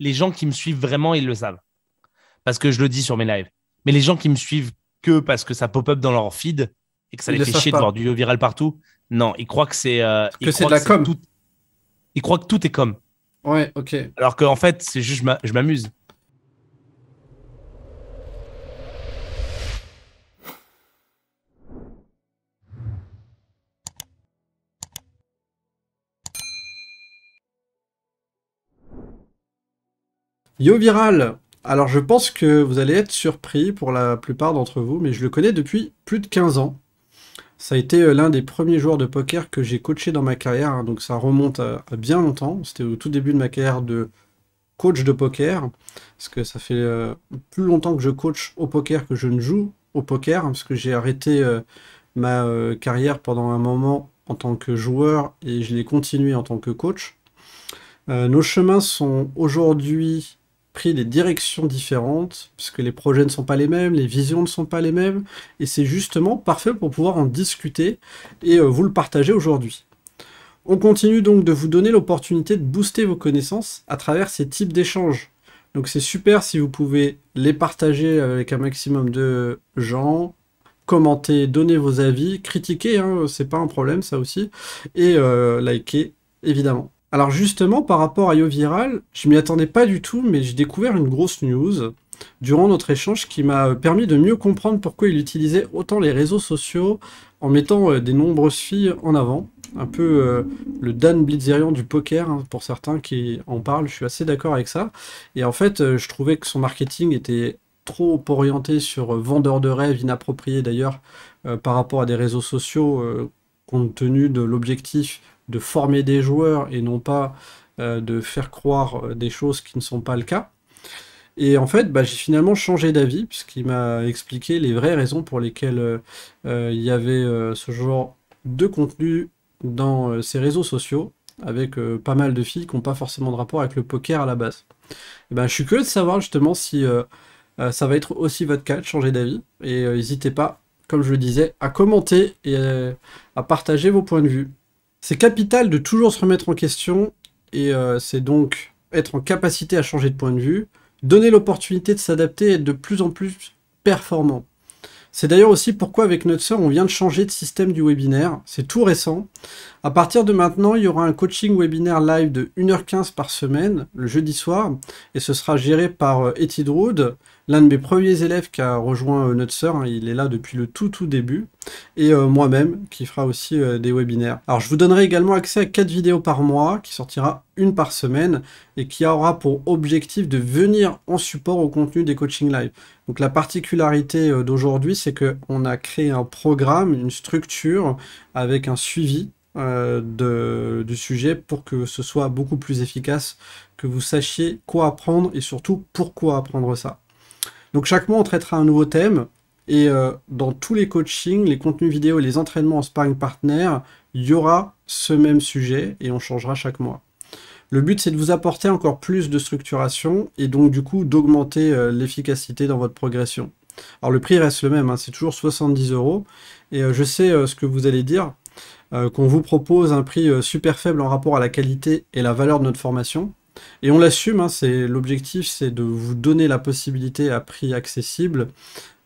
les gens qui me suivent vraiment, ils le savent. Parce que je le dis sur mes lives. Mais les gens qui me suivent que parce que ça pop-up dans leur feed et que ça les fait chier de voir du YohViral partout, non, ils croient que c'est de la com. Tout... Ils croient que tout est com. Ouais, ok. Alors qu'en fait, c'est juste je m'amuse. YohViral, alors je pense que vous allez être surpris pour la plupart d'entre vous, mais je le connais depuis plus de 15 ans. Ça a été l'un des premiers joueurs de poker que j'ai coaché dans ma carrière, hein, donc ça remonte à bien longtemps. C'était au tout début de ma carrière de coach de poker, parce que ça fait plus longtemps que je coach au poker que je ne joue au poker, hein, parce que j'ai arrêté ma carrière pendant un moment en tant que joueur et je l'ai continué en tant que coach. Nos chemins sont aujourd'hui... pris des directions différentes, puisque les projets ne sont pas les mêmes, les visions ne sont pas les mêmes, et c'est justement parfait pour pouvoir en discuter et vous le partager aujourd'hui. On continue donc de vous donner l'opportunité de booster vos connaissances à travers ces types d'échanges. Donc c'est super si vous pouvez les partager avec un maximum de gens, commenter, donner vos avis, critiquer, hein, c'est pas un problème ça aussi, et liker évidemment. Alors justement, par rapport à YohViral, je m'y attendais pas du tout, mais j'ai découvert une grosse news durant notre échange qui m'a permis de mieux comprendre pourquoi il utilisait autant les réseaux sociaux en mettant des nombreuses filles en avant. Un peu le Dan Bilzerian du poker, hein, pour certains qui en parlent, je suis assez d'accord avec ça. Et en fait, je trouvais que son marketing était trop orienté sur vendeur de rêves, inapproprié d'ailleurs, par rapport à des réseaux sociaux, compte tenu de l'objectif de former des joueurs et non pas de faire croire des choses qui ne sont pas le cas. Et en fait, bah, j'ai finalement changé d'avis, puisqu'il m'a expliqué les vraies raisons pour lesquelles il y avait ce genre de contenu dans ces réseaux sociaux, avec pas mal de filles qui n'ont pas forcément de rapport avec le poker à la base. Et bah, je suis curieux de savoir justement si ça va être aussi votre cas de changer d'avis, et n'hésitez pas, comme je le disais, à commenter et à partager vos points de vue. C'est capital de toujours se remettre en question, et c'est donc être en capacité à changer de point de vue, donner l'opportunité de s'adapter et être de plus en plus performant. C'est d'ailleurs aussi pourquoi avec NutsR, on vient de changer de système du webinaire, c'est tout récent. À partir de maintenant, il y aura un coaching webinaire live de 1h15 par semaine, le jeudi soir, et ce sera géré par Etty Drude, l'un de mes premiers élèves qui a rejoint NutsR, hein, il est là depuis le tout début, et moi-même qui fera aussi des webinaires. Alors je vous donnerai également accès à 4 vidéos par mois, qui sortira une par semaine, et qui aura pour objectif de venir en support au contenu des coachings live. Donc la particularité d'aujourd'hui, c'est qu'on a créé un programme, une structure, avec un suivi du sujet pour que ce soit beaucoup plus efficace, que vous sachiez quoi apprendre et surtout pourquoi apprendre ça. Donc chaque mois, on traitera un nouveau thème, et dans tous les coachings, les contenus vidéo et les entraînements en sparring partner, il y aura ce même sujet, et on changera chaque mois. Le but, c'est de vous apporter encore plus de structuration, et donc du coup, d'augmenter l'efficacité dans votre progression. Alors le prix reste le même, hein, c'est toujours 70 €, et je sais ce que vous allez dire, qu'on vous propose un prix super faible en rapport à la qualité et la valeur de notre formation. Et on l'assume, hein, l'objectif c'est de vous donner la possibilité à prix accessible,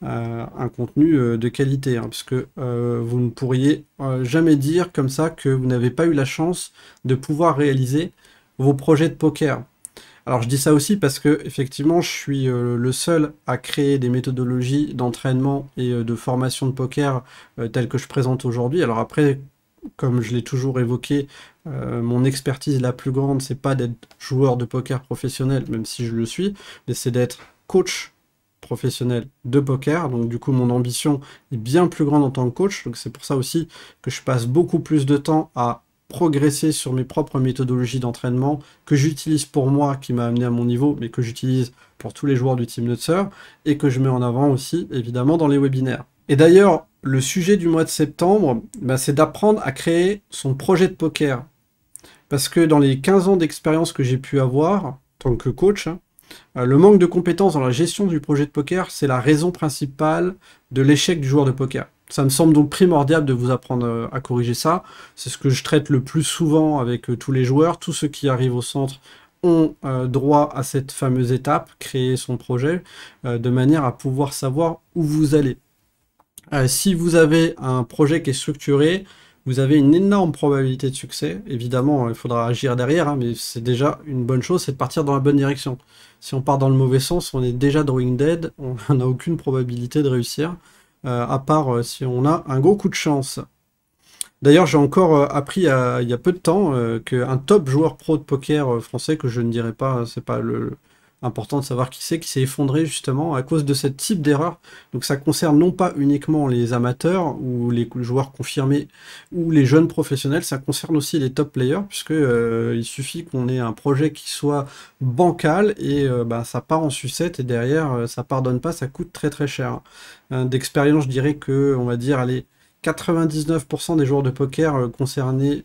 un contenu de qualité, hein, parce que vous ne pourriez jamais dire comme ça que vous n'avez pas eu la chance de pouvoir réaliser vos projets de poker. Alors je dis ça aussi parce que effectivement je suis le seul à créer des méthodologies d'entraînement et de formation de poker telles que je présente aujourd'hui. Alors après, comme je l'ai toujours évoqué, mon expertise la plus grande, c'est pas d'être joueur de poker professionnel, même si je le suis, mais c'est d'être coach professionnel de poker. Donc du coup, mon ambition est bien plus grande en tant que coach. Donc c'est pour ça aussi que je passe beaucoup plus de temps à progresser sur mes propres méthodologies d'entraînement que j'utilise pour moi, qui m'a amené à mon niveau, mais que j'utilise pour tous les joueurs du team NutsR, et que je mets en avant aussi, évidemment, dans les webinaires. Et d'ailleurs, le sujet du mois de septembre, bah, c'est d'apprendre à créer son projet de poker. Parce que dans les 15 ans d'expérience que j'ai pu avoir, en tant que coach, hein, le manque de compétences dans la gestion du projet de poker, c'est la raison principale de l'échec du joueur de poker. Ça me semble donc primordial de vous apprendre à corriger ça. C'est ce que je traite le plus souvent avec tous les joueurs, tous ceux qui arrivent au centre ont droit à cette fameuse étape, créer son projet, de manière à pouvoir savoir où vous allez. Si vous avez un projet qui est structuré, vous avez une énorme probabilité de succès. Évidemment, il faudra agir derrière, hein, mais c'est déjà une bonne chose, c'est de partir dans la bonne direction. Si on part dans le mauvais sens, on est déjà drawing dead, on n'a aucune probabilité de réussir, à part si on a un gros coup de chance. D'ailleurs, j'ai encore appris il y a peu de temps qu'un top joueur pro de poker français, que je ne dirais pas, c'est pas le important de savoir qui c'est, qui s'est effondré justement à cause de ce type d'erreur. Donc ça concerne non pas uniquement les amateurs ou les joueurs confirmés ou les jeunes professionnels, ça concerne aussi les top players, puisque il suffit qu'on ait un projet qui soit bancal et ça part en sucette, et derrière ça pardonne pas, ça coûte très très cher. D'expérience, je dirais que, on va dire, allez, 99% des joueurs de poker concernés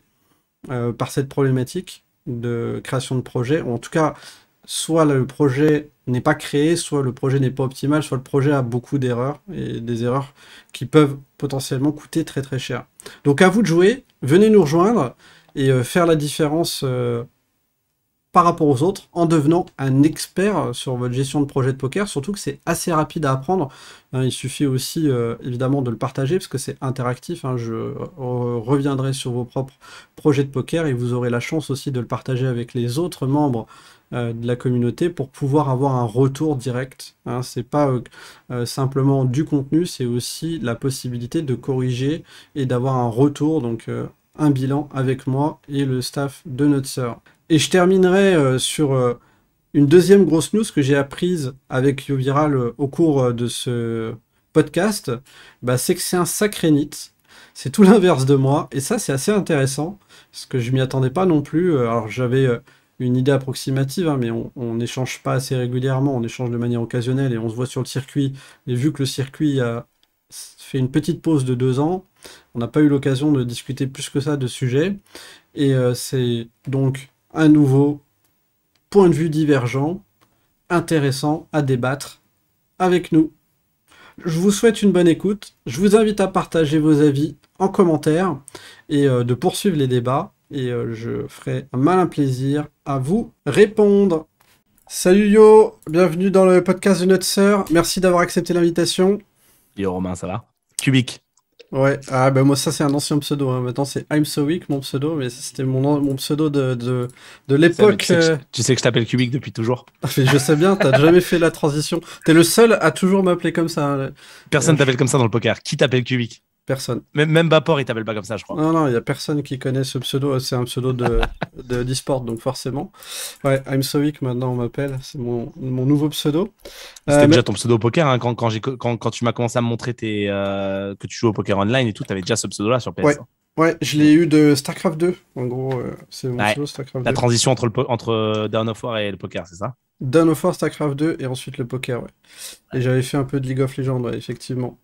par cette problématique de création de projet, ou en tout cas soit le projet n'est pas créé, soit le projet n'est pas optimal, soit le projet a beaucoup d'erreurs, et des erreurs qui peuvent potentiellement coûter très très cher. Donc à vous de jouer, venez nous rejoindre et faire la différence par rapport aux autres en devenant un expert sur votre gestion de projet de poker, surtout que c'est assez rapide à apprendre. Il suffit aussi évidemment de le partager parce que c'est interactif. Je reviendrai sur vos propres projets de poker et vous aurez la chance aussi de le partager avec les autres membres de la communauté pour pouvoir avoir un retour direct. C'est pas simplement du contenu, c'est aussi la possibilité de corriger et d'avoir un retour, donc un bilan avec moi et le staff de NutsR. Et je terminerai sur une deuxième grosse news que j'ai apprise avec YohViral au cours de ce podcast. C'est que c'est un sacré NIT. C'est tout l'inverse de moi. Et ça, c'est assez intéressant, parce que je m'y attendais pas non plus. Alors, j'avais une idée approximative, hein, mais on n'échange pas assez régulièrement. On échange de manière occasionnelle et on se voit sur le circuit. Et vu que le circuit a fait une petite pause de 2 ans, on n'a pas eu l'occasion de discuter plus que ça de sujets. Et c'est donc un nouveau point de vue divergent, intéressant à débattre avec nous. Je vous souhaite une bonne écoute, je vous invite à partager vos avis en commentaire et de poursuivre les débats, et je ferai un malin plaisir à vous répondre. Salut Yo, bienvenue dans le podcast de NutsR, merci d'avoir accepté l'invitation. Yo Romain, ça va? Cubic. Ouais, ah ben moi ça c'est un ancien pseudo, hein. Maintenant c'est I'm So Weak, mon pseudo, mais c'était mon pseudo de l'époque. Tu sais que je t'appelle Cubic depuis toujours. Je sais bien, t'as jamais fait la transition. T'es le seul à toujours m'appeler comme ça. Hein. Personne t'appelle comme ça dans le poker. Qui t'appelle Cubic? Personne. Même Bapport, il t'appelle pas comme ça, je crois. Non, il y a personne qui connaît ce pseudo. C'est un pseudo de d'e-sport, donc forcément. Ouais, I'm So Weak, maintenant on m'appelle. C'est mon nouveau pseudo. C'était déjà ton pseudo poker, hein, quand tu m'as commencé à me montrer que tu joues au poker online et tout, t'avais déjà ce pseudo-là sur PS. Ouais, je l'ai eu de StarCraft 2. En gros, c'est mon pseudo StarCraft 2. La transition entre Dawn of War et le poker, c'est ça? Dawn of War, StarCraft 2 et ensuite le poker, ouais. Et j'avais fait un peu de League of Legends, ouais, effectivement.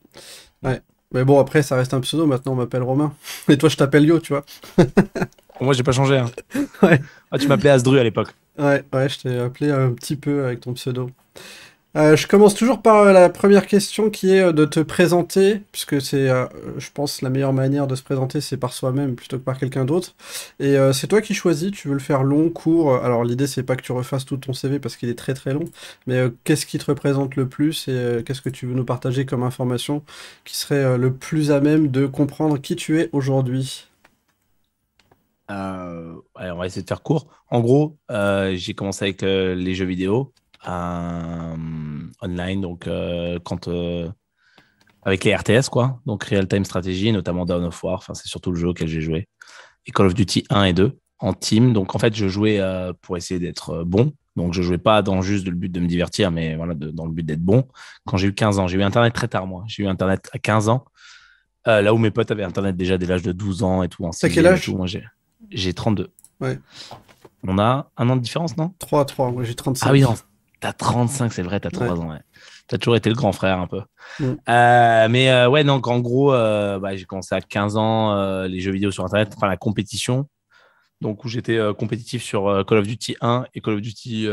Ouais. Mais bon, après, ça reste un pseudo. Maintenant, on m'appelle Romain. Et toi, je t'appelle Yo, tu vois. Moi, j'ai pas changé. Hein. Ouais. Ah, tu m'appelais Asdru à l'époque. Ouais, je t'ai appelé un petit peu avec ton pseudo. Je commence toujours par la première question qui est de te présenter, puisque c'est, je pense, la meilleure manière de se présenter, c'est par soi-même plutôt que par quelqu'un d'autre. Et c'est toi qui choisis, tu veux le faire long, court. Alors l'idée, c'est pas que tu refasses tout ton CV parce qu'il est très très long, mais qu'est-ce qui te représente le plus et qu'est-ce que tu veux nous partager comme information qui serait le plus à même de comprendre qui tu es aujourd'hui? Allez, on va essayer de faire court. En gros, j'ai commencé avec les jeux vidéo. Online, donc avec les RTS, quoi, donc Real Time Strategy, notamment Dawn of War, enfin c'est surtout le jeu auquel j'ai joué, et Call of Duty 1 et 2 en team. Donc en fait je jouais pour essayer d'être bon, donc je jouais pas dans juste le but de me divertir, mais voilà, dans le but d'être bon. Quand j'ai eu 15 ans, j'ai eu internet très tard, moi j'ai eu internet à 15 ans, là où mes potes avaient internet déjà dès l'âge de 12 ans et tout. T'as quel âge? Moi j'ai 32. Ouais. On a un an de différence, non? 3 à 3, moi j'ai 35. Ah oui, non. T'as 35, c'est vrai, t'as 3 ans, ouais. T'as toujours été le grand frère, un peu. Ouais, donc en gros, j'ai commencé à 15 ans, les jeux vidéo sur Internet, enfin la compétition, donc où j'étais compétitif sur Call of Duty 1 et Call of Duty,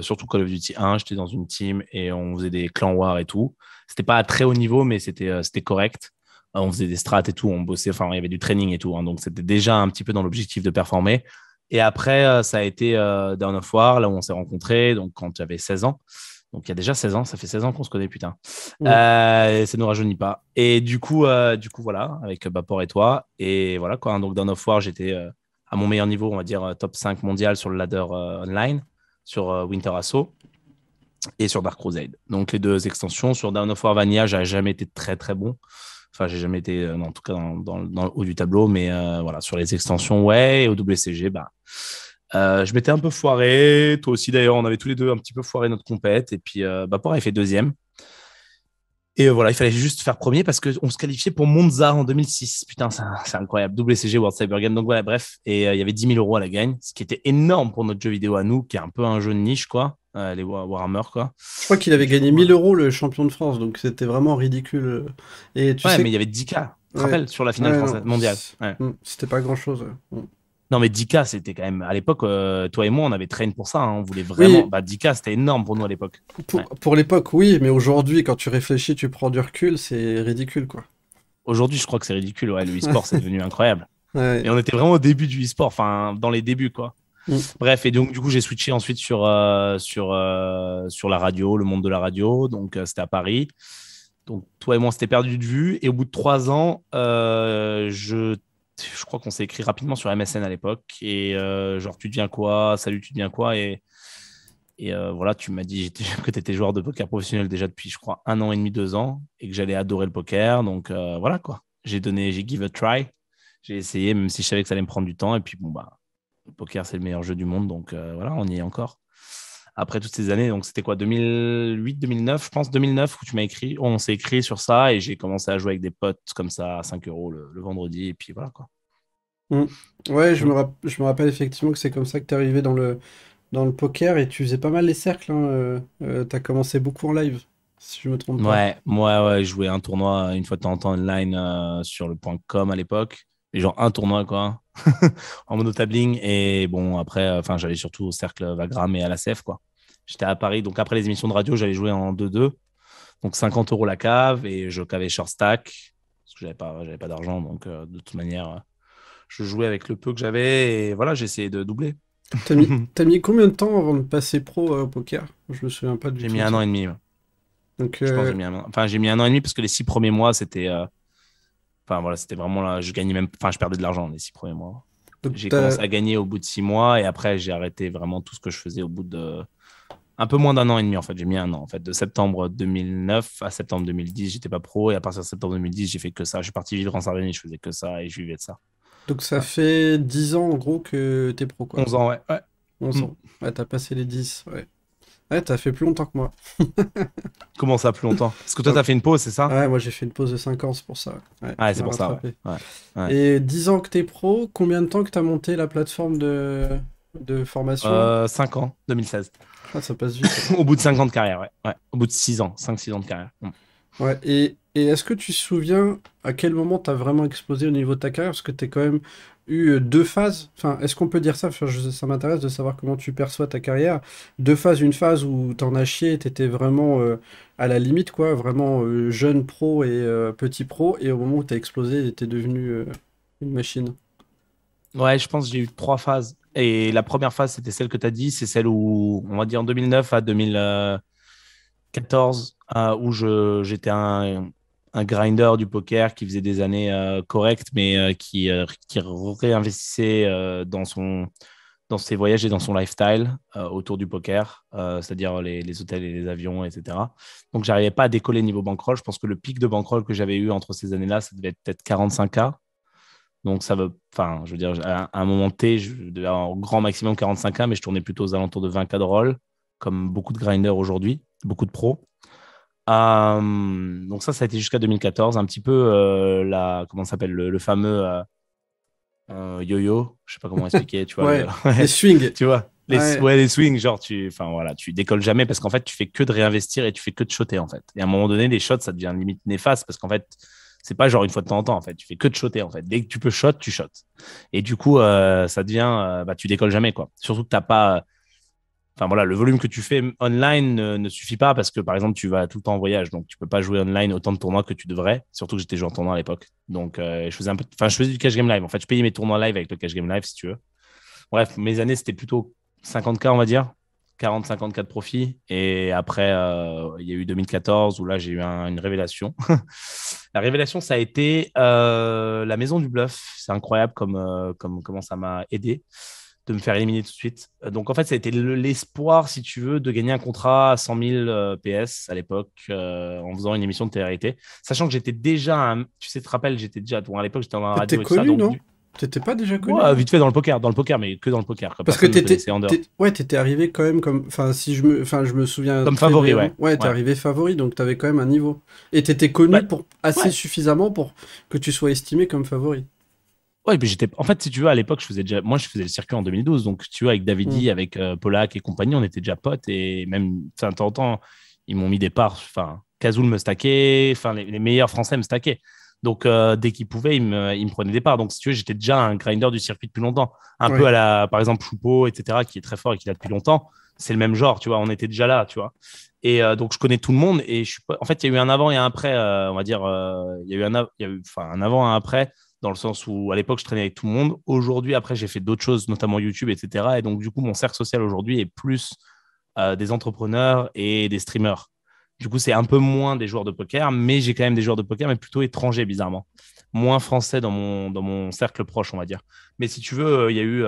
surtout Call of Duty 1, j'étais dans une team et on faisait des clans war et tout. C'était pas à très haut niveau, mais c'était correct. On faisait des strats et tout, on bossait, enfin, il y avait du training et tout, hein, donc c'était déjà un petit peu dans l'objectif de performer. Et après, ça a été Dawn of War, là où on s'est rencontrés, donc quand j'avais 16 ans. Donc, il y a déjà 16 ans, ça fait 16 ans qu'on se connaît, putain. Ouais. Ça ne nous rajeunit pas. Et du coup, voilà, avec Bapport et toi. Et voilà, quoi. Donc, Dawn of War, j'étais à mon meilleur niveau, on va dire top 5 mondial sur le ladder online, sur Winter Assault et sur Dark Crusade. Donc, les deux extensions. Sur Dawn of War Vanilla, j'avais jamais été très, très bon. Enfin, j'ai jamais été, en tout cas, dans le haut du tableau. Mais voilà, sur les extensions, ouais, et au WCG, bah... je m'étais un peu foiré, toi aussi d'ailleurs, on avait tous les deux un petit peu foiré notre compète, et puis Bapport avait fait deuxième. Et voilà, il fallait juste faire premier parce qu'on se qualifiait pour Monza en 2006. Putain, c'est incroyable, WCG, World Cyber Game, donc voilà, bref. Et il y avait 10 000 euros à la gagne, ce qui était énorme pour notre jeu vidéo à nous, qui est un peu un jeu de niche, quoi, les Warhammer, quoi. Je crois qu'il avait gagné 1000 euros le champion de France, donc c'était vraiment ridicule. Et tu sais... mais il y avait 10K, tu te rappelles, sur la finale française mondiale. Ouais. C'était pas grand-chose. Ouais. Non, mais 10K, c'était quand même... À l'époque, toi et moi, on avait train pour ça. Hein. On voulait vraiment... Oui. Bah, 10K, c'était énorme pour nous à l'époque. Pour l'époque, oui. Mais aujourd'hui, quand tu réfléchis, tu prends du recul, c'est ridicule, quoi. Aujourd'hui, je crois que c'est ridicule. Ouais, le e-sport, c'est devenu incroyable. Ouais. Et on était vraiment au début du e-sport. Enfin, dans les débuts, quoi. Mm. Bref, et donc, du coup, j'ai switché ensuite sur la radio, le monde de la radio. Donc, c'était à Paris. Donc, toi et moi, on s'était perdu de vue. Et au bout de 3 ans, je crois qu'on s'est écrit rapidement sur MSN à l'époque et genre tu deviens quoi, salut tu deviens quoi, et voilà, tu m'as dit que tu étais joueur de poker professionnel déjà depuis je crois 1 an et demi, 2 ans, et que j'allais adorer le poker, donc voilà quoi, j'ai give a try, j'ai essayé même si je savais que ça allait me prendre du temps, et puis bon bah le poker c'est le meilleur jeu du monde, donc voilà, on y est encore après toutes ces années. Donc c'était quoi, 2008, 2009, je pense 2009 où tu m'as écrit, on s'est écrit sur ça et j'ai commencé à jouer avec des potes comme ça à 5 € le vendredi et puis voilà quoi. Mmh. Ouais, je me rappelle effectivement que c'est comme ça que t'es arrivé dans le poker et tu faisais pas mal les cercles, hein. T'as commencé beaucoup en live si je me trompe pas. Ouais, moi ouais, je jouais un tournoi une fois de temps en temps online sur le .com à l'époque. Et genre un tournoi quoi, en monotabling, et bon après j'allais surtout au cercle Vagram et à la CF quoi. J'étais à Paris, donc après les émissions de radio j'allais jouer en 2-2, donc 50 € la cave, et je cavais short stack parce que j'avais pas d'argent, donc de toute manière je jouais avec le peu que j'avais et voilà, j'essayais de doubler. T'as mis combien de temps avant de passer pro au poker? Je me souviens pas du tout. J'ai mis 1 an et demi. Donc, je pense que j'ai mis 1 an et demi parce que les 6 premiers mois c'était c'était vraiment là, je gagnais même, je perdais de l'argent les 6 premiers mois. Donc, j'ai commencé à gagner au bout de 6 mois et après j'ai arrêté vraiment tout ce que je faisais au bout de un peu moins d'1 an et demi en fait. J'ai mis 1 an en fait, de septembre 2009 à septembre 2010, j'étais pas pro, et à partir de septembre 2010, j'ai fait que ça. Je suis parti vivre en Sardaigne, je faisais que ça et je vivais de ça. Donc ça fait 10 ans en gros que t'es pro quoi. 11 ans, ouais. 11 ans. Ouais, t'as passé les 10, ouais. Ouais, t'as fait plus longtemps que moi. Comment ça, plus longtemps? Parce que toi, t'as fait une pause, c'est ça? Ouais, moi, j'ai fait une pause de 5 ans, c'est pour ça. Ouais, c'est pour rattrapé. Ça, ouais. Et 10 ans que t'es pro, combien de temps que t'as monté la plateforme de formation? 5 ans, 2016. Ah, ça passe vite. Au bout de 5 ans de carrière, ouais. Au bout de 6 ans, 5-6 ans de carrière. Ouais, et est-ce que tu te souviens à quel moment t'as vraiment explosé au niveau de ta carrière? Parce que t'es quand même... eu 2 phases, enfin est-ce qu'on peut dire ça, ça m'intéresse de savoir comment tu perçois ta carrière, 2 phases, une phase où t'en as chié, t'étais vraiment à la limite quoi, vraiment jeune pro et petit pro, et au moment où t'as explosé t'es devenu une machine. Ouais, je pense que j'ai eu 3 phases, et la première phase c'était celle que t'as dit, c'est celle où on va dire en 2009 à 2014 où j'étais un grinder du poker qui faisait des années correctes, mais qui réinvestissait dans ses voyages et dans son lifestyle autour du poker, c'est-à-dire les hôtels et les avions, etc. Donc, je n'arrivais pas à décoller niveau bankroll. Je pense que le pic de bankroll que j'avais eu entre ces années-là, ça devait être peut-être 45K. Donc, je veux dire, à un moment T, je devais avoir au grand maximum 45K, mais je tournais plutôt aux alentours de 20K de roll, comme beaucoup de grinders aujourd'hui, beaucoup de pros. Donc ça a été jusqu'à 2014, un petit peu comment ça s'appelle, le fameux yo-yo, je sais pas comment expliquer, tu vois. Ouais, les swings, tu vois. Les swings, genre tu décolles jamais parce qu'en fait tu fais que de réinvestir et tu fais que de shotter en fait. Et à un moment donné, les shots ça devient limite néfaste parce qu'en fait c'est pas genre une fois de temps en temps en fait, tu fais que de shotter en fait. Dès que tu peux shot, tu shottes. Et du coup ça devient, tu décolles jamais quoi. Surtout que t'as pas le volume que tu fais online ne suffit pas parce que, par exemple, tu vas tout le temps en voyage. Donc, tu peux pas jouer online autant de tournois que tu devrais. Surtout que j'étais joueur en tournoi à l'époque. Donc, je faisais du cash game live. En fait, je payais mes tournois live avec le cash game live, si tu veux. Bref, mes années, c'était plutôt 50K, on va dire. 40-50K de profit. Et après, il y a eu 2014 où là, j'ai eu une révélation. La révélation, ça a été la Maison du Bluff. C'est incroyable comment ça m'a aidé de me faire éliminer tout de suite. Donc, en fait, ça a été l'espoir, si tu veux, de gagner un contrat à 100 000 PS à l'époque en faisant une émission de télé-réalité. Sachant que j'étais déjà, tu sais, te rappelles, j'étais déjà, à l'époque, j'étais dans la radio. T'étais connu, non ? T'étais pas déjà connu? Ouais, vite fait dans le poker, mais que dans le poker. Quoi. Parce que t'étais arrivé quand même comme, je me souviens. Comme favori, bien. Ouais, t'es arrivé favori, donc t'avais quand même un niveau. Et t'étais connu suffisamment pour que tu sois estimé comme favori. Ouais, puis j'étais. En fait, si tu veux, à l'époque, je faisais le circuit en 2012, donc tu vois, avec Davidi, avec Polak et compagnie, on était déjà potes et même de temps en temps, ils m'ont mis des parts. Enfin, Kazoul me stackait, enfin les meilleurs Français me stackaient. Donc, dès qu'il pouvait, il me prenait des parts. Donc, si tu veux, j'étais déjà un grinder du circuit depuis longtemps. Un peu à la, par exemple, Choupo, etc., qui est très fort et qui l'a depuis longtemps. C'est le même genre, tu vois. On était déjà là, tu vois. Et donc, je connais tout le monde. Et en fait, il y a eu un avant et un après, on va dire. Il y a eu un avant et un après, dans le sens où, à l'époque, je traînais avec tout le monde. Aujourd'hui, après, j'ai fait d'autres choses, notamment YouTube, etc. Et donc, du coup, mon cercle social aujourd'hui est plus des entrepreneurs et des streamers. Du coup, c'est un peu moins des joueurs de poker, mais j'ai quand même des joueurs de poker, mais plutôt étrangers, bizarrement. Moins français dans mon cercle proche, on va dire. Mais si tu veux, il y a eu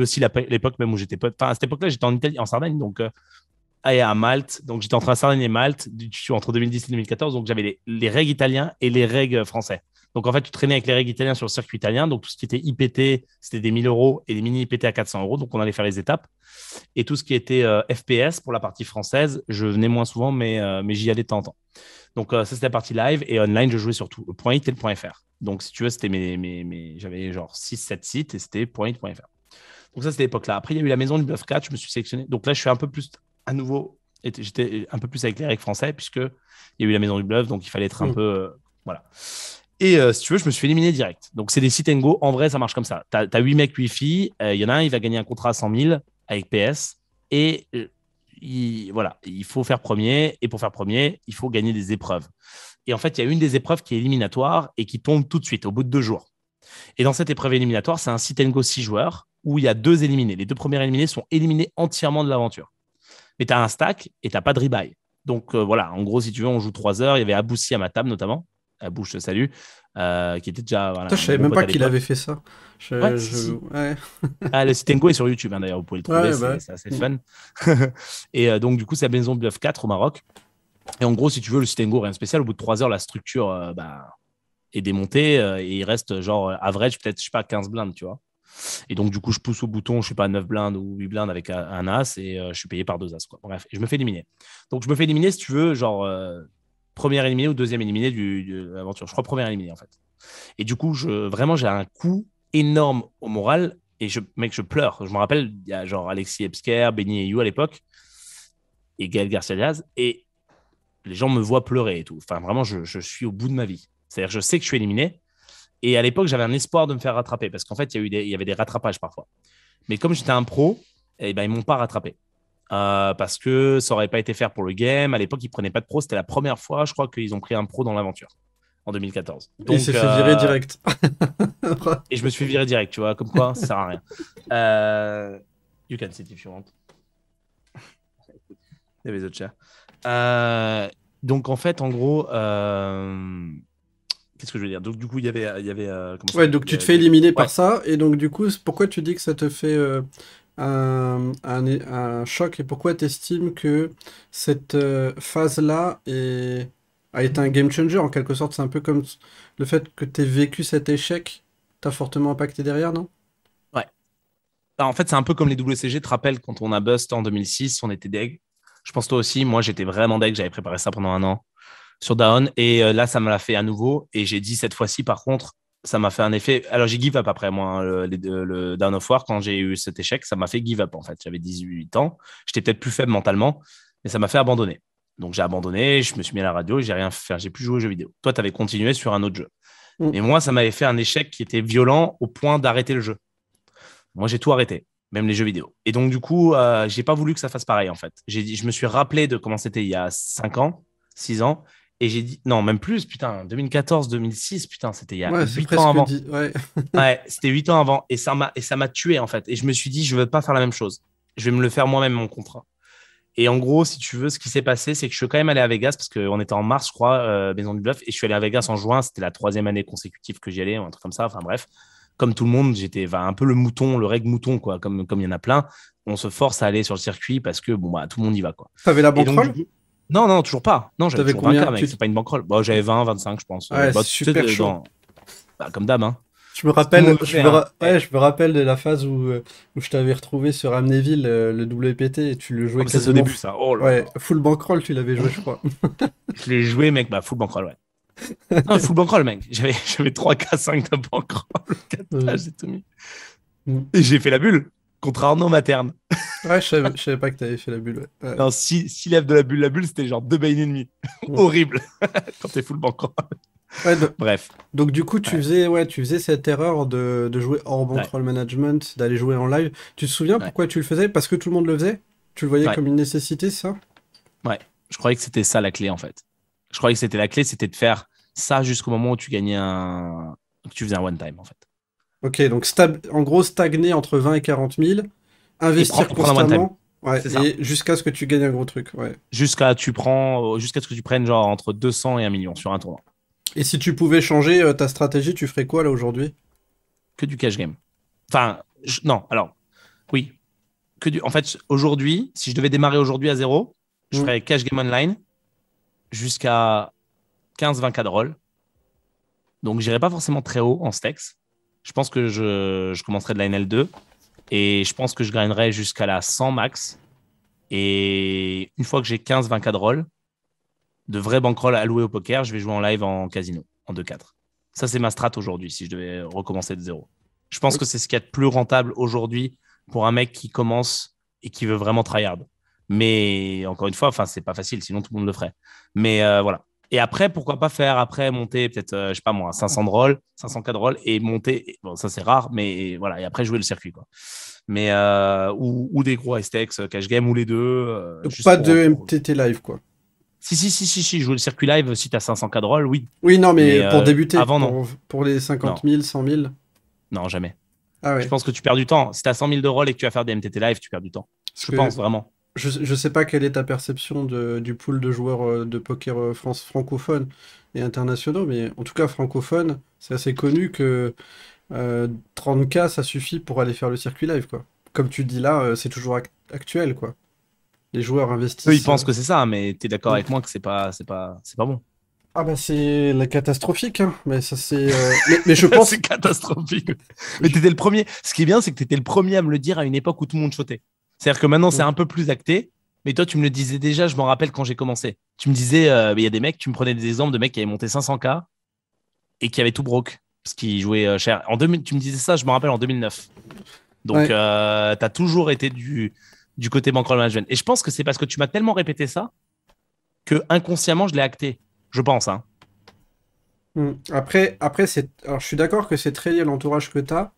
aussi l'époque même où j'étais pote. Enfin, à cette époque-là, j'étais en Italie, en Sardaigne, donc et à Malte. Donc, j'étais entre la Sardaigne et Malte, entre 2010 et 2014. Donc, j'avais les règles italiens et les règles français. Donc, en fait, tu traînais avec les règles italiens sur le circuit italien. Donc, tout ce qui était IPT, c'était des 1 000 € et des mini-IPT à 400 €. Donc, on allait faire les étapes. Et tout ce qui était FPS pour la partie française, je venais moins souvent, mais j'y allais de temps en temps. Donc, ça, c'était la partie live. Et online, je jouais surtout le .it et le .fr. Donc, si tu veux, c'était j'avais genre 6-7 sites et c'était .it.fr. Donc, ça, c'était l'époque-là. Après, il y a eu la Maison du Bluff 4. Je me suis sélectionné. Donc, là, je suis un peu plus à nouveau. J'étais un peu plus avec les règles français puisqu'il y a eu la Maison du Bluff. Donc, il fallait être un peu… voilà. Et si tu veux, je me suis éliminé direct. Donc, c'est des sit and go. En vrai, ça marche comme ça. Tu as 8 mecs, 8 filles. Il y en a un, il va gagner un contrat à 100 000 avec PS. Et il faut faire premier. Et pour faire premier, il faut gagner des épreuves. Et en fait, il y a une des épreuves qui est éliminatoire et qui tombe tout de suite, au bout de 2 jours. Et dans cette épreuve éliminatoire, c'est un sit and go 6 joueurs où il y a 2 éliminés. Les 2 premiers éliminés sont éliminés entièrement de l'aventure. Mais tu as un stack et tu n'as pas de rebuy. Donc, voilà. En gros, si tu veux, on joue 3 heures. Il y avait Aboussi à ma table, notamment. Abou, je te salue, qui était déjà. Voilà, putain, je savais même pas qu'il avait fait ça. Ouais. Le sit and go est sur YouTube, hein, d'ailleurs, vous pouvez le trouver, c'est assez fun. Et donc, du coup, c'est la Maison Bluff 4 au Maroc. Et en gros, si tu veux, le sit and go, rien de spécial. Au bout de 3 heures, la structure est démontée et il reste genre average, peut-être, je sais pas, 15 blindes, tu vois. Et donc, du coup, je pousse au bouton, je suis pas à 9 blindes ou 8 blindes avec un as et je suis payé par 2 as, quoi. Bref, et je me fais éliminer. Donc, je me fais éliminer, si tu veux, genre. Premier éliminé ou deuxième éliminé de l'aventure. Je crois premier éliminé, en fait. Et du coup, j'ai un coup énorme au moral. Et je pleure. Je me rappelle, il y a genre Alexis Ebsker, Benny et You à l'époque, et Gaël Garcia-Diaz. Et les gens me voient pleurer et tout. Enfin, vraiment, je suis au bout de ma vie. C'est-à-dire, je sais que je suis éliminé. Et à l'époque, j'avais un espoir de me faire rattraper. Parce qu'en fait, il y avait des rattrapages parfois. Mais comme j'étais un pro, eh ben, ils ne m'ont pas rattrapé. Parce que ça n'aurait pas été fair pour le game. À l'époque, ils ne prenaient pas de pro. C'était la première fois, je crois, qu'ils ont pris un pro dans l'aventure en 2014. Donc, il s'est fait virer direct. Et je me suis viré direct, tu vois, comme quoi, ça ne sert à rien. You can see if you want. Il y avait les autres chats. Donc, en fait, en gros, qu'est-ce que je veux dire? Donc, du coup, il y avait donc, tu te fais éliminer par ça. Et donc, du coup, pourquoi tu dis que ça te fait… Un choc, et pourquoi tu estimes que cette phase-là a été un game changer en quelque sorte? C'est un peu comme le fait que tu aies vécu cet échec, t'as fortement impacté derrière, non? Ouais. Alors, en fait, c'est un peu comme les WCG, je te rappelle, quand on a bust en 2006, on était deg. Je pense toi aussi, moi j'étais vraiment deg, j'avais préparé ça pendant 1 an sur Dawn, et là ça me l'a fait à nouveau, et j'ai dit cette fois-ci par contre, ça m'a fait un effet. Alors, j'ai give up après, moi, le Dawn of War. Quand j'ai eu cet échec, ça m'a fait give up, en fait. J'avais 18 ans. J'étais peut-être plus faible mentalement, mais ça m'a fait abandonner. Donc, j'ai abandonné. Je me suis mis à la radio. J'ai rien fait. J'ai plus joué aux jeux vidéo. Toi, tu avais continué sur un autre jeu. Mais moi, ça m'avait fait un échec qui était violent au point d'arrêter le jeu. Moi, j'ai tout arrêté, même les jeux vidéo. Et donc, du coup, j'ai pas voulu que ça fasse pareil, en fait. Je me suis rappelé de comment c'était il y a 5 ans, 6 ans. Et j'ai dit, non, même plus, putain, 2014, 2006, putain, c'était il y a 8 ans avant. Ouais. Ouais, c'était 8 ans avant. Et ça m'a tué, en fait. Et je me suis dit, je ne veux pas faire la même chose. Je vais me le faire moi-même, mon contrat. Et en gros, si tu veux, ce qui s'est passé, c'est que je suis quand même allé à Vegas, parce qu'on était en mars, je crois, Maison du Bluff. Et je suis allé à Vegas en juin. C'était la 3e année consécutive que j'y allais, un truc comme ça. Enfin, bref. Comme tout le monde, j'étais un peu le mouton, le règle mouton, quoi. Comme il y en a plein, on se force à aller sur le circuit parce que bon, bah, tout le monde y va, quoi. T'avais la banquerolle ? Non, non, toujours pas. Non, j'avais toujours 20K, mec, c'est pas une banquerolle. Bon, j'avais 20, 25, je pense. Ouais, bah, super chaud. Bah, comme d'hab, hein. Je me rappelle de la phase où je t'avais retrouvé sur Amnéville, le WPT, et tu le jouais comme ça. C'est au début, ça. Oh là ouais, là. Full banquerolle, tu l'avais joué, je crois. Je l'ai joué, mec, bah, full banquerolle, ouais. Non, full bankroll, mec. J'avais 3K, 5 de bankroll, 4K, j'ai tout mis. Et j'ai fait la bulle contre Arnaud Materne. Ouais, je savais pas que t'avais fait la bulle. Ouais. Ouais. Non, 6 lèvres de la bulle, c'était genre 2 bains et demi. Ouais. Horrible quand t'es full bankroll. Ouais, bref. Donc, du coup, tu faisais cette erreur de jouer hors bankroll management, d'aller jouer en live. Tu te souviens pourquoi tu le faisais? Parce que tout le monde le faisait? Tu le voyais comme une nécessité, ça? Ouais, je croyais que c'était ça la clé en fait. Je croyais que c'était la clé, c'était de faire ça jusqu'au moment où tu gagnais tu faisais un one-time, en fait. Ok, donc en gros, stagner entre 20 et 40 000, investir constamment, et jusqu'à ce que tu gagnes un gros truc. Ouais. Jusqu'à ce que tu prennes genre entre 200 et 1 million sur un tournoi. Et si tu pouvais changer ta stratégie, tu ferais quoi, là, aujourd'hui? Que du cash game. Enfin, en fait, aujourd'hui, si je devais démarrer aujourd'hui à zéro, je ferais cash game online, jusqu'à 15-20K de roll. Donc, j'irai pas forcément très haut en stakes. Je pense que je commencerai de la NL2 et je pense que je gagnerai jusqu'à la 100 max. Et une fois que j'ai 15-20K de roll, de vrais bankroll alloués au poker, je vais jouer en live en casino, en 2-4. Ça, c'est ma strat aujourd'hui, si je devais recommencer de zéro. Je pense que c'est ce qu'il y a de plus rentable aujourd'hui pour un mec qui commence et qui veut vraiment tryhard. Mais encore une fois, c'est pas facile, sinon tout le monde le ferait. Mais voilà. Et après, pourquoi pas faire, après monter peut-être, je sais pas moi, 500 de roll, 500K de roll et monter. Et, bon, ça c'est rare, mais voilà. Et après jouer le circuit, quoi. Mais ou des gros high stakes, cash game ou les deux. Donc pas de MTT live, quoi. Si, jouer le circuit live, si t'as 500K de roll, oui. Oui, non, mais pour débuter, avant, pour les 50 000, 100 000. Non, jamais. Ah, ouais. Je pense que tu perds du temps. Si t'as 100 000 de roll et que tu vas faire des MTT live, tu perds du temps. Je pense vraiment. Je sais pas quelle est ta perception du pool de joueurs de poker francophones et internationaux, mais en tout cas francophones, c'est assez connu que 30K, ça suffit pour aller faire le circuit live, quoi. Comme tu dis là, c'est toujours actuel, quoi. Les joueurs investissent... Eux, ils pensent que c'est ça, mais tu es d'accord avec moi que c'est pas bon. Ah bah c'est la catastrophique, hein. Mais ça c'est... Mais je pense... c'est catastrophique. Mais t'étais le premier. Ce qui est bien, c'est que t'étais le premier à me le dire à une époque où tout le monde chotait. C'est-à-dire que maintenant, c'est un peu plus acté. Mais toi, tu me le disais déjà, je m'en rappelle quand j'ai commencé. Tu me disais, il y a des mecs, tu me prenais des exemples de mecs qui avaient monté 500K et qui avaient tout broke parce qu'ils jouaient cher. En 2000, tu me disais ça, je me rappelle en 2009. Donc, tu as toujours été du côté bankroll management. Et je pense que c'est parce que tu m'as tellement répété ça que inconsciemment, je l'ai acté. Je pense. Hein. Après alors, je suis d'accord que c'est très lié à l'entourage que tu as.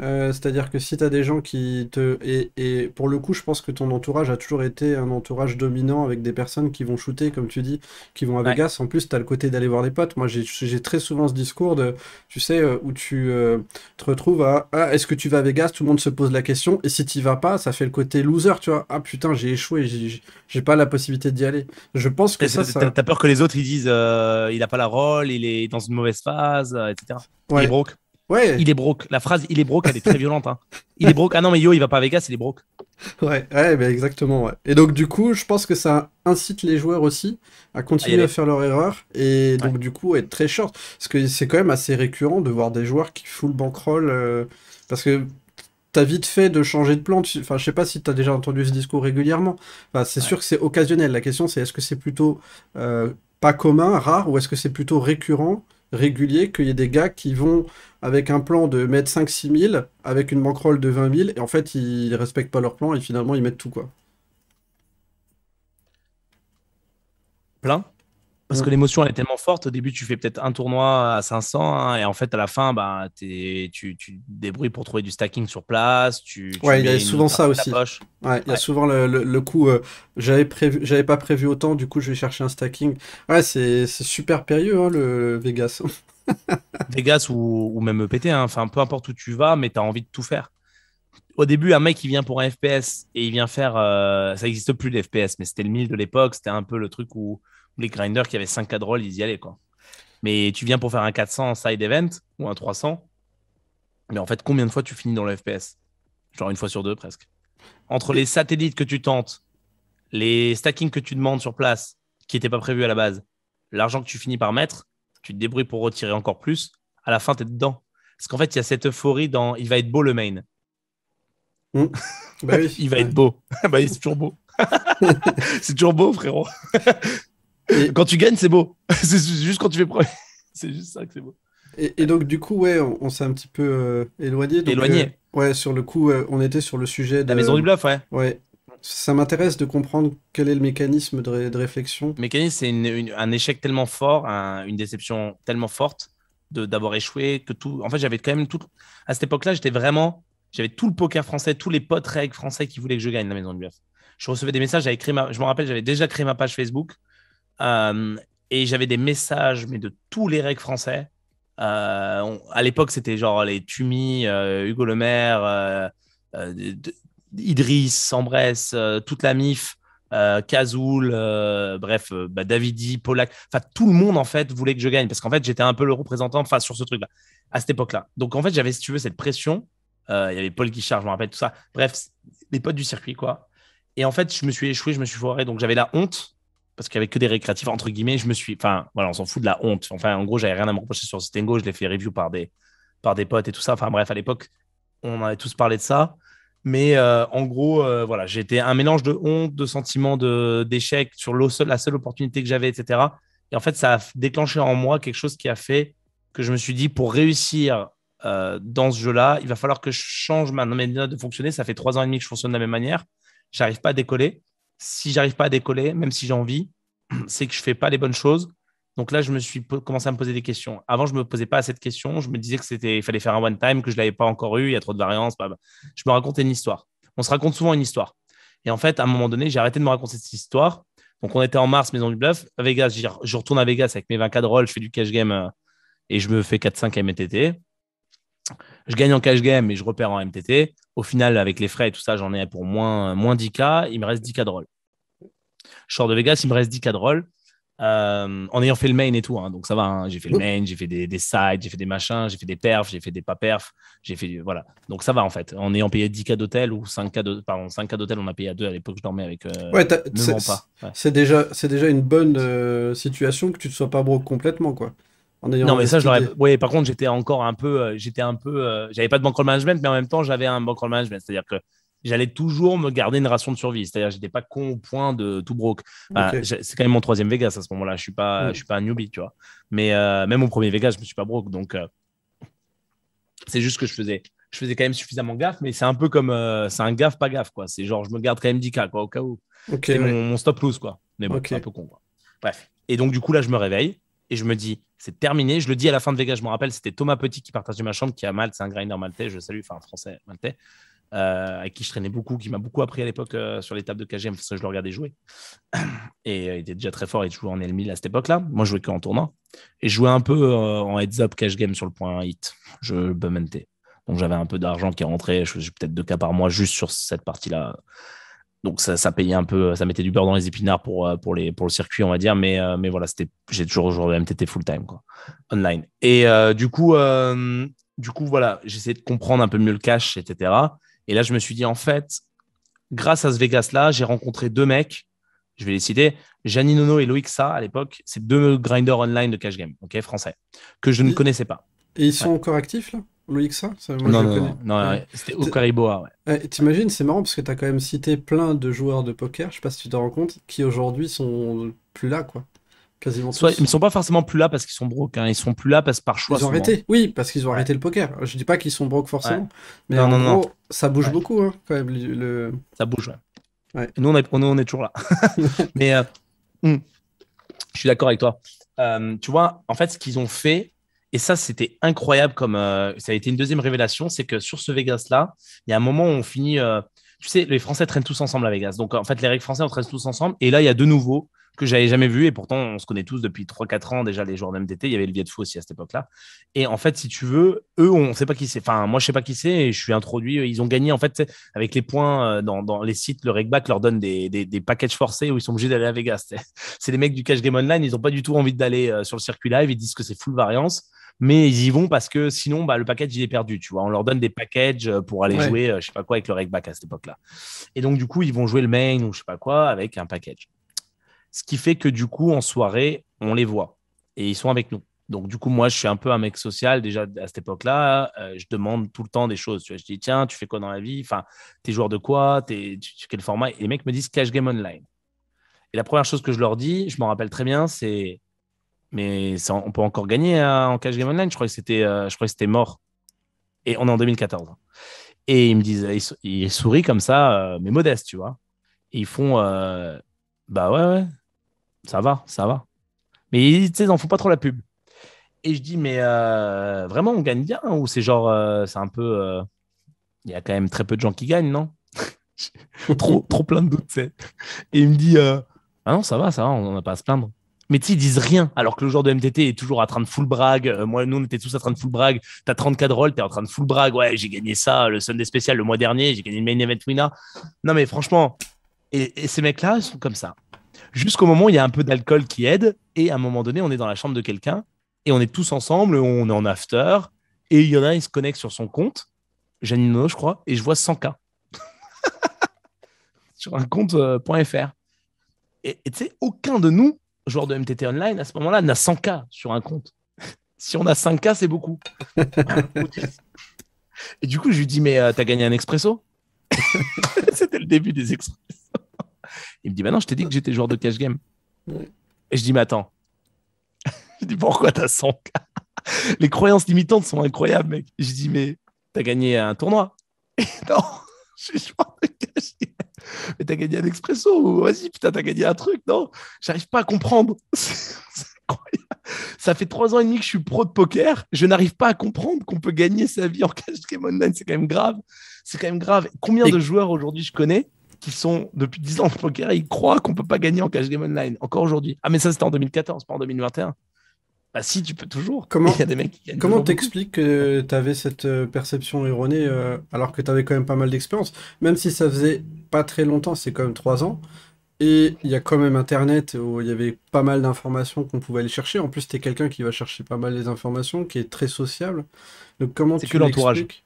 C'est-à-dire que si tu as des gens qui te... Et pour le coup, je pense que ton entourage a toujours été un entourage dominant avec des personnes qui vont shooter, comme tu dis, qui vont à Vegas. En plus, tu as le côté d'aller voir les potes. Moi, j'ai très souvent ce discours de, tu sais, où tu te retrouves à « Ah, est-ce que tu vas à Vegas ?» Tout le monde se pose la question. Et si tu vas pas, ça fait le côté loser, tu vois. « Ah putain, j'ai échoué, j'ai pas la possibilité d'y aller. » Je pense que ça... T'as peur que les autres, ils disent « Il a pas la rôle, il est dans une mauvaise phase, etc. Ouais. » Il est broke. Ouais. Il est broke. La phrase il est broke, elle est très violente. Hein. Il est broke. Ah non, mais il va pas à Vegas, il est broke. Ouais, bah exactement. Ouais. Et donc, du coup, je pense que ça incite les joueurs aussi à continuer à faire leur erreur et donc, du coup, être très short. Parce que c'est quand même assez récurrent de voir des joueurs qui full bankroll parce que t'as vite fait de changer de plan. Enfin, je sais pas si t'as déjà entendu ce discours régulièrement. Enfin, c'est sûr que c'est occasionnel. La question, c'est est-ce que c'est plutôt pas commun, rare ou est-ce que c'est plutôt récurrent, régulier, qu'il y ait des gars qui vont avec un plan de mettre 5-6 000 avec une bankroll de 20 000 et en fait ils respectent pas leur plan et finalement ils mettent tout, quoi. Plein Parce que l'émotion, elle est tellement forte. Au début, tu fais peut-être un tournoi à 500 hein, et en fait, à la fin, bah, tu débrouilles pour trouver du stacking sur place. Ouais, il y a souvent ça aussi. Ouais, il y a souvent le coup, j'avais pas prévu autant, du coup, je vais chercher un stacking. Ouais, c'est super périlleux, hein, le Vegas. Vegas ou même EPT, hein. Enfin, peu importe où tu vas, mais tu as envie de tout faire. Au début, un mec qui vient pour un FPS et il vient faire. Ça n'existe plus les FPS, mais c'était le 1000 de l'époque. C'était un peu le truc où les grinders qui avaient 5 cas de rôle, ils y allaient, quoi. Mais tu viens pour faire un 400 en side event ou un 300. Mais en fait, combien de fois tu finis dans le FPS? Genre une fois sur deux presque. Entre les satellites que tu tentes, les stackings que tu demandes sur place qui n'étaient pas prévus à la base, l'argent que tu finis par mettre, tu te débrouilles pour retirer encore plus. À la fin, tu es dedans. Parce qu'en fait, il y a cette euphorie dans il va être beau le main. Mmh. Bah oui. Il va être beau. Bah, c'est toujours beau. C'est toujours beau, frérot. Et quand tu gagnes, c'est beau. C'est juste quand tu fais premier. C'est juste ça que c'est beau. Et donc, du coup, ouais, on s'est un petit peu éloigné. Donc, ouais, sur le coup, on était sur le sujet de la maison du bluff, ouais. Ouais. Ça m'intéresse de comprendre quel est le mécanisme de réflexion. Le mécanisme, c'est un échec tellement fort, une déception tellement forte d'avoir échoué que tout. En fait, j'avais quand même tout. À cette époque-là, j'étais vraiment. J'avais tout le poker français, tous les potes règles français qui voulaient que je gagne la maison du bluff. Je recevais des messages. Je me rappelle, j'avais déjà créé ma page Facebook. Et j'avais des messages mais de tous les règles français à l'époque c'était genre les Tumi, Hugo Le Maire, Idriss, Ambrès, toute la MIF, Kazoul, bref, bah, Davidi, Polak, enfin tout le monde en fait voulait que je gagne parce qu'en fait j'étais un peu le représentant enfin sur ce truc là à cette époque là donc en fait j'avais si tu veux cette pression, il y avait Paul Guichard, je me rappelle tout ça, bref les potes du circuit quoi, et en fait je me suis échoué, je me suis foiré, donc j'avais la honte parce qu'il n'y avait que des récréatifs, entre guillemets, Enfin, voilà, on s'en fout de la honte. Enfin, en gros, j'avais rien à me reprocher sur Stengo, je l'ai fait review par des potes et tout ça. Enfin, bref, à l'époque, on avait tous parlé de ça. Mais en gros, voilà, j'étais un mélange de honte, de sentiments d'échec sur la seule opportunité que j'avais, etc. Et en fait, ça a déclenché en moi quelque chose qui a fait que je me suis dit, pour réussir dans ce jeu-là, il va falloir que je change ma manière de fonctionner. Ça fait 3 ans et demi que je fonctionne de la même manière. Je n'arrive pas à décoller. Si j'arrive pas à décoller, même si j'ai envie, c'est que je fais pas les bonnes choses. Donc là, je me suis commencé à me poser des questions. Avant, je me posais pas cette question. Je me disais que il fallait faire un one time, que je l'avais pas encore eu, il y a trop de variances. Bah. Je me racontais une histoire. On se raconte souvent une histoire. Et en fait, à un moment donné, j'ai arrêté de me raconter cette histoire. Donc on était en mars, Maison du Bluff, à Vegas. Je retourne à Vegas avec mes 20 cas de roll, je fais du cash game et je me fais 4-5 MTT. Je gagne en cash game et je repère en MTT. Au final, avec les frais et tout ça, j'en ai pour moins 10K. Il me reste 10K de roll. Je sors de Vegas, il me reste 10K de roll. En ayant fait le main et tout, hein, donc ça va. Hein, j'ai fait le main, j'ai fait des sides, j'ai fait des machins, j'ai fait des perfs, j'ai fait des pas perfs. J'ai fait voilà. Donc ça va en fait. En ayant payé 10K d'hôtel ou 5K d'hôtel, on a payé à 2 à l'époque. Je dormais avec. Ouais, c'est déjà une bonne situation que tu ne te sois pas broke complètement, quoi. Non, mais ça, je l'aurais. Oui, par contre, j'étais encore un peu. J'avais pas de bankroll management, mais en même temps, j'avais un bankroll management. C'est-à-dire que j'allais toujours me garder une ration de survie. C'est-à-dire que j'étais pas con au point de tout broke. Okay. C'est quand même mon 3e Vegas à ce moment-là. Je suis pas un newbie, tu vois. Mais même mon 1er Vegas, je me suis pas broke. Donc, c'est juste que je faisais quand même suffisamment gaffe, mais c'est un peu comme. C'est un gaffe, pas gaffe, quoi. C'est genre, je me garde quand même 10K, quoi, au cas où. Okay, c'est mon stop loss, quoi. Mais bon, c'est un peu con, quoi. Bref. Et donc, du coup, là, je me réveille. Et je me dis, c'est terminé. Je le dis à la fin de Vegas, je me rappelle, c'était Thomas Petit qui partageait ma chambre, qui est à Malte, c'est un grinder maltais, je le salue, enfin un français maltais, avec qui je traînais beaucoup, qui m'a beaucoup appris à l'époque sur les tables de KGM, parce que je le regardais jouer. Et il était déjà très fort, il jouait en L1000 à cette époque-là. Moi, je jouais qu'en tournant. Et je jouais un peu en heads-up cash game sur le point hit. Je bum huntais. Donc j'avais un peu d'argent qui rentrait, je faisais peut-être 2K par mois juste sur cette partie-là. Donc, ça payait un peu, ça mettait du beurre dans les épinards pour le circuit, on va dire. Mais voilà, j'ai toujours joué MTT full-time, quoi, online. Et du coup, voilà, j'essayais de comprendre un peu mieux le cash, etc. Et là, je me suis dit, en fait, grâce à ce Vegas-là, j'ai rencontré 2 mecs, je vais les citer, Janino et Loïc Sa, à l'époque. C'est 2 grinders online de cash game, ok, français, que je ne connaissais pas. Et ils sont encore actifs, là ? Loïc Sa, non, c'était au Cariboa. Ouais. T'imagines, c'est marrant parce que t'as quand même cité plein de joueurs de poker, je sais pas si tu te rends compte, qui aujourd'hui sont plus là, quoi. Quasiment tous. Ils ne sont pas forcément plus là parce qu'ils sont broke, hein. Ils sont plus là parce que par choix. Ils ont arrêté, oui, parce qu'ils ont arrêté le poker. Je dis pas qu'ils sont broke forcément, mais en gros, ça bouge beaucoup, hein, quand même. Ça bouge, ouais. Nous, on est toujours là. Mais Je suis d'accord avec toi. Tu vois, en fait, ce qu'ils ont fait, et ça, c'était incroyable, comme ça a été une deuxième révélation, c'est que sur ce Vegas-là, il y a un moment où on finit… tu sais, les Français traînent tous ensemble à Vegas. Donc, en fait, les règles françaises, on traîne tous ensemble. Et là, il y a de nouveau que j'avais jamais vu. Et pourtant, on se connaît tous depuis 3-4 ans déjà, les joueurs d'MTT. Il y avait le Viet Fou aussi à cette époque-là. Et en fait, si tu veux, eux, on ne sait pas qui c'est. Enfin, moi, je ne sais pas qui c'est et je suis introduit. Ils ont gagné, en fait, avec les points dans les sites. Le Regback leur donne des packages forcés où ils sont obligés d'aller à Vegas. C'est les mecs du Cash Game Online. Ils n'ont pas du tout envie d'aller sur le circuit live. Ils disent que c'est full variance. Mais ils y vont parce que sinon, bah, le package, il est perdu. Tu vois, on leur donne des packages pour aller jouer, je sais pas quoi, avec le Regback à cette époque-là. Et donc, du coup, ils vont jouer le main ou je sais pas quoi avec un package. Ce qui fait que, du coup, en soirée, on les voit et ils sont avec nous. Donc, du coup, moi, je suis un peu un mec social déjà à cette époque-là. Je demande tout le temps des choses. Tu vois, je dis, tiens, tu fais quoi dans la vie? Enfin, t'es joueur de quoi? Quel format? Et les mecs me disent Cash Game Online. Et la première chose que je leur dis, je m'en rappelle très bien, c'est. Mais ça, on peut encore gagner en Cash Game Online. Je croyais que c'était mort. Et on est en 2014. Et ils me disent, ils sourient comme ça, mais modeste, tu vois. Et ils font, bah ouais, ça va. Mais ils n'en font pas trop la pub. Et je dis, mais vraiment, on gagne bien? Ou c'est genre, c'est un peu, il y a quand même très peu de gens qui gagnent, non? Trop plein de doutes, tu sais. Et il me dit, ah non, ça va, on n'a pas à se plaindre. Mais tu sais, ils disent rien, alors que le joueur de MTT est toujours en train de full brag. Nous, on était tous en train de full brag. T'as 30K de roll, t'es en train de full brag. Ouais, j'ai gagné ça, le Sunday spécial le mois dernier, j'ai gagné le main event winner. Non, mais franchement, et ces mecs-là, ils sont comme ça. Jusqu'au moment où il y a un peu d'alcool qui aide, et à un moment donné, on est dans la chambre de quelqu'un, et on est tous ensemble, on est en after, et il y en a, il se connecte sur son compte, Janino, je crois, et je vois 100K sur un compte .fr. Et tu sais, aucun de nous, joueur de MTT Online, à ce moment-là, n'a 100K sur un compte. Si on a 5K, c'est beaucoup. Et du coup, je lui dis, mais t'as gagné un expresso? C'était le début des expressos. Il me dit, bah non, je t'ai dit que j'étais joueur de cash game. Ouais. Et je dis, mais attends. Je dis, pourquoi t'as 100K? Les croyances limitantes sont incroyables, mec. Je dis, mais t'as gagné un tournoi? Et non, je suis joueur de cash game. Mais t'as gagné un expresso, vas-y, putain, t'as gagné un truc, non? J'arrive pas à comprendre. C'est incroyable. Ça fait 3 ans et demi que je suis pro de poker, je n'arrive pas à comprendre qu'on peut gagner sa vie en cash game online, c'est quand même grave. Combien de joueurs aujourd'hui je connais qui sont depuis 10 ans de poker et ils croient qu'on peut pas gagner en cash game online, encore aujourd'hui? Ah, mais ça, c'était en 2014, pas en 2021. Bah si, tu peux toujours. Il y a des mecs qui gagnent. Comment t'expliques que t'avais cette perception erronée alors que t'avais quand même pas mal d'expérience, même si ça faisait pas très longtemps, c'est quand même 3 ans, et il y a quand même Internet où il y avait pas mal d'informations qu'on pouvait aller chercher. En plus, t'es quelqu'un qui va chercher pas mal les informations, qui est très sociable. Donc comment tu l'expliques?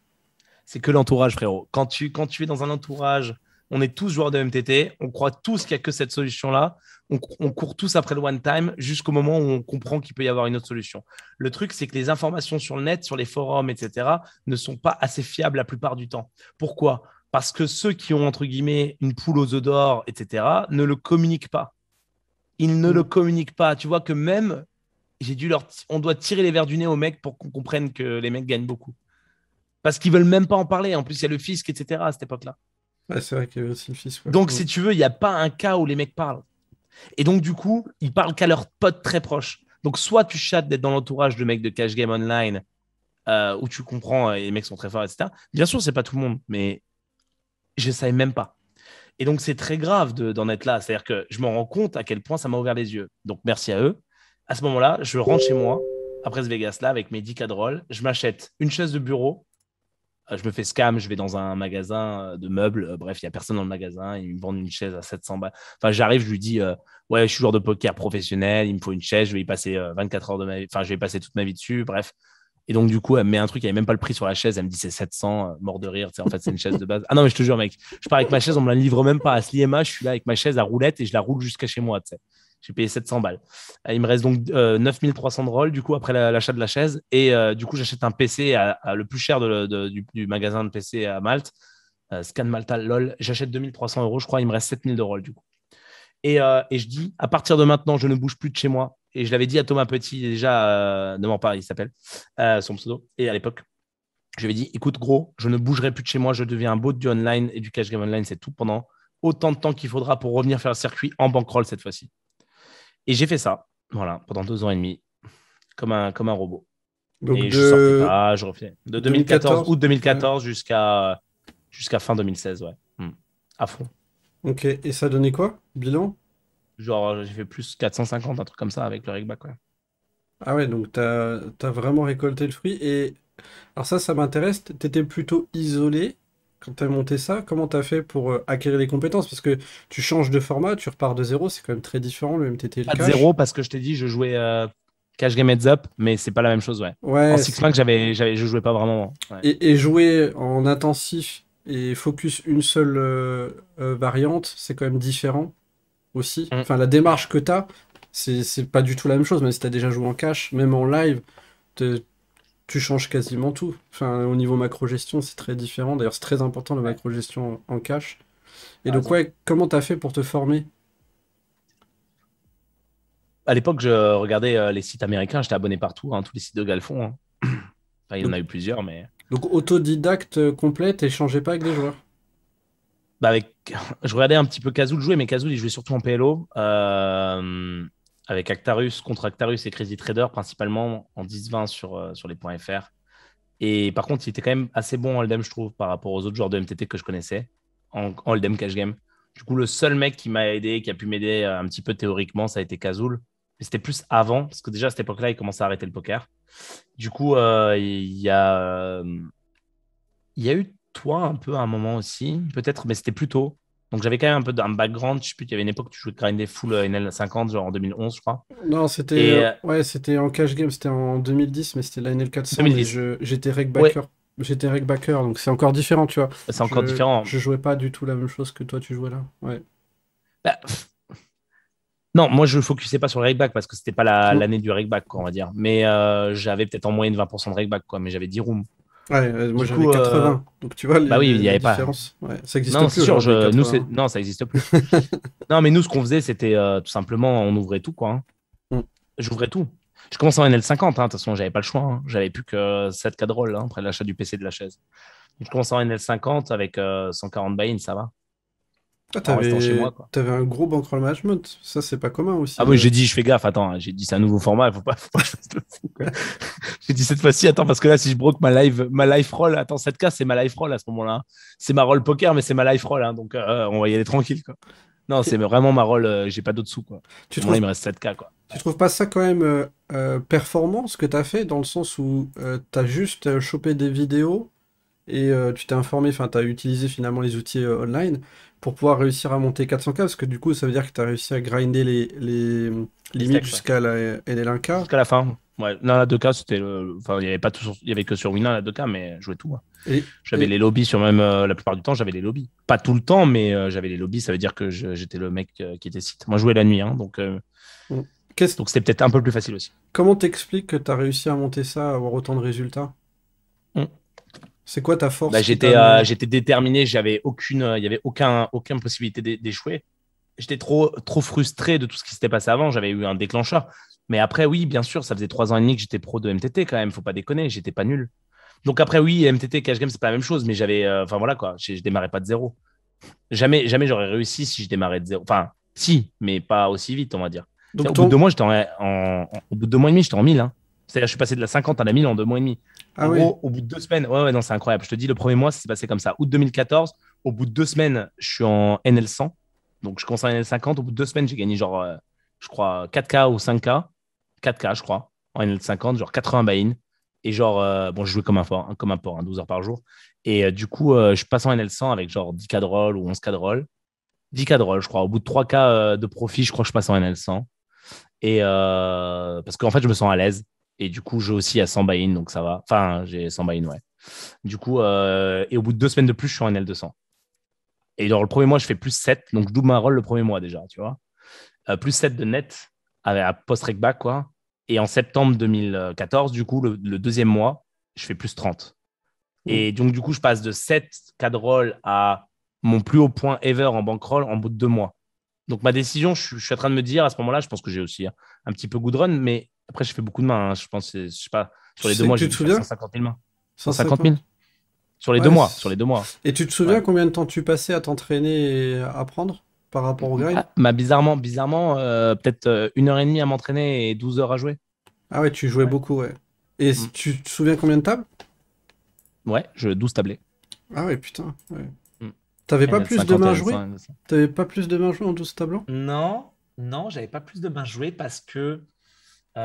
C'est que l'entourage, frérot. Quand tu es dans un entourage, on est tous joueurs de MTT, on croit tous qu'il n'y a que cette solution-là. On court tous après le one time jusqu'au moment où on comprend qu'il peut y avoir une autre solution. Le truc, c'est que les informations sur le net, sur les forums, etc., ne sont pas assez fiables la plupart du temps. Pourquoi? Parce que ceux qui ont, entre guillemets, une poule aux œufs d'or, etc., ne le communiquent pas. Ils ne le communiquent pas. Tu vois que même, on doit tirer les verres du nez aux mecs pour qu'on comprenne que les mecs gagnent beaucoup. Parce qu'ils ne veulent même pas en parler. En plus, il y a le fisc, etc., à cette époque-là. Ouais, c'est vrai qu'il y avait aussi le fisc. Ouais. Donc, si tu veux, il n'y a pas un cas où les mecs parlent. Et donc, du coup, ils parlent qu'à leurs potes très proches. Donc, soit tu chattes d'être dans l'entourage de mecs de Cash Game Online où tu comprends et les mecs sont très forts, etc. Bien sûr, c'est pas tout le monde, mais je ne savais même pas. Et donc, c'est très grave d'en être là. C'est-à-dire que je m'en rends compte à quel point ça m'a ouvert les yeux. Donc, merci à eux. À ce moment-là, je rentre chez moi, après ce Vegas-là, avec mes 10 cadrolles. Je m'achète une chaise de bureau. Je me fais scam, je vais dans un magasin de meubles. Bref, il n'y a personne dans le magasin. Ils me vendent une chaise à 700 balles. Enfin, j'arrive, je lui dis ouais, je suis joueur de poker professionnel. Il me faut une chaise. Je vais y passer 24 heures de ma vie. Enfin, je vais y passer toute ma vie dessus. Bref. Et donc, du coup, elle me met un truc. Il n'y avait même pas le prix sur la chaise. Elle me dit c'est 700, mort de rire. Tu sais, en fait, c'est une chaise de base. Ah non, mais je te jure, mec, je pars avec ma chaise. On ne me la livre même pas à Sliema. Je suis là avec ma chaise à roulette et je la roule jusqu'à chez moi. Tu sais. J'ai payé 700 balles. Il me reste donc 9300 de roll, du coup, après l'achat de la chaise. Et du coup, j'achète un PC à le plus cher du magasin de PC à Malte. Scan Malta, lol. J'achète 2300 €, je crois. Il me reste 7000 de roll, du coup. Et je dis, à partir de maintenant, je ne bouge plus de chez moi. Et je l'avais dit à Thomas Petit, déjà, ne m'en parle, il s'appelle, son pseudo. Et à l'époque, je lui ai dit, écoute, gros, je ne bougerai plus de chez moi. Je deviens un bot du online et du cash game online. C'est tout pendant autant de temps qu'il faudra pour revenir faire le circuit en bankroll cette fois-ci. Et j'ai fait ça. Voilà, pendant 2 ans et demi, comme un robot. Donc et je sortais pas, je refaisais. De 2014, août 2014 jusqu'à fin 2016, ouais. À fond. Ok, et ça donnait quoi, bilan? Genre, j'ai fait plus 450, un truc comme ça avec le rigback, ouais. Ah ouais, donc t'as vraiment récolté le fruit. Et alors ça m'intéresse, t'étais plutôt isolé quand t'as monté ça. Comment t'as fait pour acquérir les compétences? Parce que tu changes de format, tu repars de zéro, c'est quand même très différent le MTT et le cash. Pas de zéro parce que je t'ai dit, je jouais cash game heads up, mais c'est pas la même chose, ouais. Ouais, en 6-5, je jouais pas vraiment. Ouais. Et jouer en intensif et focus une seule variante, c'est quand même différent aussi. Enfin, la démarche que t'as, c'est pas du tout la même chose, même si t'as déjà joué en cash, même en live, tu changes quasiment tout. Enfin, au niveau macro-gestion, c'est très différent. D'ailleurs, c'est très important la macro-gestion en cash. Et donc, ouais, comment t'as fait pour te former? À l'époque, je regardais les sites américains, j'étais abonné partout, hein, tous les sites de Galfond. Hein. Enfin, il y en a eu plusieurs, mais... Donc, autodidacte complète et changeais pas avec des joueurs? Bah avec... Je regardais un petit peu Kazoul jouer, mais Kazoul, il jouait surtout en PLO. Avec Actarus, contre Actarus et Crazy Trader, principalement en 10-20 sur les points FR. Et par contre, il était quand même assez bon en hold'em, je trouve, par rapport aux autres joueurs de MTT que je connaissais, en hold'em cash game. Du coup, le seul mec qui m'a aidé, qui a pu m'aider un petit peu théoriquement, ça a été Kazoul. Mais c'était plus avant, parce que déjà, à cette époque-là, il commençait à arrêter le poker. Du coup, il y a eu toi un peu à un moment aussi, peut-être, mais c'était plus tôt. Donc, j'avais quand même un peu d'un background. Je sais plus, il y avait une époque où tu jouais grindé full NL50, genre en 2011, je crois. Non, c'était c'était en cash game, c'était en 2010, mais c'était la NL400. J'étais regbacker. Ouais. J'étais regbacker, donc c'est encore différent, tu vois. C'est encore différent. Je jouais pas du tout la même chose que toi, tu jouais là. Ouais. Bah, non, moi, je focusais pas sur le regback parce que c'était pas l'année du regback, quoi, on va dire. Mais j'avais peut-être en moyenne 20% de regback, quoi, mais j'avais 10 rooms. Ouais, moi j'avais 80, donc tu vois, bah oui, il n'y avait pas. Ouais, ça existe plus. Sûr, non, ça existe plus. Non, mais nous, ce qu'on faisait, c'était tout simplement, on ouvrait tout, quoi. Hein. J'ouvrais tout. Je commençais en NL50, de toute façon, j'avais pas le choix. Hein. J'avais plus que 7 cadrolles hein, après l'achat du PC de la chaise. Donc, je commençais en NL50 avec 140 buy-in, ça va. Ah, t'avais un gros bankroll management, ça c'est pas commun aussi. Ah oui, j'ai dit, je fais gaffe, attends, j'ai dit c'est un nouveau format, faut pas que je fasse le fou. J'ai dit cette fois-ci, attends, parce que là si je broke ma life roll, attends, 7K c'est ma life roll à ce moment-là. C'est ma roll poker, mais c'est ma life roll, hein, donc on va y aller tranquille, quoi. Non, c'est vraiment ma roll, j'ai pas d'autre sous, quoi. Il me reste 7K, quoi. Tu trouves pas ça quand même performant ce que t'as fait, dans le sens où t'as juste chopé des vidéos et tu t'es informé, enfin t'as utilisé finalement les outils online pour pouvoir réussir à monter 400K, parce que du coup, ça veut dire que tu as réussi à grinder les limites jusqu'à la NL1K. Jusqu'à la fin, ouais. Non, la 2K, c'était enfin, il y avait que sur Wina, la 2K, mais je jouais tout. Hein. J'avais les lobbies, la plupart du temps, j'avais les lobbies. Pas tout le temps, mais j'avais les lobbies, ça veut dire que j'étais le mec qui était site. Moi, je jouais la nuit, hein, donc c'était peut-être un peu plus facile aussi. Comment t'expliques que tu as réussi à monter ça, à avoir autant de résultats? C'est quoi ta force? Bah, j'étais déterminé, il n'y avait aucune possibilité d'échouer. J'étais trop frustré de tout ce qui s'était passé avant, j'avais eu un déclencheur. Mais après, oui, bien sûr, ça faisait 3 ans et demi que j'étais pro de MTT quand même, faut pas déconner, j'étais pas nul. Donc après, oui, MTT, cash game, c'est pas la même chose, mais j'avais, enfin voilà quoi, je démarrais pas de zéro. Jamais j'aurais réussi si je démarrais de zéro. Enfin, si, mais pas aussi vite, on va dire. Donc, au bout de 2 mois, j'étais en 1000. Hein. C'est-à-dire, je suis passé de la 50 à la 1000 en 2 mois et demi. Ah oui. Au bout de 2 semaines, ouais, non, c'est incroyable. Je te dis, le premier mois, ça s'est passé comme ça. Août 2014, au bout de 2 semaines, je suis en NL100. Donc, je commence en NL50. Au bout de 2 semaines, j'ai gagné, genre, je crois, 4K ou 5K. 4K, je crois, en NL50, genre 80 buy-in. Et genre, bon, je jouais comme un porc, hein, 12 heures par jour. Et du coup, je passe en NL100 avec genre 10K de roll ou 11K de roll. 10K de roll, je crois. Au bout de 3K de profit, je crois que je passe en NL100. Et parce qu'en fait, je me sens à l'aise. Et du coup, j'ai aussi à 100 buy-in, donc ça va. Enfin, j'ai 100 buy-in, ouais. Du coup, et au bout de 2 semaines de plus, je suis en NL200. Et dans le premier mois, je fais plus 7. Donc, je double ma roll le premier mois déjà, tu vois. Plus 7 de net à post-rec-back, quoi. Et en septembre 2014, du coup, le deuxième mois, je fais plus 30. Et donc, du coup, je passe de 7K de roll à mon plus haut point ever en bankroll en bout de 2 mois. Donc, ma décision, je suis en train de me dire, à ce moment-là, je pense que j'ai aussi un petit peu good run, mais après, je fais beaucoup de mains. Hein. Je pense, je sais pas, sur les 2 mois, j'ai 150 000 mains. 150 000 sur les 2 mois. Et tu te souviens combien de temps tu passais à t'entraîner et à apprendre? par rapport au grind? Bah, bizarrement, peut-être 1h30 à m'entraîner et 12 heures à jouer. Ah ouais, tu jouais beaucoup, ouais. Et tu te souviens combien de tables? Ouais, 12 tablés. Ah ouais, putain, ouais. T'avais pas plus de mains jouées? T'avais pas plus de mains jouées en 12 tableaux? Non, non, j'avais pas plus de mains jouées parce que... Non,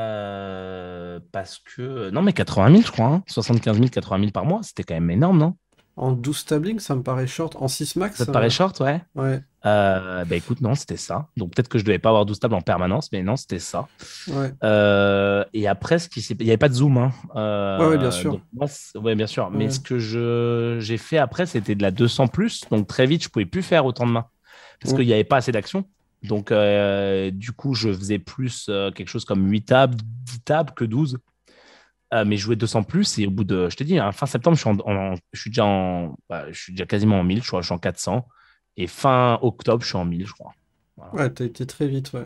mais 80 000, je crois. Hein. 75 000, 80 000 par mois, c'était quand même énorme, non? En 12 tablings, ça me paraît short. En 6 max, ça te paraît short, ouais. Ouais. Bah écoute, non, c'était ça. Donc peut-être que je devais pas avoir 12 tables en permanence, mais non, c'était ça. Ouais. Et après, il n'y avait pas de zoom. Hein. Ouais, bien sûr. Moi, ouais, bien sûr. Ouais. Mais ce que j'ai fait après, c'était de la 200+. Donc très vite, je pouvais plus faire autant de mains parce qu'il n'y avait pas assez d'action. Donc du coup, je faisais plus quelque chose comme 8 tables, 10 tables que 12. Mais je jouais 200+, et au bout de, je t'ai dit, hein, fin septembre, je suis déjà quasiment en 1000, je crois, je suis en 400, et fin octobre, je suis en 1000, je crois. Voilà. Ouais, t'as été très vite, ouais.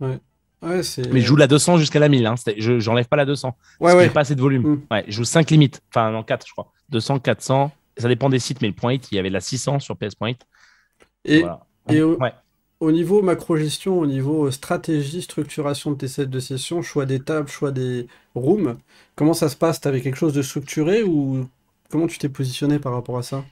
Ouais. Ouais, mais je joue la 200 jusqu'à la 1000, hein. J'enlève pas la 200, parce que j'ai pas assez de volume. Ouais, je joue 5 limites, enfin non, 4, je crois. 200, 400, ça dépend des sites, mais le point 8, il y avait la 600 sur PS.8. Et, voilà. Au niveau macro-gestion, au niveau stratégie, structuration de tes sets de session, choix des tables, choix des rooms, comment ça se passe? T'avais quelque chose de structuré ou comment tu t'es positionné par rapport à ça?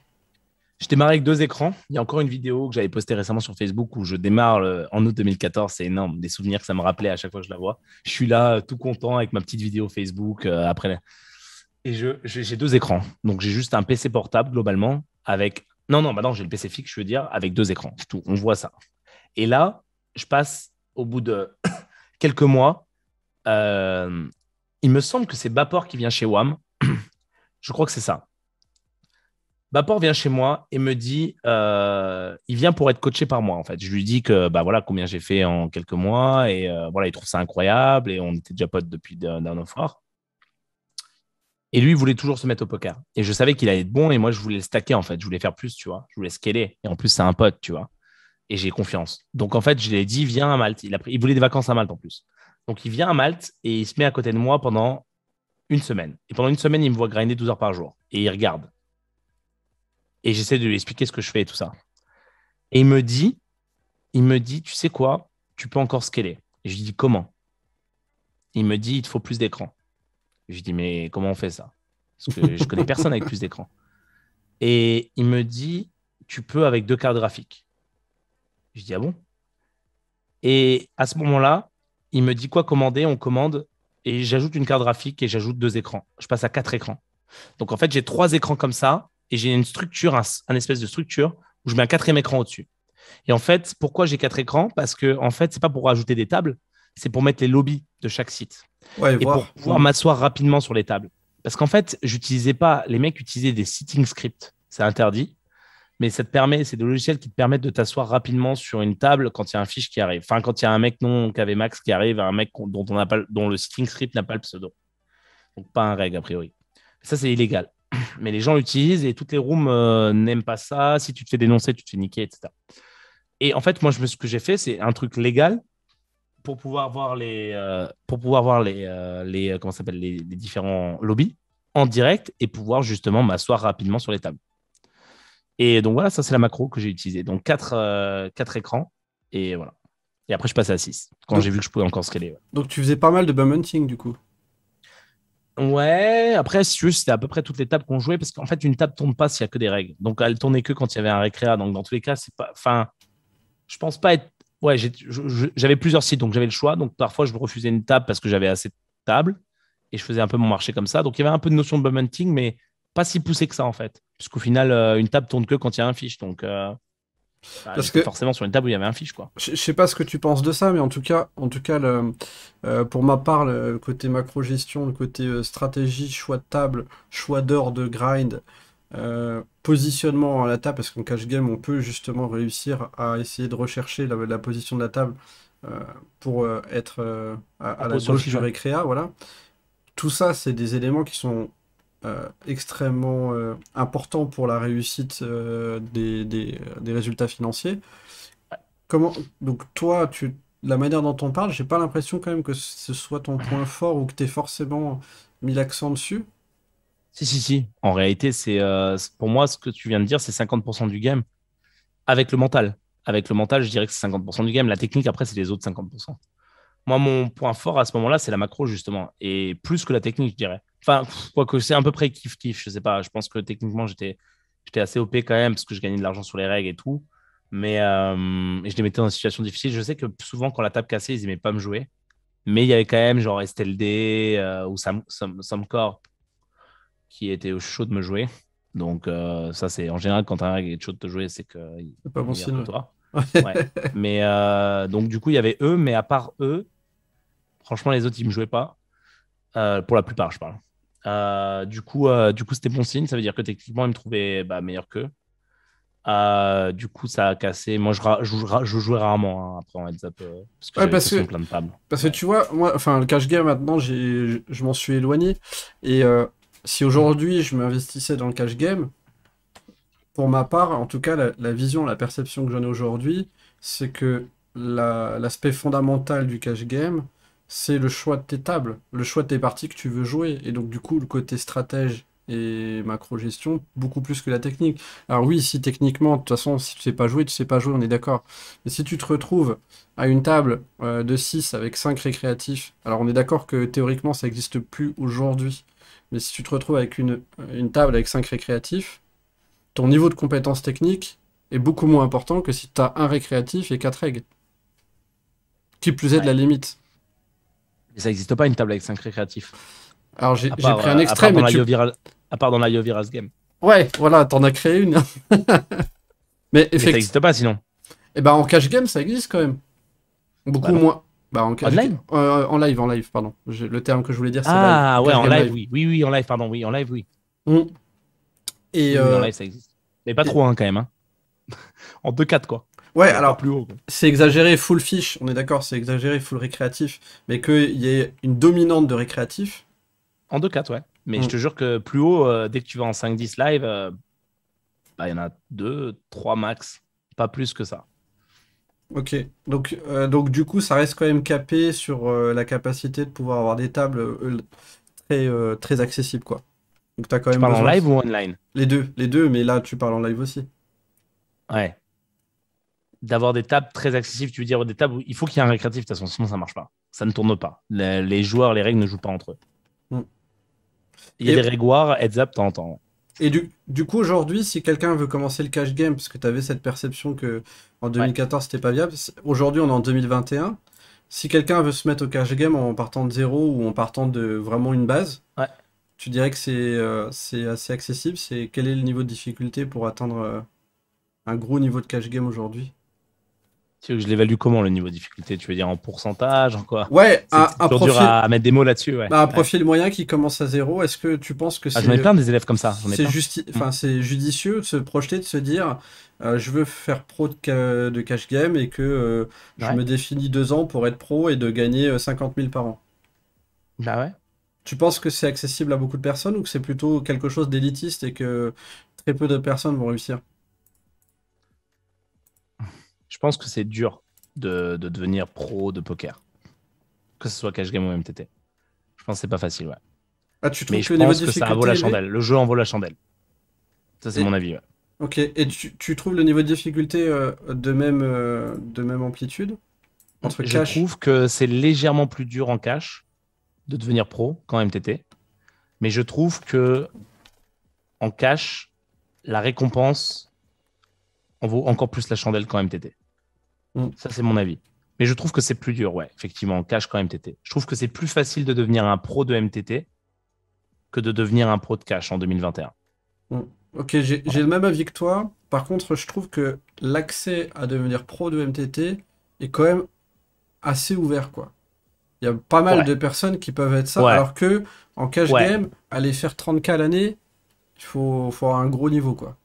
Je démarre avec 2 écrans. Il y a encore une vidéo que j'avais postée récemment sur Facebook où je démarre en août 2014. C'est énorme, des souvenirs que ça me rappelait à chaque fois que je la vois. Je suis là tout content avec ma petite vidéo Facebook. Après, et j'ai 2 écrans. Donc, j'ai juste un PC portable globalement avec... Non, maintenant, j'ai le PC fixe, je veux dire, avec 2 écrans. C'est tout, on voit ça. Et là, je passe au bout de quelques mois. Il me semble que c'est Bapport qui vient chez WAM. Je crois que c'est ça. Bapport vient chez moi et me dit, il vient pour être coaché par moi en fait. Je lui dis que bah voilà combien j'ai fait en quelques mois et voilà il trouve ça incroyable et on était déjà potes depuis Dawn of War. Et lui, il voulait toujours se mettre au poker. Et je savais qu'il allait être bon et moi je voulais le stacker en fait. Je voulais faire plus, tu vois. Je voulais scaler. Et en plus c'est un pote, tu vois. Et j'ai confiance. Donc, en fait, je lui ai dit, viens à Malte. Il voulait des vacances à Malte en plus. Donc, il vient à Malte et il se met à côté de moi pendant 1 semaine. Et pendant 1 semaine, il me voit grinder 12 heures par jour. Et il regarde. Et j'essaie de lui expliquer ce que je fais et tout ça. Et il me dit, tu sais quoi, tu peux encore scaler. Et je lui dis, comment? Il me dit, il te faut plus d'écran. Je lui dis, mais comment on fait ça? Parce que je connais personne avec plus d'écran. Et il me dit, tu peux avec 2 cartes graphiques. Je dis, ah bon? Et à ce moment-là, il me dit quoi commander? On commande et j'ajoute une carte graphique et j'ajoute 2 écrans. Je passe à 4 écrans. Donc, en fait, j'ai 3 écrans comme ça et j'ai une structure, un espèce de structure où je mets un 4e écran au-dessus. Et en fait, pourquoi j'ai 4 écrans? Parce que, en fait, ce n'est pas pour rajouter des tables, c'est pour mettre les lobbies de chaque site et pour pouvoir m'asseoir rapidement sur les tables. Parce qu'en fait, j'utilisais pas, les mecs utilisaient des sitting scripts, c'est interdit. Mais ça te permet, c'est des logiciels qui te permettent de t'asseoir rapidement sur une table quand il y a un fiche qui arrive. Enfin, quand il y a un mec non KV Max qui arrive, un mec dont le sitting script n'a pas le pseudo. Donc, pas un reg, a priori. Ça, c'est illégal. Mais les gens l'utilisent et toutes les rooms n'aiment pas ça. Si tu te fais dénoncer, tu te fais niquer, etc. Et en fait, moi, ce que j'ai fait, c'est un truc légal pour pouvoir voir les différents lobbies en direct et pouvoir justement m'asseoir rapidement sur les tables. Et donc voilà, ça c'est la macro que j'ai utilisée. Donc 4 écrans et voilà. Et après je passe à 6 quand j'ai vu que je pouvais encore scaler. Ouais. Donc tu faisais pas mal de bum hunting du coup? Ouais, après si tu veux, c'était à peu près toutes les tables qu'on jouait parce qu'en fait une table tourne pas s'il y a que des règles. Donc elle tournait que quand il y avait un récréa. Donc dans tous les cas, c'est pas. Enfin, je pense pas être. Ouais, j'avais plusieurs sites donc j'avais le choix. Donc parfois je refusais une table parce que j'avais assez de tables et je faisais un peu mon marché comme ça. Donc il y avait un peu de notion de bum hunting, mais pas si poussé que ça en fait. Puisqu'au final, une table tourne que quand il y a un fiche. Donc, parce que forcément, sur une table où il y avait un fiche. Quoi. Je ne sais pas ce que tu penses de ça, mais en tout cas pour ma part, le côté macro-gestion, le côté stratégie, choix de table, choix d'heure de grind, positionnement à la table, parce qu'en cash game, on peut justement réussir à essayer de rechercher la position de la table pour être à la gauche du récréa. Voilà. Tout ça, c'est des éléments qui sont... extrêmement important pour la réussite des résultats financiers. Comment, donc toi, la manière dont on parle, j'ai pas l'impression quand même que ce soit ton point fort ou que tu aies forcément mis l'accent dessus. Si. En réalité, pour moi, ce que tu viens de dire, c'est 50% du game avec le mental. avec le mental, je dirais que c'est 50% du game. La technique, après, c'est les autres 50%. Moi, mon point fort à ce moment-là, c'est la macro, justement. Et plus que la technique, je dirais. Enfin, quoique c'est à peu près kiff-kiff, je sais pas. Je pense que techniquement, j'étais assez OP quand même parce que je gagnais de l'argent sur les règles et tout. Mais je les mettais dans des situations difficiles. Je sais que souvent, quand la table cassait, ils n'aimaient pas me jouer. Mais il y avait quand même genre STLD ou Samcorp qui était chaud de me jouer. Donc, ça, c'est en général, quand un règle est chaud de te jouer, c'est que. C'est pas bon signe. Ouais. Mais donc, du coup, il y avait eux, mais à part eux, franchement, les autres, ils ne me jouaient pas. Pour la plupart, je parle. Du coup, c'était bon signe. Ça veut dire que techniquement, ils me trouvaient meilleur qu'eux. Du coup, ça a cassé. Moi, je jouais rarement hein, après en heads up parce que plein de tables. Parce que tu vois, moi, enfin, le cash game maintenant, je m'en suis éloigné. Et si aujourd'hui je m'investissais dans le cash game, pour ma part, en tout cas, la vision, la perception que j'en ai aujourd'hui, c'est que l'aspect fondamental du cash game, c'est le choix de tes tables, le choix de tes parties que tu veux jouer. Et donc, du coup, le côté stratège et macro-gestion, beaucoup plus que la technique. Alors oui, si techniquement, de toute façon, si tu sais pas jouer, on est d'accord. Mais si tu te retrouves à une table de 6 avec 5 récréatifs, alors on est d'accord que théoriquement, ça n'existe plus aujourd'hui. Mais si tu te retrouves avec une table avec 5 récréatifs, ton niveau de compétence technique est beaucoup moins important que si tu as un récréatif et 4 règles. Qui plus est de la limite. Et ça n'existe pas une table avec 5 récréatifs. Alors j'ai pris un extrait, mais à part dans la YohViral Game. Ouais, voilà, t'en as créé une. Mais ça n'existe pas sinon. Et en cash game, ça existe quand même. Beaucoup moins. En live, pardon. Le terme que je voulais dire, c'est live. Ah ouais, en live, oui. Oui, en live, pardon, oui, en live, oui. Et en live, ça existe. Mais pas trop, hein, quand même. Hein. En 2-4, quoi. Ouais, alors, plus haut, quoi. C'est exagéré, full fish, on est d'accord, c'est exagéré, full récréatif. Mais qu'il y ait une dominante de récréatif. En 2-4, ouais. Mais je te jure que plus haut, dès que tu vas en 5-10 live, il y en a 2-3 max, pas plus que ça. Ok, donc du coup, ça reste quand même capé sur la capacité de pouvoir avoir des tables très accessibles, quoi. Donc, t'as quand même. Tu parles en live ou online? Les deux, mais là, tu parles en live aussi. Ouais. D'avoir des tables très accessibles, tu veux dire des tables où il faut qu'il y ait un récréatif, de toute façon, sinon ça marche pas. Ça ne tourne pas. Les joueurs, les règles ne jouent pas entre eux. Il y a des régoires, heads up, t'entends. Et du coup, aujourd'hui, si quelqu'un veut commencer le cash game, parce que tu avais cette perception que en 2014, c'était pas viable, aujourd'hui, on est en 2021. Si quelqu'un veut se mettre au cash game en partant de zéro ou en partant de vraiment une base, tu dirais que c'est assez accessible. Quel est le niveau de difficulté pour atteindre un gros niveau de cash game aujourd'hui? Tu veux que je l'évalue comment, le niveau de difficulté? Tu veux dire en pourcentage, en quoi? Ouais, c'est toujours dur à mettre des mots là-dessus. Ouais. Un profil moyen qui commence à zéro, est-ce que tu penses que c'est... J'en ai plein des élèves comme ça. C'est judicieux de se projeter, de se dire je veux faire pro de cash game et que je me définis 2 ans pour être pro et de gagner 50 000 par an. Bah ouais. Tu penses que c'est accessible à beaucoup de personnes ou que c'est plutôt quelque chose d'élitiste et que très peu de personnes vont réussir? Je pense que c'est dur de devenir pro de poker, que ce soit cash game ou MTT. Je pense que c'est pas facile, ouais. Ah, tu trouves que ça vaut la chandelle. Le jeu en vaut la chandelle. Ça, c'est mon avis, ouais. Ok, et tu trouves le niveau de difficulté de même amplitude entre cash? Je trouve que c'est légèrement plus dur en cash de devenir pro qu'en MTT. Mais je trouve que en cash, la récompense en vaut encore plus la chandelle qu'en MTT. Ça, c'est mon avis. Mais je trouve que c'est plus dur, ouais, effectivement, en cash qu'en MTT. Je trouve que c'est plus facile de devenir un pro de MTT que de devenir un pro de cash en 2021. Ok, j'ai le même avis que toi. Par contre, je trouve que l'accès à devenir pro de MTT est quand même assez ouvert, quoi. Il y a pas mal de personnes qui peuvent être ça, alors que en cash game, aller faire 30K l'année, il faut avoir un gros niveau, quoi.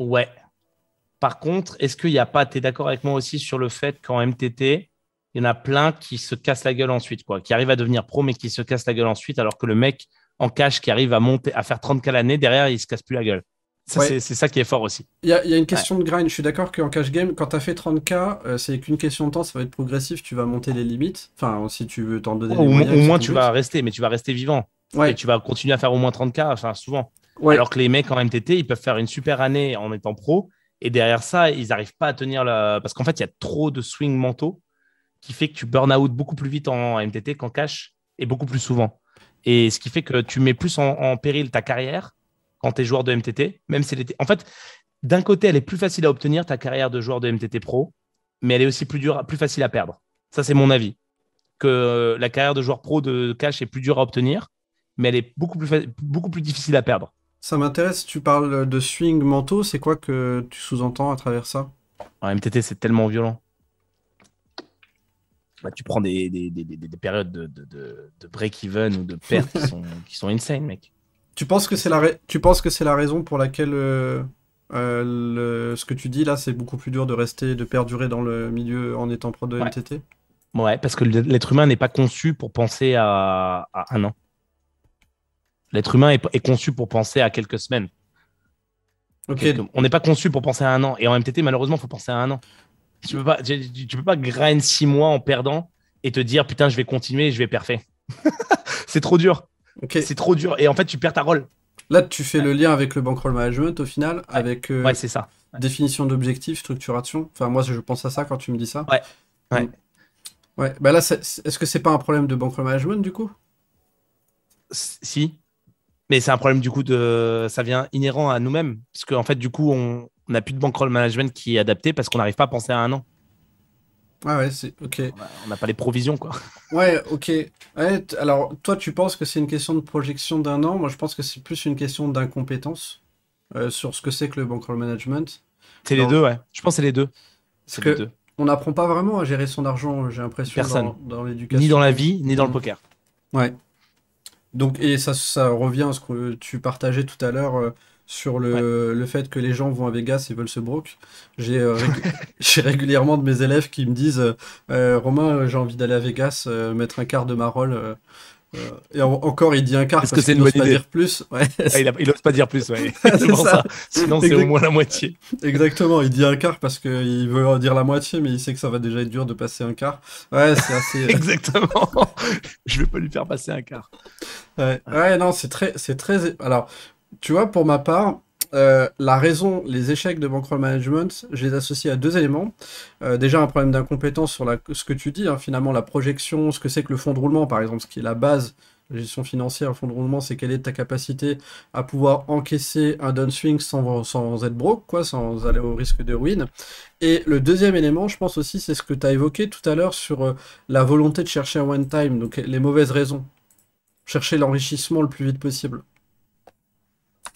Ouais. Par contre, est-ce qu'il n'y a pas... Tu es d'accord avec moi aussi sur le fait qu'en MTT, il y en a plein qui se cassent la gueule ensuite, quoi, qui arrivent à devenir pro, mais qui se cassent la gueule ensuite, alors que le mec en cash qui arrive à monter, à faire 30K l'année, derrière, il ne se casse plus la gueule. Ça, c'est ça qui est fort aussi. Il y a une question de grind. Je suis d'accord qu'en cash game, quand tu as fait 30K, c'est qu'une question de temps, ça va être progressif. Tu vas monter les limites. Enfin, si tu veux t'en donner les moyens. Au moins, tu vas rester, mais tu vas rester vivant. Ouais. Et tu vas continuer à faire au moins 30K, enfin, souvent. Ouais. Alors que les mecs en MTT, ils peuvent faire une super année en étant pro Et derrière ça, ils n'arrivent pas à tenir la... Parce qu'en fait, il y a trop de swings mentaux qui fait que tu burn out beaucoup plus vite en MTT qu'en cash et beaucoup plus souvent. Et ce qui fait que tu mets plus en péril ta carrière quand tu es joueur de MTT. Même si en fait, d'un côté, elle est plus facile à obtenir, ta carrière de joueur de MTT pro, mais elle est aussi plus dure, plus facile à perdre. Ça, c'est mon avis. Que la carrière de joueur pro de cash est plus dure à obtenir, mais elle est beaucoup plus difficile à perdre. Ça m'intéresse, tu parles de swing mentaux, c'est quoi que tu sous-entends à travers ça? En MTT, c'est tellement violent. Bah, tu prends des périodes de break-even ou de pertes qui sont insane, mec. Tu penses que c'est la raison pour laquelle ce que tu dis là, c'est beaucoup plus dur de rester, de perdurer dans le milieu en étant pro de MTT? Ouais, parce que l'être humain n'est pas conçu pour penser à un an. L'être humain est conçu pour penser à quelques semaines. Okay. On n'est pas conçu pour penser à un an. Et en MTT, malheureusement, il faut penser à un an. Tu peux pas grind 6 mois en perdant et te dire, putain, je vais continuer, je vais parfait. C'est trop dur. Okay. C'est trop dur. Et en fait, tu perds ta rôle. Là, tu fais le lien avec le bankroll management, au final, avec c'est ça. Définition d'objectif, structuration. Enfin, moi, je pense à ça quand tu me dis ça. Ouais. Bah là, est-ce que c'est pas un problème de bankroll management, du coup? Si. Mais c'est un problème, du coup, ça vient inhérent à nous-mêmes. Parce qu'en fait, du coup, on n'a plus de bankroll management qui est adapté parce qu'on n'arrive pas à penser à un an. Ah ouais, c'est OK. On n'a pas les provisions, quoi. Ouais, OK. Ouais, alors, toi, tu penses que c'est une question de projection d'un an. Moi, je pense que c'est plus une question d'incompétence sur ce que c'est que le bankroll management. C'est les deux, ouais. Je pense que c'est les deux. Parce qu'on n'apprend pas vraiment à gérer son argent, j'ai l'impression. Personne. Dans l'éducation. Ni dans la vie, ni dans le poker. Ouais. Donc, et ça revient à ce que tu partageais tout à l'heure sur le fait que les gens vont à Vegas et veulent se broke. J'ai régulièrement de mes élèves qui me disent Romain, j'ai envie d'aller à Vegas, mettre un quart de ma roll. Et encore, il dit un quart parce qu'il n'ose pas dire plus. Ouais. Il n'ose pas dire plus, ouais. Ça. Sinon, c'est au moins la moitié. Exactement, il dit un quart parce qu'il veut dire la moitié, mais il sait que ça va déjà être dur de passer un quart. Ouais, c'est assez. Exactement. Je vais pas lui faire passer un quart. Ouais, non, c'est très. Alors, tu vois, pour ma part, les échecs de bankroll management, je les associe à deux éléments. Déjà, un problème d'incompétence sur ce que tu dis, hein, finalement, la projection, ce que c'est que le fonds de roulement, par exemple, ce qui est la base de la gestion financière. Le fonds de roulement, c'est quelle est ta capacité à pouvoir encaisser un downswing sans être broke, quoi, sans aller au risque de ruine. Et le deuxième élément, je pense aussi, c'est ce que tu as évoqué tout à l'heure sur la volonté de chercher un one-time, donc les mauvaises raisons. Chercher l'enrichissement le plus vite possible.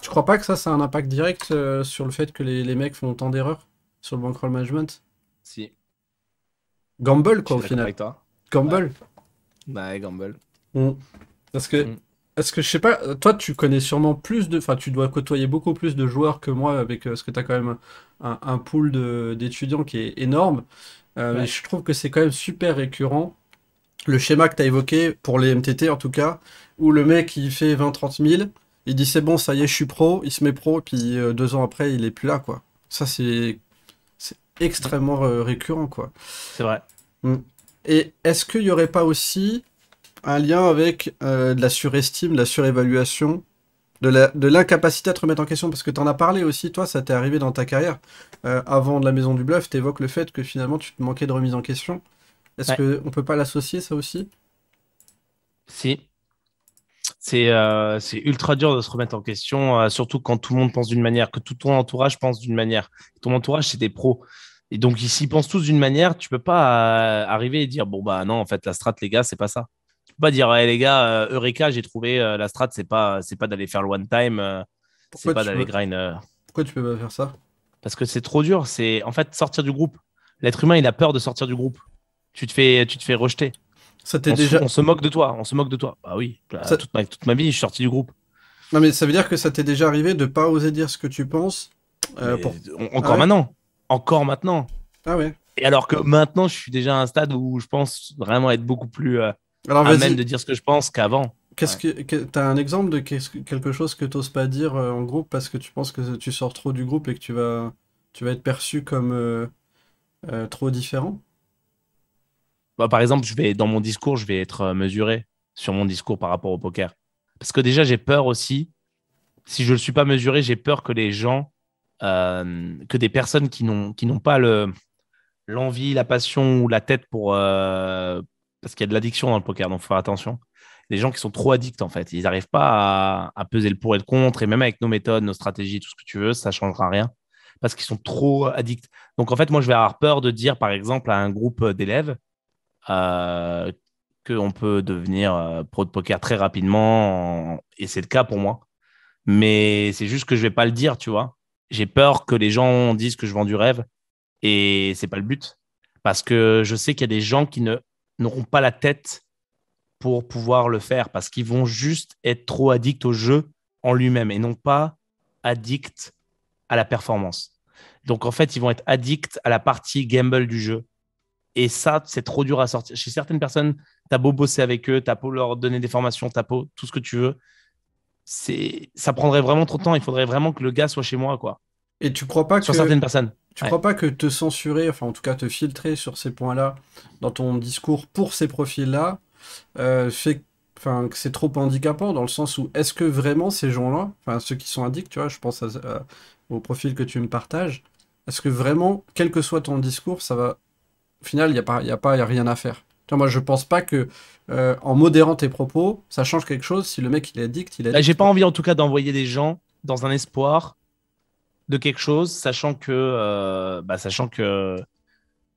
Tu crois pas que ça a un impact direct sur le fait que les mecs font autant d'erreurs sur le bankroll management? Si. Gamble, quoi, au final. Avec toi. Gamble. Ouais, gamble. Parce que, je sais pas, toi, tu connais sûrement plus de... Enfin, tu dois côtoyer beaucoup plus de joueurs que moi, parce que t'as quand même un pool d'étudiants qui est énorme. Mais je trouve que c'est quand même super récurrent. Le schéma que t'as évoqué, pour les MTT en tout cas, où le mec, il fait 20-30 000... Il dit c'est bon, ça y est, je suis pro, il se met pro, et puis 2 ans après, il est plus là, quoi. Ça, c'est extrêmement récurrent, quoi. C'est vrai. Et est-ce qu'il n'y aurait pas aussi un lien avec de la surestime, de la surévaluation, de l'incapacité à te remettre en question? Parce que tu en as parlé aussi, toi, ça t'est arrivé dans ta carrière. Avant de la Maison du Bluff, tu évoques le fait que finalement, tu te manquais de remise en question. Est-ce qu'on peut pas l'associer, ça aussi? Si. C'est ultra dur de se remettre en question, surtout quand tout le monde pense d'une manière, que tout ton entourage pense d'une manière. Ton entourage, c'est des pros. Et donc, s'ils pensent tous d'une manière, tu peux pas arriver et dire, bon, bah non, en fait, la strat, les gars, c'est pas ça. Tu peux pas dire, hey, les gars, Eureka, j'ai trouvé la strat, c'est pas d'aller faire le one time, c'est pas d'aller grind. Pourquoi tu peux pas faire ça? Parce que c'est trop dur. C'est en fait sortir du groupe. L'être humain, il a peur de sortir du groupe. Tu te fais rejeter. On se moque de toi, Bah oui, toute ma vie, je suis sorti du groupe. Non, mais ça veut dire que ça t'est déjà arrivé de pas oser dire ce que tu penses Encore maintenant. Ah ouais. Et alors que maintenant, je suis déjà à un stade où je pense vraiment être beaucoup plus à même de dire ce que je pense qu'avant. T'as un exemple de quelque chose que t'oses pas dire en groupe parce que tu penses que tu sors trop du groupe et que tu vas être perçu comme trop différent? Bah, par exemple, dans mon discours, je vais être mesuré sur mon discours par rapport au poker. Parce que déjà, j'ai peur aussi, si je ne le suis pas mesuré, j'ai peur que les gens que des personnes qui n'ont pas l'envie, la passion ou la tête pour... parce qu'il y a de l'addiction dans le poker, donc il faut faire attention. Les gens qui sont trop addicts, en fait, ils n'arrivent pas à peser le pour et le contre, et même avec nos méthodes, nos stratégies, tout ce que tu veux, ça ne changera rien parce qu'ils sont trop addicts. Donc, en fait, moi, je vais avoir peur de dire, par exemple, à un groupe d'élèves qu'on peut devenir pro de poker très rapidement, et c'est le cas pour moi. Mais c'est juste que je ne vais pas le dire, tu vois. J'ai peur que les gens disent que je vends du rêve, et ce n'est pas le but, parce que je sais qu'il y a des gens qui n'auront pas la tête pour pouvoir le faire, parce qu'ils vont juste être trop addicts au jeu en lui-même et non pas addicts à la performance. Donc, en fait, ils vont être addicts à la partie gamble du jeu. Et ça, c'est trop dur à sortir. Chez certaines personnes, t'as beau bosser avec eux, t'as beau leur donner des formations, t'as beau tout ce que tu veux. Ça prendrait vraiment trop de temps. Il faudrait vraiment que le gars soit chez moi, quoi. Et tu crois pas que... Sur certaines personnes. Tu ne crois pas que te censurer, enfin en tout cas te filtrer sur ces points-là, dans ton discours pour ces profils-là, fait que c'est trop handicapant, dans le sens où est-ce que vraiment ces gens-là, enfin ceux qui sont addicts, tu vois, je pense au profil que tu me partages, est-ce que vraiment, quel que soit ton discours, ça va... Au final, il n'y a rien à faire. Tu vois, moi, je ne pense pas que en modérant tes propos, ça change quelque chose. Si le mec, il est addict, il est addict. J'ai pas envie en tout cas d'envoyer des gens dans un espoir de quelque chose, sachant que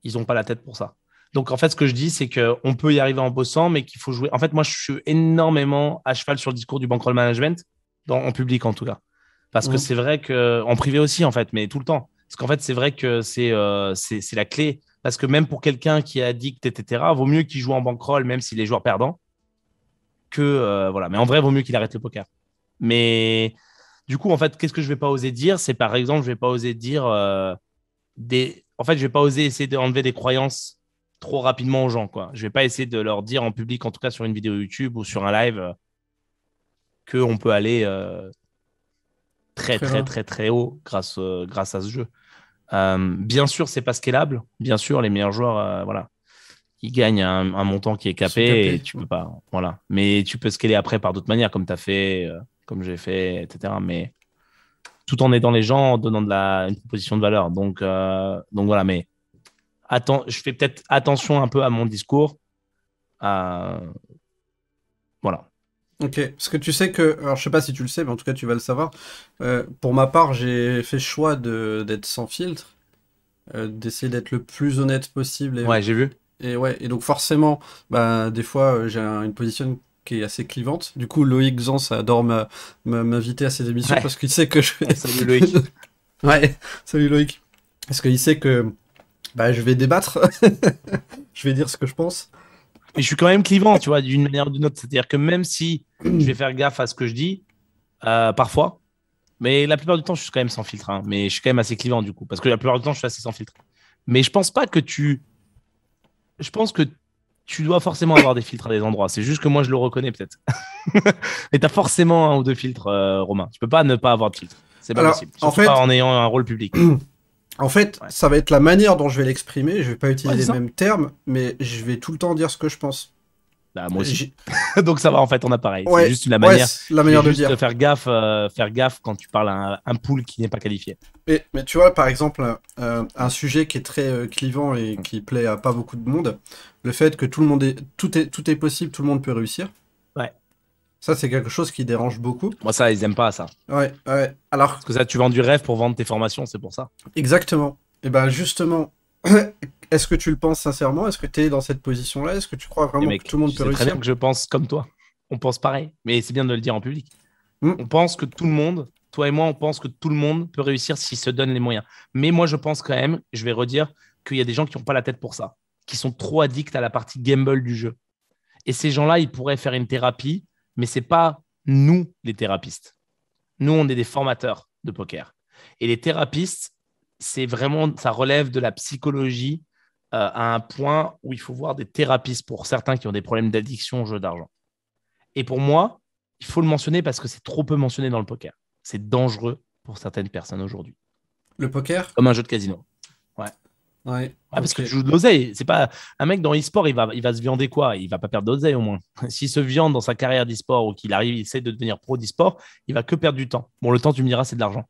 ils n'ont pas la tête pour ça. Donc, en fait, ce que je dis, c'est qu'on peut y arriver en bossant, mais qu'il faut jouer. En fait, moi, je suis énormément à cheval sur le discours du bankroll management, en public en tout cas. Parce que c'est vrai qu'en privé aussi, en fait, mais tout le temps. Parce qu'en fait, c'est vrai que c'est la clé. Parce que même pour quelqu'un qui est addict, etc., vaut mieux qu'il joue en bankroll, même s'il est joueur perdant, que voilà. Mais en vrai, vaut mieux qu'il arrête le poker. Mais... Du coup, en fait, qu'est-ce que je ne vais pas oser dire ? C'est par exemple, je ne vais pas oser dire En fait, je ne vais pas oser essayer d'enlever des croyances trop rapidement aux gens, quoi. Je ne vais pas essayer de leur dire en public, en tout cas sur une vidéo YouTube ou sur un live, qu'on peut aller très haut grâce à ce jeu. Bien sûr, ce n'est pas scalable. Bien sûr, les meilleurs joueurs, voilà, ils gagnent un montant qui est capé et tu ne peux pas. Voilà. Mais tu peux scaler après par d'autres manières, comme tu as fait... comme j'ai fait, etc. Mais tout en aidant les gens, en donnant une proposition de valeur. Donc voilà, mais je fais peut-être attention un peu à mon discours. Voilà. Ok, parce que tu sais que, alors je sais pas si tu le sais, mais en tout cas tu vas le savoir, pour ma part, j'ai fait le choix d'être sans filtre, d'essayer d'être le plus honnête possible. Ouais, j'ai vu. Et donc forcément, bah, des fois, j'ai une position qui est assez clivante. Du coup, Loïc Zance adore m'inviter à ses émissions parce qu'il sait que je vais... Salut Loïc. Ouais, salut Loïc. Parce qu'il sait que je vais débattre, je vais dire ce que je pense. Mais je suis quand même clivant, tu vois, d'une manière ou d'une autre. C'est-à-dire que même si je vais faire gaffe à ce que je dis, parfois, mais la plupart du temps, je suis quand même sans filtre. Hein. Mais je suis quand même assez clivant du coup, parce que la plupart du temps, je suis assez sans filtre. Mais je pense pas que tu... Je pense que tu dois forcément avoir des filtres à des endroits. C'est juste que moi, je le reconnais peut-être. Mais tu as forcément un ou deux filtres, Romain. Tu peux pas ne pas avoir de filtre. C'est pas possible. Surtout pas en ayant un rôle public. En fait, ça va être la manière dont je vais l'exprimer. Je vais pas utiliser les mêmes termes, mais je vais tout le temps dire ce que je pense. Bah, moi aussi. Donc ça va, en fait, on a pareil. Ouais. C'est juste la manière de dire. Faire gaffe quand tu parles à un pool qui n'est pas qualifié. Mais tu vois, par exemple, un sujet qui est très clivant et qui plaît à pas beaucoup de monde, le fait que tout est possible, tout le monde peut réussir. Ouais. Ça, c'est quelque chose qui dérange beaucoup. Moi, ça, ils aiment pas ça. Ouais. Alors... Parce que ça, tu vends du rêve pour vendre tes formations, c'est pour ça. Exactement. Et ben justement... Est-ce que tu le penses sincèrement? Est-ce que tu es dans cette position-là? Est-ce que tu crois vraiment que tout le monde peut réussir? Très bien que je pense comme toi. On pense pareil, mais c'est bien de le dire en public. On pense que tout le monde, toi et moi, on pense que tout le monde peut réussir s'il se donne les moyens. Mais moi, je pense quand même, je vais redire, qu'il y a des gens qui n'ont pas la tête pour ça, qui sont trop addicts à la partie gamble du jeu. Et ces gens-là, ils pourraient faire une thérapie, mais ce n'est pas nous, les thérapeutes. Nous, on est des formateurs de poker. Et les thérapeutes, c'est vraiment, ça relève de la psychologie à un point où il faut voir des thérapeutes pour certains qui ont des problèmes d'addiction au jeu d'argent. Et pour moi, il faut le mentionner parce que c'est trop peu mentionné dans le poker. C'est dangereux pour certaines personnes aujourd'hui. Le poker ? Comme un jeu de casino. Ouais, parce que tu joues de l'oseille. C'est pas... Un mec dans l'e-sport, il va se viander quoi ? Il va pas perdre d'oseille au moins. S'il se viande dans sa carrière d'e-sport ou qu'il essaie de devenir pro d'e-sport, il va que perdre du temps. Bon, le temps, tu me diras, c'est de l'argent.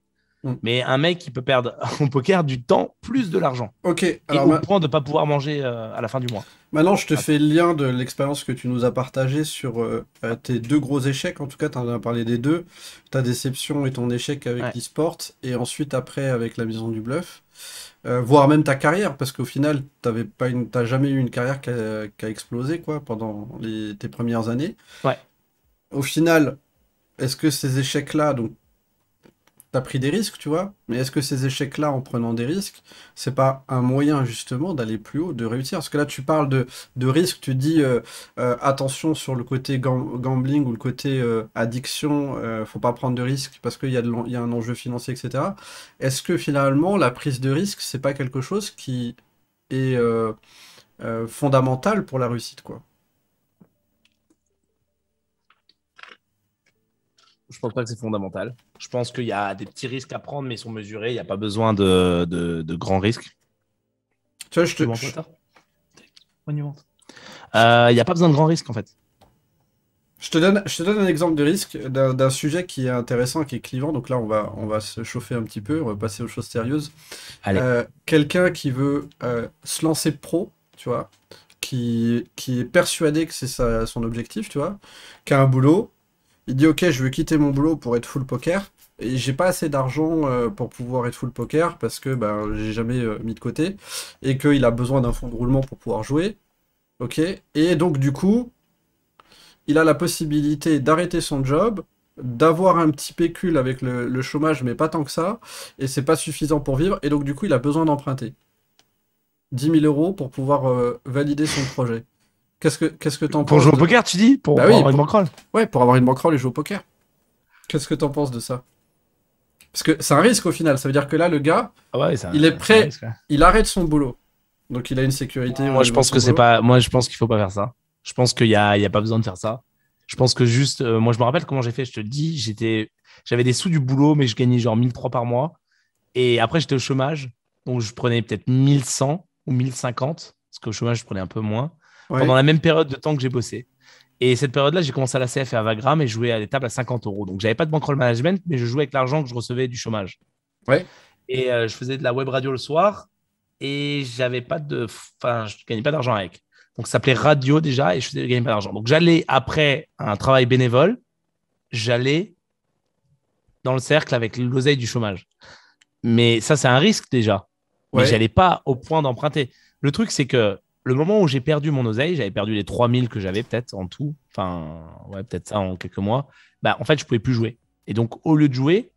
Mais un mec qui peut perdre en poker du temps plus de l'argent. Okay, alors et au point de ne pas pouvoir manger à la fin du mois. Maintenant, je te fais le lien de l'expérience que tu nous as partagée sur tes deux gros échecs. En tout cas, tu en as parlé des deux. Ta déception et ton échec avec l'e-sport. Et ensuite, après, avec la Maison du Bluff. Voire même ta carrière. Parce qu'au final, tu n'as jamais eu une carrière qui a, explosé quoi, pendant tes premières années. Ouais. Au final, est-ce que ces échecs-là... T'as pris des risques, tu vois, mais est-ce que ces échecs-là, en prenant des risques, c'est pas un moyen justement d'aller plus haut, de réussir? Parce que là, tu parles de, risques, tu dis attention sur le côté gambling ou le côté addiction, faut pas prendre de risques parce qu'il y a un enjeu financier, etc. Est-ce que finalement, la prise de risque, c'est pas quelque chose qui est fondamental pour la réussite, quoi? Je pense pas que c'est fondamental. Je pense qu'il y a des petits risques à prendre, mais ils sont mesurés. Il n'y a pas besoin de grands risques. Tu vois, je te... Il n'y a pas besoin de grands risques, en fait. Je te donne un exemple de risque d'un sujet qui est intéressant, qui est clivant. Donc là, on va se chauffer un petit peu. On va passer aux choses sérieuses. Quelqu'un qui veut se lancer pro, tu vois, qui est persuadé que c'est son objectif, tu vois, qui a un boulot. Il dit ok, je veux quitter mon boulot pour être full poker et j'ai pas assez d'argent pour pouvoir être full poker parce que ben j'ai jamais mis de côté et qu'il a besoin d'un fonds de roulement pour pouvoir jouer. Ok, et donc du coup, il a la possibilité d'arrêter son job, d'avoir un petit pécule avec le chômage, mais pas tant que ça, et c'est pas suffisant pour vivre. Et donc du coup, il a besoin d'emprunter 10 000 euros pour pouvoir valider son projet. Qu'est-ce que t'en penses? Pour jouer au poker, tu dis? Pour avoir une bankroll? Ouais, pour avoir une bankroll et jouer au poker. Qu'est-ce que t'en penses de ça? Parce que c'est un risque au final. Ça veut dire que là, le gars, il est prêt, il arrête son boulot. Donc il a une sécurité. Moi, je pense que c'est pas. Moi, je pense qu'il faut pas faire ça. Je pense qu'il y a pas besoin de faire ça. Je pense que juste, moi, je me rappelle comment j'ai fait. Je te le dis, j'avais des sous du boulot, mais je gagnais genre 1 300 par mois. Et après, j'étais au chômage, donc je prenais peut-être 1 100 ou 1 050, parce qu'au chômage, je prenais un peu moins. Ouais. Pendant la même période de temps que j'ai bossé. Et cette période-là, j'ai commencé à la CF et à Vagram et joué à des tables à 50 euros. Donc, j'avais pas de bankroll management, mais je jouais avec l'argent que je recevais du chômage. Ouais. Et je faisais de la web radio le soir et j'avais pas de, enfin, je gagnais pas d'argent avec. Donc, ça s'appelait radio déjà et je gagnais pas d'argent. Donc, j'allais après un travail bénévole, j'allais dans le cercle avec l'oseille du chômage. Mais ça, c'est un risque déjà. Ouais. Mais j'allais pas au point d'emprunter. Le truc, c'est que le moment où j'ai perdu mon oseille, j'avais perdu les 3000 que j'avais peut-être en tout, enfin, ouais, peut-être ça en quelques mois, bah, en fait, je ne pouvais plus jouer. Et donc, au lieu de jouer,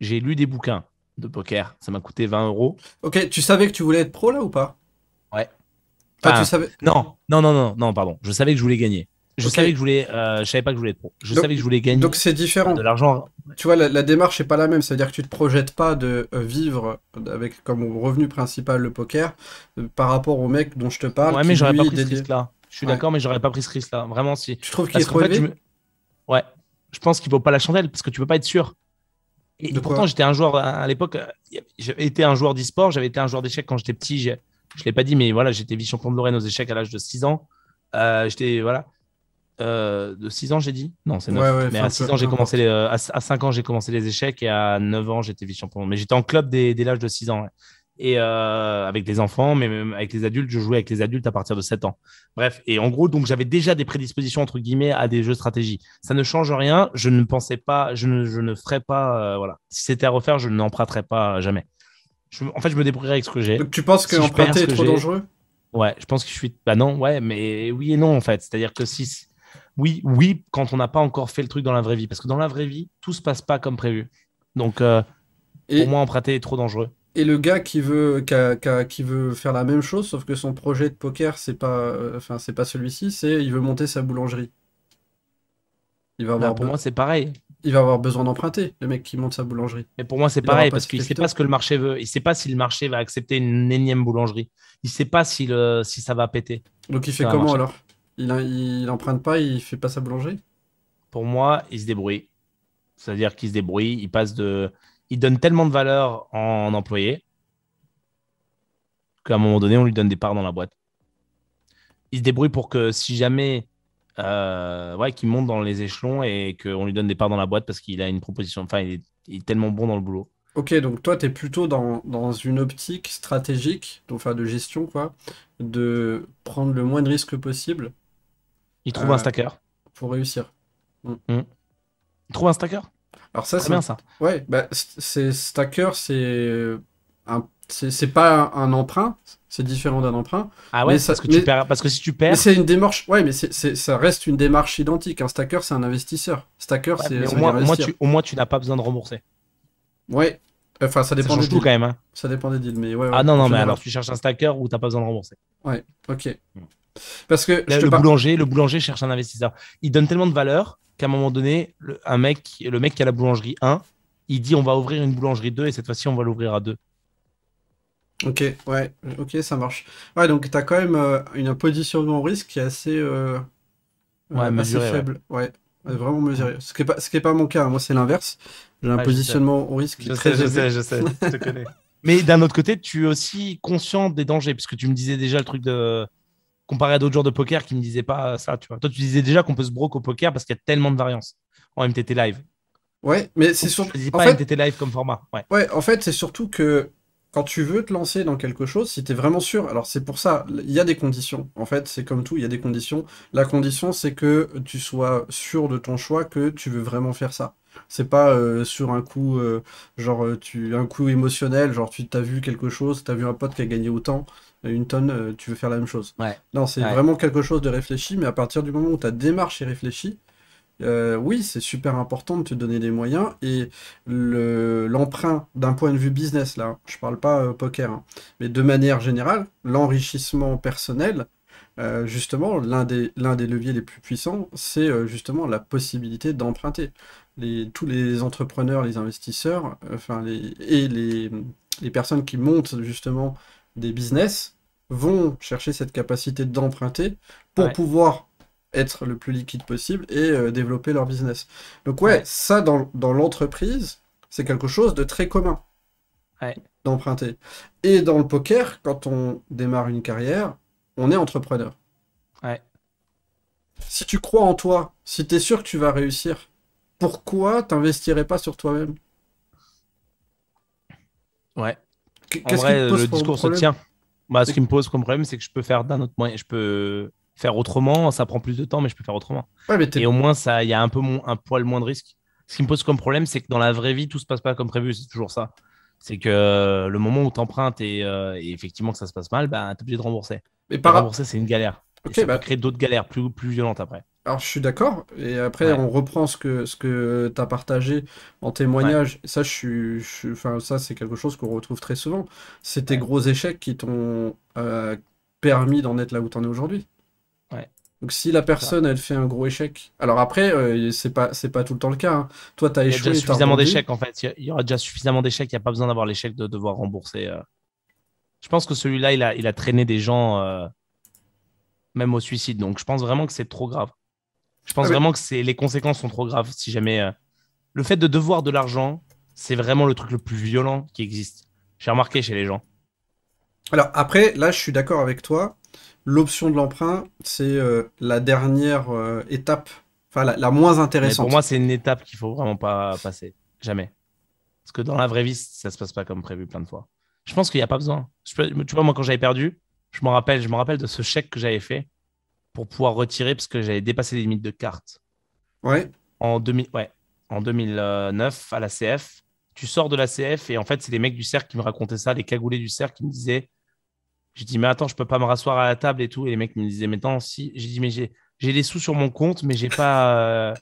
j'ai lu des bouquins de poker. Ça m'a coûté 20 euros. Ok, tu savais que tu voulais être pro là ou pas? Ouais. Enfin, tu savais... Non, pardon. Je savais que je voulais gagner. Je savais que je voulais, je savais pas que je voulais être pro. Je savais que je voulais gagner. Donc c'est différent. De l'argent. Tu vois, la démarche n'est pas la même. C'est-à-dire que tu te projettes pas de vivre avec comme revenu principal le poker par rapport au mec dont je te parle. Ouais, mais j'aurais pas pris ce risque-là. Je suis d'accord, mais j'aurais pas pris ce risque-là. Vraiment, si. Tu trouves qu'il est trop élevé ? Ouais. Je pense qu'il vaut pas la chandelle parce que tu peux pas être sûr. Et pourtant, j'étais un joueur à l'époque. J'avais été un joueur d'e-sport. J'avais été un joueur d'échecs quand j'étais petit. Je l'ai pas dit, mais voilà, j'étais vice-champion de Lorraine aux échecs à l'âge de 6 ans. J'étais voilà. De 6 ans j'ai dit non c'est 9 mais à 6 ans j'ai commencé les, à 5 ans j'ai commencé les échecs et à 9 ans j'étais vice-champion, mais j'étais en club dès l'âge de 6 ans et avec des enfants, mais même avec les adultes. Je jouais avec les adultes à partir de 7 ans, bref. Et en gros, donc j'avais déjà des prédispositions entre guillemets à des jeux de stratégie. Ça ne change rien. Je ne pensais pas, je ne ferais pas voilà, si c'était à refaire je n'emprunterais pas jamais. En fait je me débrouillerais avec ce que j'ai. Donc tu penses que emprunter est trop dangereux? Ouais, je pense que je suis... Bah non, ouais, mais oui et non, en fait. C'est-à-dire que si... Oui, quand on n'a pas encore fait le truc dans la vraie vie. Parce que dans la vraie vie, tout ne se passe pas comme prévu. Donc, pour moi, emprunter est trop dangereux. Et le gars qui veut faire la même chose, sauf que son projet de poker, c'est pas, enfin, c'est pas celui-ci, c'est il veut monter sa boulangerie. Il va avoir pour moi, c'est pareil. Il va avoir besoin d'emprunter, le mec qui monte sa boulangerie. Mais pour moi, c'est pareil, parce qu'il ne sait pas ce que le marché veut. Il ne sait pas si le marché va accepter une énième boulangerie. Il ne sait pas si ça va péter. Donc, il fait comment alors? Il n'emprunte pas, il ne fait pas sa boulangerie? Pour moi, il se débrouille. C'est-à-dire qu'il se débrouille, il passe de... Il donne tellement de valeur en employé qu'à un moment donné, on lui donne des parts dans la boîte. Il se débrouille pour que si jamais... ouais, qui monte dans les échelons et qu'on lui donne des parts dans la boîte parce qu'il a une proposition. Enfin, il est tellement bon dans le boulot. Ok, donc toi, tu es plutôt dans une optique stratégique, donc enfin de gestion, quoi, de prendre le moins de risques possible. Il trouve un stacker. Pour réussir. Mm. Il trouve un stacker. Alors ça, c'est bien ça. Ouais, bah, c'est stacker, c'est pas un emprunt, c'est différent d'un emprunt. Ah ouais, parce que si tu perds. C'est une démarche. Ouais, mais ça reste une démarche identique. Un stacker, c'est un investisseur. Stacker, ouais, c'est au moins, tu n'as pas besoin de rembourser. Ouais, enfin, ça dépend des deals. Quand même, hein. Ça dépend des deals, mais ouais. Ah non, non, mais alors tu cherches un stacker où t'as pas besoin de rembourser. Ouais, ok. Parce que là, le boulanger cherche un investisseur. Il donne tellement de valeur qu'à un moment donné, le mec qui a la boulangerie 1, il dit on va ouvrir une boulangerie 2 et cette fois-ci on va l'ouvrir à 2. Ok, ouais, ok, ça marche. Ouais, donc t'as quand même un positionnement risque qui est assez, mesuré, assez faible. Ouais. Ouais, vraiment mesuré. Ce qui est pas mon cas, moi c'est l'inverse. J'ai un positionnement au risque très élevé. Je sais, je te connais. Mais d'un autre côté, tu es aussi conscient des dangers, puisque tu me disais déjà le truc de. Comparé à d'autres joueurs de poker qui ne me disaient pas ça, tu vois. Toi, tu disais déjà qu'on peut se broquer au poker parce qu'il y a tellement de variances en MTT Live. Ouais, mais c'est surtout. Tu ne dis pas MTT Live comme format. Ouais, ouais, en fait, c'est surtout que quand tu veux te lancer dans quelque chose, si tu es vraiment sûr, alors c'est pour ça, il y a des conditions. En fait, c'est comme tout, il y a des conditions. La condition, c'est que tu sois sûr de ton choix, que tu veux vraiment faire ça. C'est pas sur un coup genre un coup émotionnel, genre tu t'as vu quelque chose, t'as vu un pote qui a gagné autant, une tonne, tu veux faire la même chose. Ouais. Non, c'est vraiment quelque chose de réfléchi, mais à partir du moment où ta démarche est réfléchie, oui, c'est super important de te donner les moyens et l'emprunt d'un point de vue business, là, hein, je parle pas poker, hein, mais de manière générale, l'enrichissement personnel, justement, l'un des leviers les plus puissants, c'est justement la possibilité d'emprunter. Tous les entrepreneurs, les investisseurs, enfin les personnes qui montent justement des business vont chercher cette capacité d'emprunter pour pouvoir être le plus liquide possible et développer leur business. Donc ça dans l'entreprise, c'est quelque chose de très commun d'emprunter. Et dans le poker, quand on démarre une carrière, on est entrepreneur. Ouais. Si tu crois en toi, si tu es sûr que tu vas réussir, pourquoi t'investirais pas sur toi-même? Ouais. En vrai, le discours se tient. Bah, ce qui me pose comme problème, c'est que je peux faire d'un autre moyen. Je peux faire autrement. Ça prend plus de temps, mais je peux faire autrement. Ouais, mais et au moins, il y a un poil moins de risque. Ce qui me pose comme problème, c'est que dans la vraie vie, tout se passe pas comme prévu. C'est toujours ça. C'est que le moment où t'empruntes et effectivement que ça se passe mal, bah, t'es obligé de rembourser. Mais rembourser, c'est une galère. Okay, ça peut créer d'autres galères plus violentes après. Alors, je suis d'accord. Et après, on reprend ce que tu as partagé en témoignage. Ça, ça c'est quelque chose qu'on retrouve très souvent. C'est tes gros échecs qui t'ont permis d'en être là où tu en es aujourd'hui. Ouais. Donc, si la personne, elle fait un gros échec... Alors après, c'est pas tout le temps le cas. Hein. Toi, tu as échoué. Il y a déjà suffisamment d'échecs, en fait. Il y aura déjà suffisamment d'échecs. Il n'y a pas besoin d'avoir l'échec de devoir rembourser. Je pense que celui-là, il a traîné des gens même au suicide. Donc, je pense vraiment que c'est trop grave. Je pense vraiment que les conséquences sont trop graves. Si jamais le fait de devoir de l'argent, c'est vraiment le truc le plus violent qui existe. J'ai remarqué chez les gens. Alors après, là, je suis d'accord avec toi. L'option de l'emprunt, c'est la dernière étape, enfin la moins intéressante. Mais pour moi, c'est une étape qu'il faut vraiment pas passer, jamais. Parce que dans la vraie vie, ça se passe pas comme prévu plein de fois. Je pense qu'il n'y a pas besoin. Tu vois, moi, quand j'avais perdu, je me rappelle de ce chèque que j'avais fait. Pour pouvoir retirer, parce que j'avais dépassé les limites de cartes. Ouais. En 2009, à la CF, tu sors de la CF et en fait, c'est les mecs du cercle qui me racontaient ça, les cagoulés du cercle qui me disaient, j'ai dit, mais attends, je peux pas me rasseoir à la table et tout. Et les mecs me disaient, mais attends, si, j'ai dit, mais j'ai les sous sur mon compte, mais j'ai pas.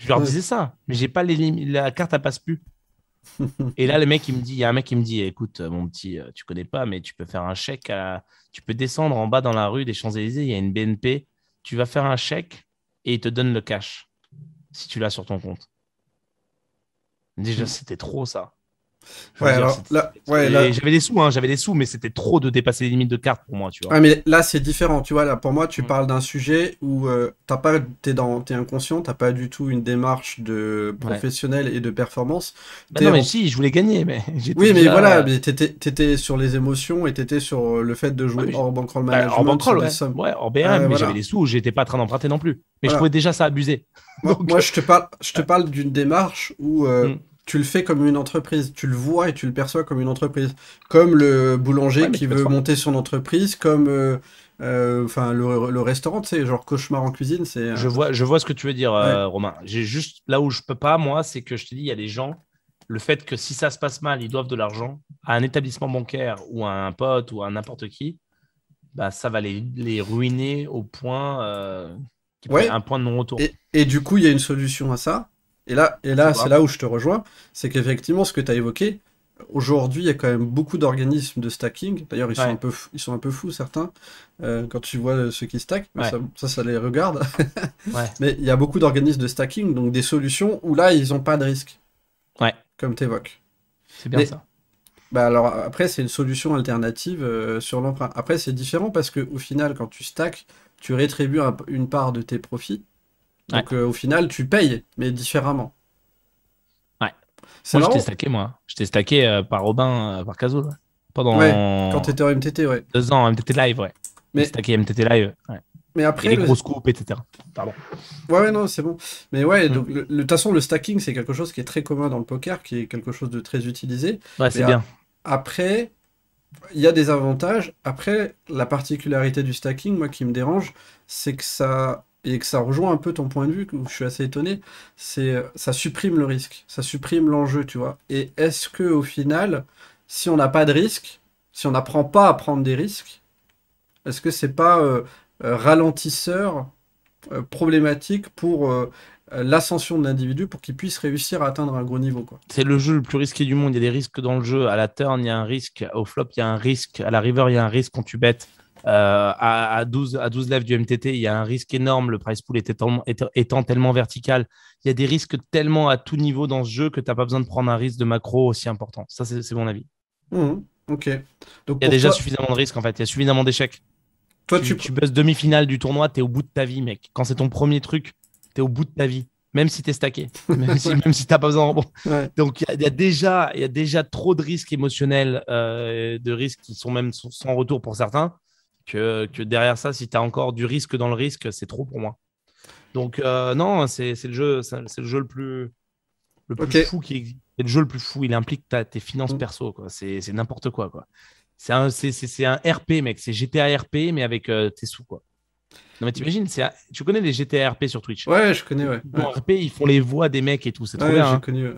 Je leur disais ça, mais j'ai pas les limites, la carte, elle passe plus. Et là, il y a un mec qui me dit, écoute, mon petit, tu connais pas, mais tu peux faire un chèque, tu peux descendre en bas dans la rue des Champs-Élysées, il y a une BNP, tu vas faire un chèque et il te donne le cash si tu l'as sur ton compte. Déjà, c'était trop ça. J'avais des sous, hein, mais c'était trop de dépasser les limites de carte pour moi, tu vois. Ouais, mais là, c'est différent, tu vois. Là, pour moi, tu parles d'un sujet où t'es inconscient, t'as pas du tout une démarche de professionnelle et de performance. Bah non, mais si, je voulais gagner, mais mais t'étais sur les émotions et t'étais sur le fait de jouer hors bankroll management. Hors bankroll, hors BM, mais j'avais des sous, j'étais pas en train d'emprunter non plus. Mais je pouvais déjà ça abuser. Donc... Moi, je te parle d'une démarche où tu le fais comme une entreprise, tu le vois et tu le perçois comme une entreprise. Comme le boulanger qui veut monter son entreprise, comme le restaurant, tu sais, genre cauchemar en cuisine. Je vois ce que tu veux dire, Romain. J'ai juste, là où je peux pas, moi, c'est que je te dis, il y a des gens, le fait que si ça se passe mal, ils doivent de l'argent à un établissement bancaire ou à un pote ou à n'importe qui, bah, ça va les ruiner au point, un point de non-retour. Et du coup, il y a une solution à ça. Et là c'est là où je te rejoins, c'est qu'effectivement, ce que tu as évoqué, aujourd'hui, il y a quand même beaucoup d'organismes de stacking. D'ailleurs, ils, ils sont un peu fous, certains, quand tu vois ceux qui stackent. Ouais. Ça les regarde. Ouais. Mais il y a beaucoup d'organismes de stacking, donc des solutions où là, ils n'ont pas de risque, comme tu évoques. C'est bien ça. Bah alors après, c'est une solution alternative sur l'emprunt. Après, c'est différent parce qu'au final, quand tu stacks, tu rétribues une part de tes profits. Donc au final, tu payes, mais différemment. Ouais. Moi, je t'ai stacké, moi. Je t'ai stacké par Robin, par Kazoul. Pendant... Ouais, quand t'étais en MTT, 2 ans, MTT Live, Mais stacké MTT Live, Mais après, et les grosses coupes, etc. Pardon. Ouais, non, c'est bon. Mais ouais, donc, de toute façon, le stacking, c'est quelque chose qui est très commun dans le poker, qui est quelque chose de très utilisé. Ouais, c'est bien. Après, il y a des avantages. Après, la particularité du stacking, moi, qui me dérange, c'est que ça... Et que ça rejoint un peu ton point de vue, où je suis assez étonné, c'est ça supprime le risque, ça supprime l'enjeu, tu vois. Et est-ce que au final, si on n'a pas de risque, si on n'apprend pas à prendre des risques, est-ce que c'est pas ralentisseur problématique pour l'ascension de l'individu pour qu'il puisse réussir à atteindre un gros niveau, quoi. C'est le jeu le plus risqué du monde, il y a des risques dans le jeu, à la turn, il y a un risque, au flop, il y a un risque, à la river, il y a un risque quand tu bêtes. À 12 lèvres du MTT, il y a un risque énorme, le price pool étant tellement vertical, il y a des risques tellement à tout niveau dans ce jeu que tu n'as pas besoin de prendre un risque de macro aussi important. Ça, c'est mon avis. Ok. Donc, il y a déjà suffisamment de risques, en fait. Il y a suffisamment d'échecs. Toi, tu buzz demi-finale du tournoi, tu es au bout de ta vie, mec. Quand c'est ton premier truc, tu es au bout de ta vie, même si tu es stacké, même si tu n'as pas besoin. Bon. Ouais. Donc, il y a déjà trop de risques émotionnels, de risques qui sont même sans retour pour certains. Que derrière ça, si tu as encore du risque dans le risque, c'est trop pour moi. Donc non, c'est le jeu le plus fou qui existe. C'est le jeu le plus fou. Il implique tes finances perso, quoi. C'est n'importe quoi, quoi. C'est un RP, mec. C'est GTA RP, mais avec tes sous, quoi. Non mais t'imagines, tu connais les GTA RP sur Twitch? Ouais, je connais. Bon, RP, ils font les voix des mecs et tout. C'est trop bien. J'ai connu.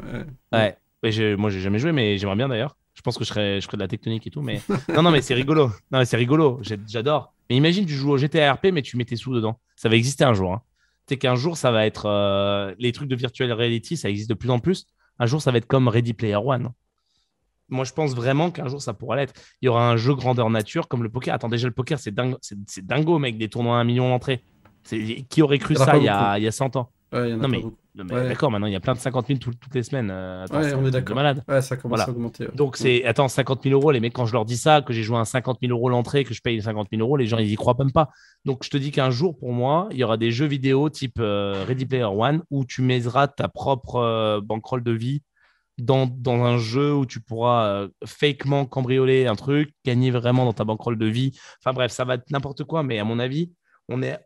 Moi, j'ai jamais joué, mais j'aimerais bien d'ailleurs. Je pense que je ferais de la tectonique et tout, mais non, mais c'est rigolo. Non, c'est rigolo. J'adore. Mais imagine, tu joues au GTA RP, mais tu mets tes sous dedans. Ça va exister un jour. Tu sais qu'un jour, ça va être les trucs de virtual reality, ça existe de plus en plus. Un jour, ça va être comme Ready Player One. Moi, je pense vraiment qu'un jour, ça pourra l'être. Il y aura un jeu grandeur nature comme le poker. Attends, déjà, le poker, c'est dingue, c'est dingo, mec, des tournois à 1 million d'entrées. Qui aurait cru ça il y a 100 ans? Ouais, non mais d'accord, maintenant il y a plein de 50 000 toutes les semaines. Attends, on est d'accord. Malade. Ouais, ça commence à augmenter. Donc c'est 50 000 euros, les mecs, quand je leur dis ça, que j'ai joué à 50 000 euros l'entrée, que je paye 50 000 euros, les gens ils y croient même pas. Donc je te dis qu'un jour pour moi, il y aura des jeux vidéo type Ready Player One où tu mettras ta propre bankroll de vie dans un jeu où tu pourras fakement cambrioler un truc, gagner vraiment dans ta bankroll de vie. Enfin bref, ça va être n'importe quoi, mais à mon avis. On est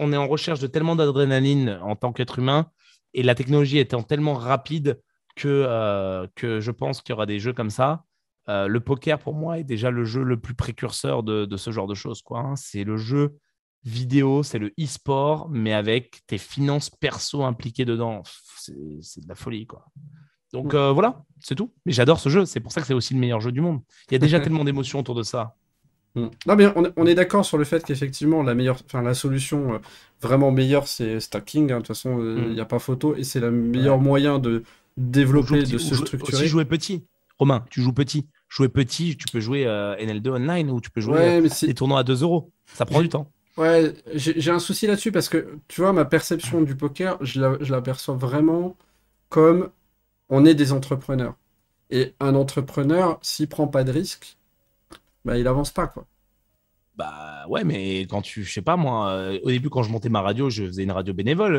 en recherche de tellement d'adrénaline en tant qu'être humain et la technologie étant tellement rapide que je pense qu'il y aura des jeux comme ça. Le poker, pour moi, est déjà le jeu le plus précurseur de ce genre de choses, quoi, hein. C'est le jeu vidéo, c'est le e-sport, mais avec tes finances perso impliquées dedans. C'est de la folie, quoi. Donc voilà, c'est tout. Mais j'adore ce jeu, c'est pour ça que c'est aussi le meilleur jeu du monde. Il y a déjà tellement d'émotions autour de ça. Non mais on est d'accord sur le fait qu'effectivement la solution vraiment meilleure, c'est stacking, hein. De toute façon il n'y a pas photo et c'est le meilleur moyen de développer, de se structurer. Aussi jouer petit, Romain, tu joues petit. Jouer petit, tu peux jouer NL2 online ou tu peux jouer des tournois à 2 €. Ça prend du temps. Ouais, j'ai un souci là-dessus parce que tu vois ma perception du poker, je la perçois vraiment comme on est des entrepreneurs. Et un entrepreneur, s'il prend pas de risque, bah, il avance pas, quoi. Bah ouais, mais quand je sais pas, moi, au début, quand je montais ma radio, je faisais une radio bénévole.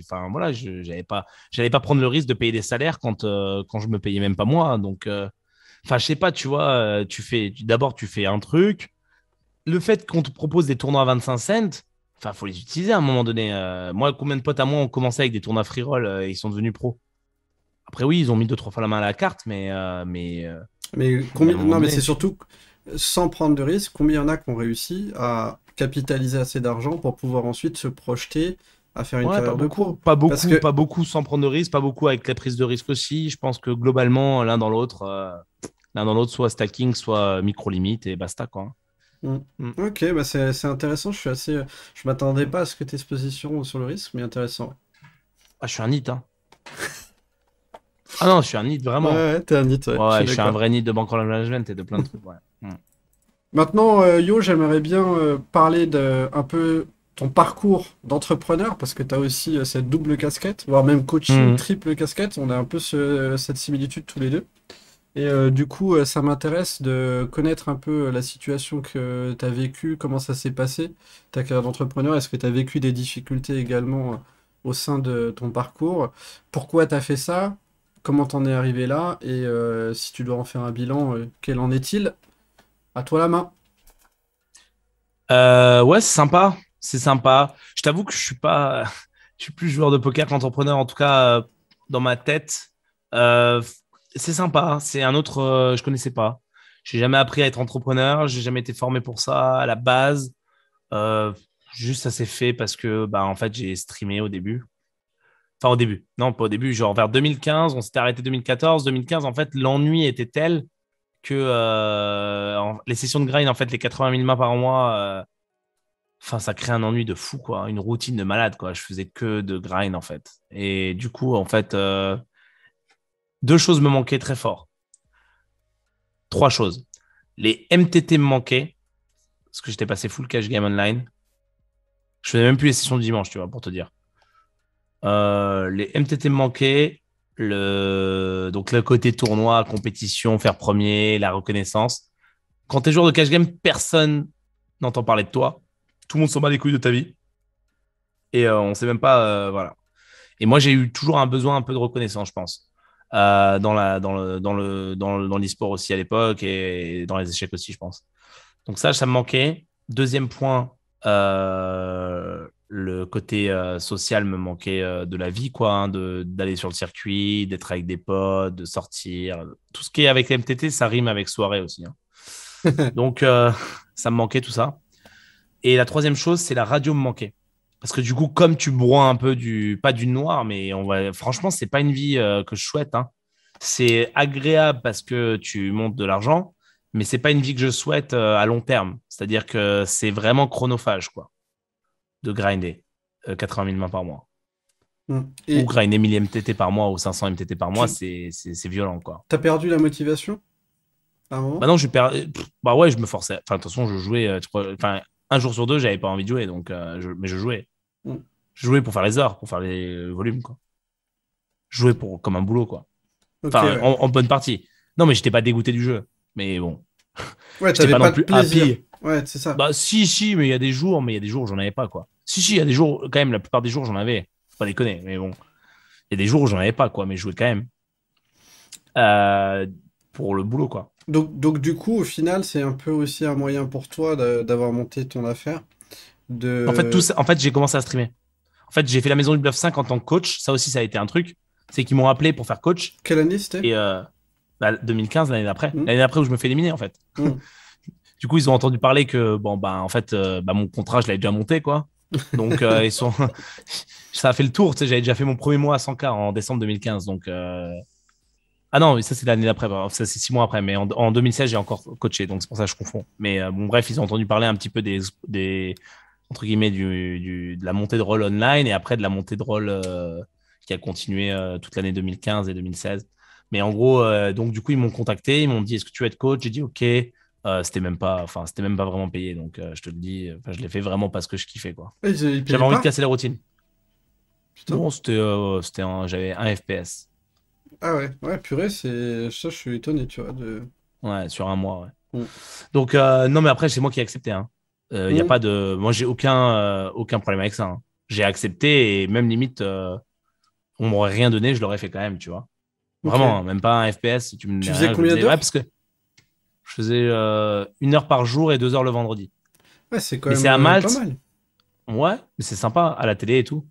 Enfin, voilà, j'allais pas prendre le risque de payer des salaires quand je me payais même pas moi. Donc, enfin, je sais pas, tu vois, d'abord, tu fais un truc. Le fait qu'on te propose des tournois à 25 cents, enfin, faut les utiliser à un moment donné. Moi, combien de potes à moi ont commencé avec des tournois free roll et ils sont devenus pros? Après, oui, ils ont mis 2-3 fois la main à la carte, mais combien... Non, mais c'est surtout, sans prendre de risque, combien il y en a qui ont réussi à capitaliser assez d'argent pour pouvoir ensuite se projeter à faire une carrière de cours. Pas beaucoup sans prendre de risque, pas beaucoup avec la prise de risque aussi. Je pense que globalement, l'un dans l'autre, soit stacking, soit micro-limite et basta, quoi. Mmh. Mmh. Ok, bah c'est intéressant. Je m'attendais pas à ce que tu aies cette position sur le risque, mais intéressant. Ah, je suis un nid, hein. Ah non, je suis un nid, vraiment. Ouais, t'es un nid, ouais. Ouais, je suis un vrai nid de Bankroll Management et de plein de trucs, ouais. Mmh. Maintenant, Yo, j'aimerais bien parler un peu ton parcours d'entrepreneur, parce que tu as aussi cette double casquette, voire même coaching, triple casquette. On a un peu cette similitude tous les deux. Et du coup, ça m'intéresse de connaître un peu la situation que tu as vécue, comment ça s'est passé, ta carrière d'entrepreneur. Est-ce que tu as vécu des difficultés également au sein de ton parcours? Pourquoi tu as fait ça? Comment t'en es arrivé là? Et si tu dois en faire un bilan, quel en est-il? À toi la main. Ouais, c'est sympa. C'est sympa. Je t'avoue que je suis plus joueur de poker qu'entrepreneur, en tout cas dans ma tête. C'est sympa, c'est un autre, je connaissais pas. J'ai jamais appris à être entrepreneur, j'ai jamais été formé pour ça à la base. Juste ça s'est fait parce que en fait, j'ai streamé au début. Enfin au début. Non, pas au début, genre vers 2015, on s'était arrêté 2014, 2015 en fait, l'ennui était tel que les sessions de grind en fait, les 80 000 mains par mois enfin ça crée un ennui de fou quoi, une routine de malade quoi, je faisais que de grind en fait. Et du coup, en fait deux choses me manquaient très fort. Trois choses. Les MTT me manquaient, parce que j'étais passé full cash game online. Je faisais même plus les sessions du dimanche, tu vois, pour te dire. Les MTT me manquaient, donc le côté tournoi, compétition, faire premier, la reconnaissance. Quand tu es joueur de cash game, personne n'entend parler de toi. Tout le monde s'en bat les couilles de ta vie. Et on sait même pas, voilà. Et moi, j'ai eu toujours un besoin un peu de reconnaissance, je pense. Dans l'e-sport aussi à l'époque et dans les échecs aussi, je pense. Donc ça me manquait. Deuxième point, le côté social me manquait de la vie, quoi, hein, d'aller sur le circuit, d'être avec des potes, de sortir. Tout ce qui est avec les MTT, ça rime avec soirée aussi, hein. Donc ça me manquait tout ça. Et la troisième chose, c'est la radio me manquait. Parce que du coup, comme tu broies un peu pas du noir, mais franchement, c'est pas une vie que je souhaite, hein. C'est agréable parce que tu montes de l'argent, mais c'est pas une vie que je souhaite à long terme. C'est-à-dire que c'est vraiment chronophage, quoi, de grinder 80 000 mains par mois. Ou grinder 1000 MTT par mois ou 500 MTT par mois, c'est violent, quoi. T'as perdu la motivation à un moment ? Bah non, ouais, je me forçais. Enfin, de toute façon, je jouais. Un jour sur deux, j'avais pas envie de jouer, donc mais je jouais. Je jouais pour faire les heures, pour faire les volumes, quoi. Je jouais comme un boulot, quoi. Okay, en bonne partie. Non, mais j'étais pas dégoûté du jeu. Mais bon. Ouais, t'avais pas de plaisir. Happy. Ouais, c'est ça. Bah si, mais il y a des jours, où j'en avais pas, quoi. Si, il y a des jours, quand même, la plupart des jours, j'en avais. Faut pas déconner, mais bon. Il y a des jours où j'en avais pas, quoi, mais je jouais quand même. Pour le boulot, quoi. Donc du coup, au final, c'est un peu aussi un moyen pour toi d'avoir monté ton affaire. En fait, j'ai commencé à streamer. En fait, j'ai fait la Maison du Bluff 5 en tant que coach. Ça aussi, ça a été un truc. C'est qu'ils m'ont appelé pour faire coach. Quelle année c'était ? 2015, l'année d'après. L'année d'après où je me fais éliminer, en fait. Du coup, ils ont entendu parler que en fait, mon contrat, je l'avais déjà monté, quoi. Donc, ça a fait le tour. Tu sais, j'avais déjà fait mon premier mois à 100K en décembre 2015. Donc... Ah non, mais ça, c'est l'année d'après. Ça, c'est 6 mois après. Mais en 2016, j'ai encore coaché. Donc, c'est pour ça que je confonds. Mais bon, bref, ils ont entendu parler un petit peu entre guillemets, de la montée de rôle online et après de la montée de rôle qui a continué toute l'année 2015 et 2016. Mais en gros, donc, du coup, ils m'ont contacté. Ils m'ont dit, est-ce que tu veux être coach? J'ai dit, OK. C'était même pas vraiment payé. Donc, je te le dis, je l'ai fait vraiment parce que je kiffais, quoi. J'avais envie de casser la routine. Non, j'avais un FPS. Ah ouais, purée, ça, je suis étonné, tu vois. Ouais, sur un mois, ouais. Donc, non, mais après, c'est moi qui ai accepté, hein. Y a pas de... Moi, j'ai aucun problème avec ça, hein. J'ai accepté et même limite, on m'aurait rien donné, je l'aurais fait quand même, tu vois. Vraiment, hein, même pas un FPS. Si tu faisais rien, combien d'heures? Ouais, parce que je faisais 1 heure par jour et 2 heures le vendredi. Ouais, c'est quand même pas mal. Ouais, mais c'est sympa, à la télé et tout.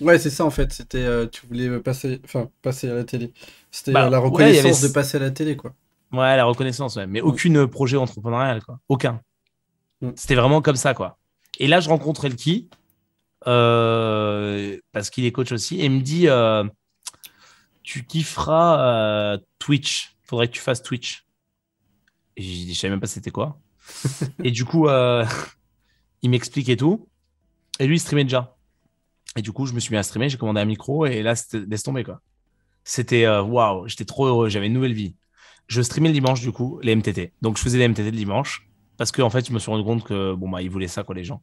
Ouais, c'est ça en fait. C'était, tu voulais passer à la télé. C'était la reconnaissance de passer à la télé, quoi. Ouais, la reconnaissance, ouais. Mais aucun projet entrepreneurial, quoi. Aucun. C'était vraiment comme ça, quoi. Et là, je rencontrais le Ki, parce qu'il est coach aussi, et il me dit, tu kifferas Twitch. Faudrait que tu fasses Twitch. Et je savais même pas c'était quoi. Et du coup, il m'explique et tout. Et lui, il streamait déjà. Et du coup, je me suis mis à streamer, j'ai commandé un micro, et là, c'était laisse tomber, quoi. C'était waouh, j'étais trop heureux, j'avais une nouvelle vie. Je streamais le dimanche, du coup, les MTT. Donc, je faisais les MTT le dimanche. Parce que, en fait, je me suis rendu compte que, bon, bah, ils voulaient ça, quoi, les gens.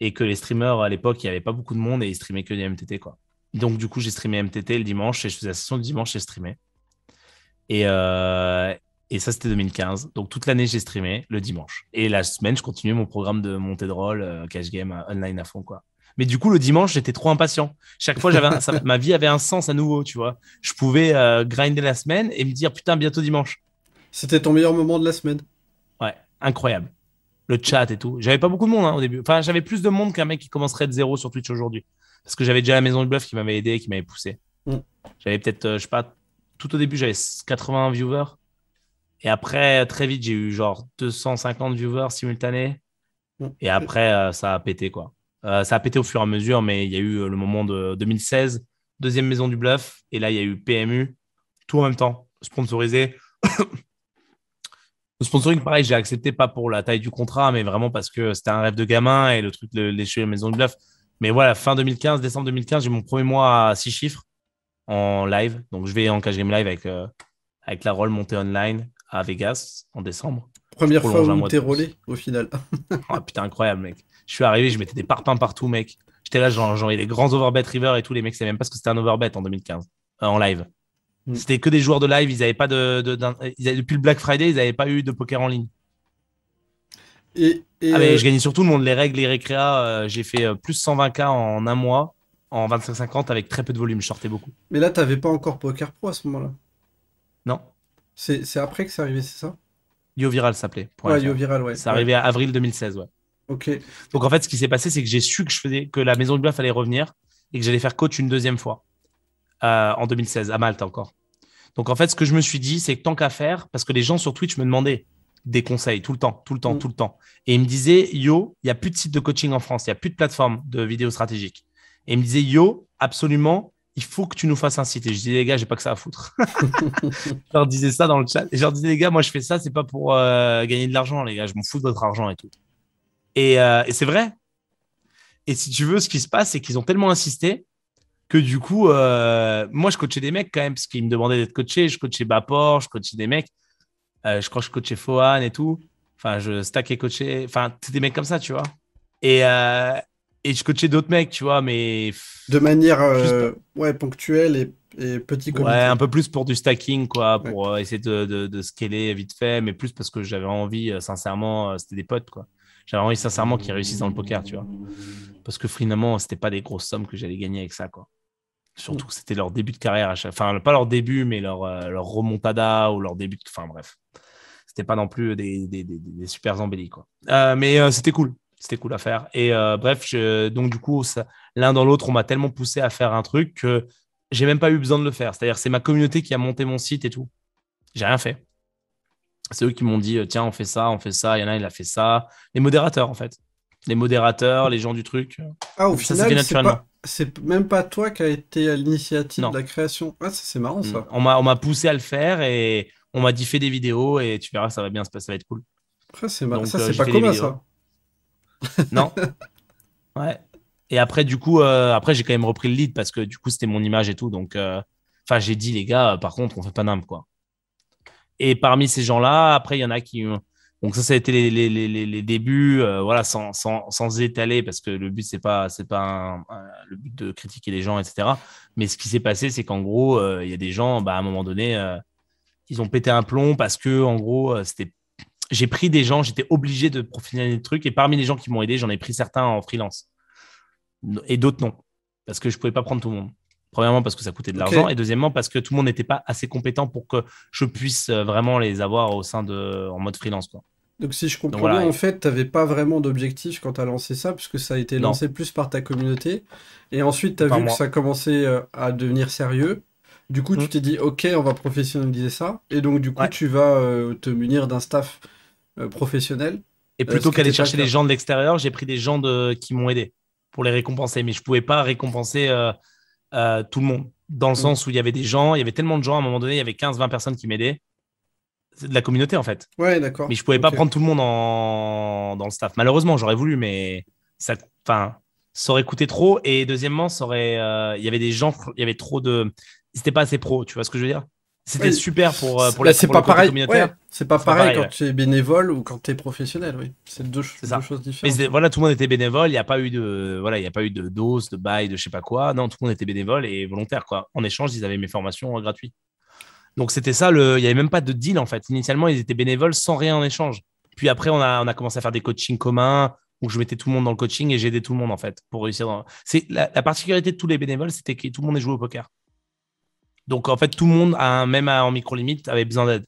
Et que les streamers, à l'époque, il n'y avait pas beaucoup de monde et ils streamaient que des MTT, quoi. Donc, du coup, j'ai streamé MTT le dimanche et je faisais la session le dimanche et je streamais. Et ça, c'était 2015. Donc, toute l'année, j'ai streamé le dimanche. Et la semaine, je continuais mon programme de montée de rôle, cash game, online à fond, quoi. Mais du coup, le dimanche, j'étais trop impatient. Chaque fois, ma vie avait un sens à nouveau, tu vois. Je pouvais grinder la semaine et me dire, putain, bientôt dimanche. C'était ton meilleur moment de la semaine. Ouais, incroyable. Le chat et tout. J'avais pas beaucoup de monde au début. Enfin, j'avais plus de monde qu'un mec qui commencerait de zéro sur Twitch aujourd'hui. Parce que j'avais déjà la Maison du Bluff qui m'avait aidé et qui m'avait poussé. J'avais peut-être, je sais pas, tout au début, j'avais 80 viewers. Et après, très vite, j'ai eu genre 250 viewers simultanés. Et après, ça a pété, quoi. Ça a pété au fur et à mesure, mais il y a eu le moment de 2016, deuxième Maison du Bluff, et là, il y a eu PMU, tout en même temps, sponsorisé. Le sponsoring, pareil, j'ai accepté pas pour la taille du contrat, mais vraiment parce que c'était un rêve de gamin et le truc de l'échec de la Maison du Bluff. Mais voilà, fin 2015, décembre 2015, j'ai mon premier mois à 6 chiffres en live. Donc, je vais en cash game live avec la roll montée online à Vegas en décembre. Première fois où t'es rollé au final. Oh, putain, incroyable, mec. Je suis arrivé, je mettais des parpaings partout, mec. J'étais là, genre, il y a des grands overbet river et tout. Les mecs, c'est même pas ce que c'était un overbet en 2015, en live. C'était que des joueurs de live. Ils avaient pas depuis le Black Friday, ils n'avaient pas eu de poker en ligne. Mais je gagnais sur tout le monde, les règles, les récréas. J'ai fait plus 120K en un mois, en 25-50, avec très peu de volume. Je sortais beaucoup. Mais là, t'avais pas encore PokerPro à ce moment-là. Non. C'est après que c'est arrivé, c'est ça? YohViral s'appelait. Ouais, YohViral, ouais. C'est arrivé à avril 2016, ouais. Ok. Donc en fait, ce qui s'est passé, c'est que j'ai su que la Maison du Bluff allait revenir et que j'allais faire coach une deuxième fois en 2016 à Malte encore. Donc en fait, ce que je me suis dit, c'est que tant qu'à faire, parce que les gens sur Twitch me demandaient des conseils tout le temps, et ils me disaient yo, il y a plus de site de coaching en France, il y a plus de plateforme de vidéos stratégiques. Et ils me disaient yo, absolument, il faut que tu nous fasses un site. Et je disais les gars, j'ai pas que ça à foutre. Je leur disais ça dans le chat. Et je leur disais les gars, moi je fais ça, c'est pas pour gagner de l'argent, les gars, je m'en fous de votre argent et tout. Et c'est vrai. Et si tu veux, ce qui se passe, c'est qu'ils ont tellement insisté que du coup, moi, je coachais des mecs quand même, parce qu'ils me demandaient d'être coaché. Je coachais Bapport, je coachais des mecs. Je crois que je coachais Fohan et tout. Enfin, je stackais, coachais. Enfin, c'était des mecs comme ça, tu vois. Et je coachais d'autres mecs, tu vois, mais... De manière ponctuelle et petit comité. Ouais, un peu plus pour du stacking, quoi, pour essayer de scaler vite fait, mais plus parce que j'avais envie, sincèrement, c'était des potes, quoi. J'avais envie sincèrement qu'ils réussissent dans le poker, tu vois. Parce que finalement, c'était pas des grosses sommes que j'allais gagner avec ça, quoi. Surtout que c'était leur début de carrière. Enfin, pas leur début, mais leur remontada ou leur début de... Enfin, bref. C'était pas non plus des super embellis, quoi. Mais c'était cool. C'était cool à faire. Et bref, donc du coup, l'un dans l'autre, on m'a tellement poussé à faire un truc que j'ai même pas eu besoin de le faire. C'est-à-dire c'est ma communauté qui a monté mon site et tout. J'ai rien fait. C'est eux qui m'ont dit, tiens, on fait ça. Il y en a, il a fait ça. Les modérateurs, en fait. Les modérateurs, les gens du truc. Ah, au final, c'est même pas toi qui as été à l'initiative de la création. Ah, c'est marrant, ça. On m'a poussé à le faire et on m'a dit, fais des vidéos et tu verras, ça va bien se passer, ça va être cool. Après, c'est marrant. Ça, c'est pas commun, ça. Non. Ouais. Et après, du coup, j'ai quand même repris le lead parce que du coup, c'était mon image et tout. Donc, enfin, j'ai dit, les gars, par contre, on fait pas nimp, quoi. Et parmi ces gens-là, après, il y en a qui... Donc ça a été les débuts, voilà, sans étaler, parce que le but, c'est pas le but de critiquer les gens, etc. Mais ce qui s'est passé, c'est qu'en gros, il y a des gens, bah, à un moment donné, ils ont pété un plomb parce que, en gros, j'ai pris des gens, j'étais obligé de professionnaliser le truc. Et parmi les gens qui m'ont aidé, j'en ai pris certains en freelance. Et d'autres, non. Parce que je ne pouvais pas prendre tout le monde. Premièrement, parce que ça coûtait de l'argent. Et deuxièmement, parce que tout le monde n'était pas assez compétent pour que je puisse vraiment les avoir en mode freelance, quoi. Donc si je comprends bien, voilà. En fait, tu n'avais pas vraiment d'objectif quand tu as lancé ça, puisque ça a été lancé plus par ta communauté. Et ensuite, tu as vu que ça commençait à devenir sérieux. Du coup, tu t'es dit, ok, on va professionnaliser ça. Et donc, du coup, tu vas te munir d'un staff professionnel. Et plutôt qu'aller chercher des gens de l'extérieur, j'ai pris des gens qui m'ont aidé pour les récompenser. Mais je ne pouvais pas récompenser tout le monde. Dans le sens où il y avait des gens, il y avait tellement de gens, à un moment donné, il y avait 15-20 personnes qui m'aidaient. C'est de la communauté, en fait. Ouais, d'accord. Mais je ne pouvais pas prendre tout le monde dans le staff. Malheureusement, j'aurais voulu, mais ça aurait coûté trop. Et deuxièmement, il y avait des gens, il y avait trop de... C'était pas assez pro, tu vois ce que je veux dire? C'était super pour la communauté communautaire. Ouais, c'est pas pareil quand tu es bénévole ou quand tu es professionnel, oui. C'est deux choses différentes. Mais voilà, tout le monde était bénévole, il n'y a pas eu de dose, de bail, de je sais pas quoi. Non, tout le monde était bénévole et volontaire, quoi. En échange, ils avaient mes formations gratuites. Donc c'était ça, il n'y avait même pas de deal en fait. Initialement, ils étaient bénévoles sans rien en échange. Puis après, on a commencé à faire des coachings communs où je mettais tout le monde dans le coaching et j'aidais tout le monde en fait pour réussir. La particularité de tous les bénévoles, c'était que tout le monde jouait au poker. Donc, en fait, tout le monde, même en micro-limite, avait besoin d'aide.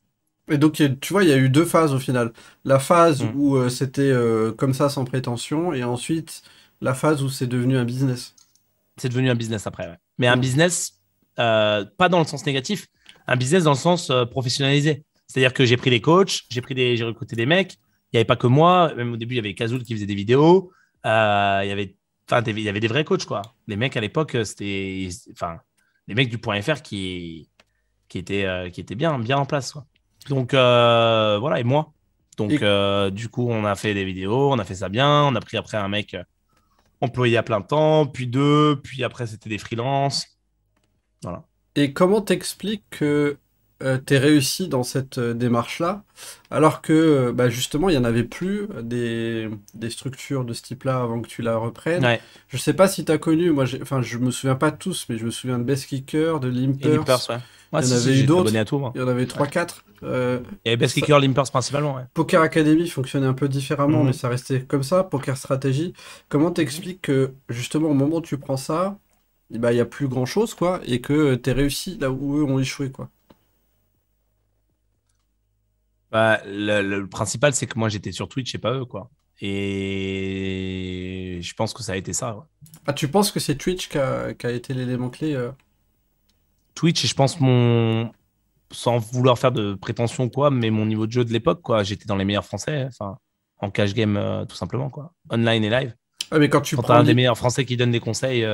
Et donc, tu vois, il y a eu deux phases au final. La phase où c'était comme ça, sans prétention, et ensuite, la phase où c'est devenu un business. C'est devenu un business après, ouais. Mais un business, pas dans le sens négatif, un business dans le sens professionnalisé. C'est-à-dire que j'ai pris des coachs, j'ai recruté des mecs, il n'y avait pas que moi, même au début, il y avait Kazoul qui faisait des vidéos, il y avait des vrais coachs, quoi. Les mecs, à l'époque, c'était... Les mecs du .fr qui étaient bien en place. Quoi. Donc, voilà, et moi. Donc, du coup, on a fait des vidéos, on a fait ça bien. On a pris après un mec employé à plein temps, puis deux, puis après, c'était des freelances. Voilà. Et comment t'expliques que t'es réussi dans cette démarche-là, alors que, justement, il n'y en avait plus des structures de ce type-là avant que tu la reprennes. Ouais. Je ne sais pas si tu as connu, moi, je ne me souviens pas tous, mais je me souviens de Best Kicker, de Limpers. Limpers, ouais. Ouais, il y en avait eu d'autres, il y en avait 3-4. Il y avait Best Kicker, Limpers principalement. Ouais. Poker Academy fonctionnait un peu différemment, mais ça restait comme ça, Poker Stratégie. Comment t'expliques que, justement, au moment où tu prends ça, il n'y a plus grand-chose, quoi, et que tu es réussi là où eux ont échoué, quoi? Bah, le principal, c'est que moi, j'étais sur Twitch et pas eux, quoi. Et je pense que ça a été ça. Ouais. Ah, tu penses que c'est Twitch qui a été l'élément clé Twitch, et je pense sans vouloir faire de prétention, quoi, mais mon niveau de jeu de l'époque, quoi. J'étais dans les meilleurs français, en cash game, tout simplement, quoi. Online et live. Ah, mais quand tu prends un des meilleurs français qui donne des conseils,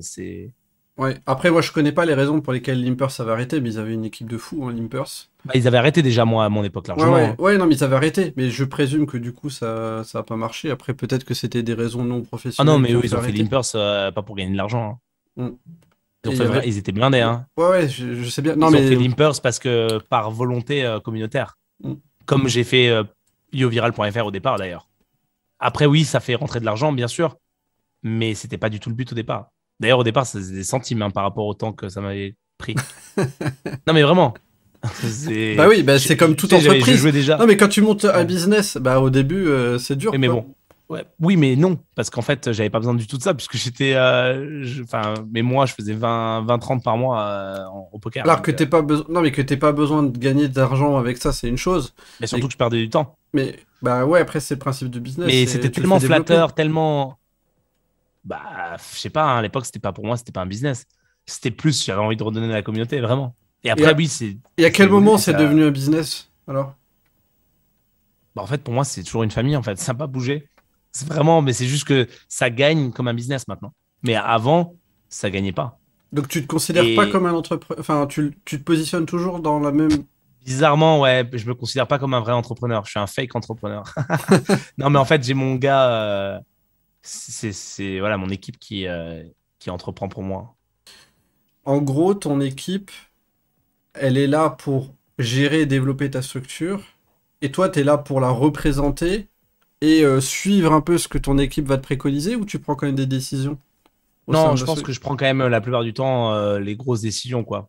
c'est... Ouais. Après, moi, je connais pas les raisons pour lesquelles Limpers avait arrêté, mais ils avaient une équipe de fous, hein, Limpers. Bah, ils avaient arrêté déjà, moi, à mon époque, largement. Ouais, non, mais ils avaient arrêté. Mais je présume que, du coup, ça a pas marché. Après, peut-être que c'était des raisons non professionnelles. Ah non, mais eux, ils ont fait Limpers pas pour gagner de l'argent. Hein. Ils étaient blindés. Hein. Ouais, je sais bien. Non, ils ont fait Limpers parce que, par volonté communautaire. Comme j'ai fait YohViral.fr au départ, d'ailleurs. Après, oui, ça fait rentrer de l'argent, bien sûr. Mais c'était pas du tout le but au départ. D'ailleurs, au départ, c'était des centimes hein, par rapport au temps que ça m'avait pris. Non, mais vraiment. Bah oui, c'est comme toute entreprise. Déjà. Non, mais quand tu montes un business, au début, c'est dur. Mais bon. Ouais. Oui, mais non. Parce qu'en fait, j'avais pas besoin du tout de ça, puisque j'étais. Mais moi, je faisais 20-30 par mois au poker. Alors que t'es pas besoin. Non, mais que t'es pas besoin de gagner d'argent avec ça, c'est une chose. Mais surtout que je perdais du temps. Mais bah ouais, après, c'est le principe du business. Mais c'était tellement flatteur, tellement. Je sais pas, hein, à l'époque, c'était pas pour moi, c'était pas un business. C'était plus, j'avais envie de redonner à la communauté, vraiment. Et après, oui, c'est... Et à quel moment c'est devenu un business, alors ? En fait, pour moi, c'est toujours une famille, en fait. Ça n'a pas bougé. C'est vraiment... Mais c'est juste que ça gagne comme un business, maintenant. Mais avant, ça gagnait pas. Donc, tu te considères pas comme un entrepreneur... Enfin, tu te positionnes toujours dans la même... Bizarrement, ouais, je me considère pas comme un vrai entrepreneur. Je suis un fake entrepreneur. Non, mais en fait, j'ai mon gars... C'est voilà, mon équipe qui entreprend pour moi. En gros, ton équipe, elle est là pour gérer et développer ta structure. Et toi, tu es là pour la représenter et suivre un peu ce que ton équipe va te préconiser, ou tu prends quand même des décisions? Non, je pense que je prends quand même la plupart du temps les grosses décisions, quoi.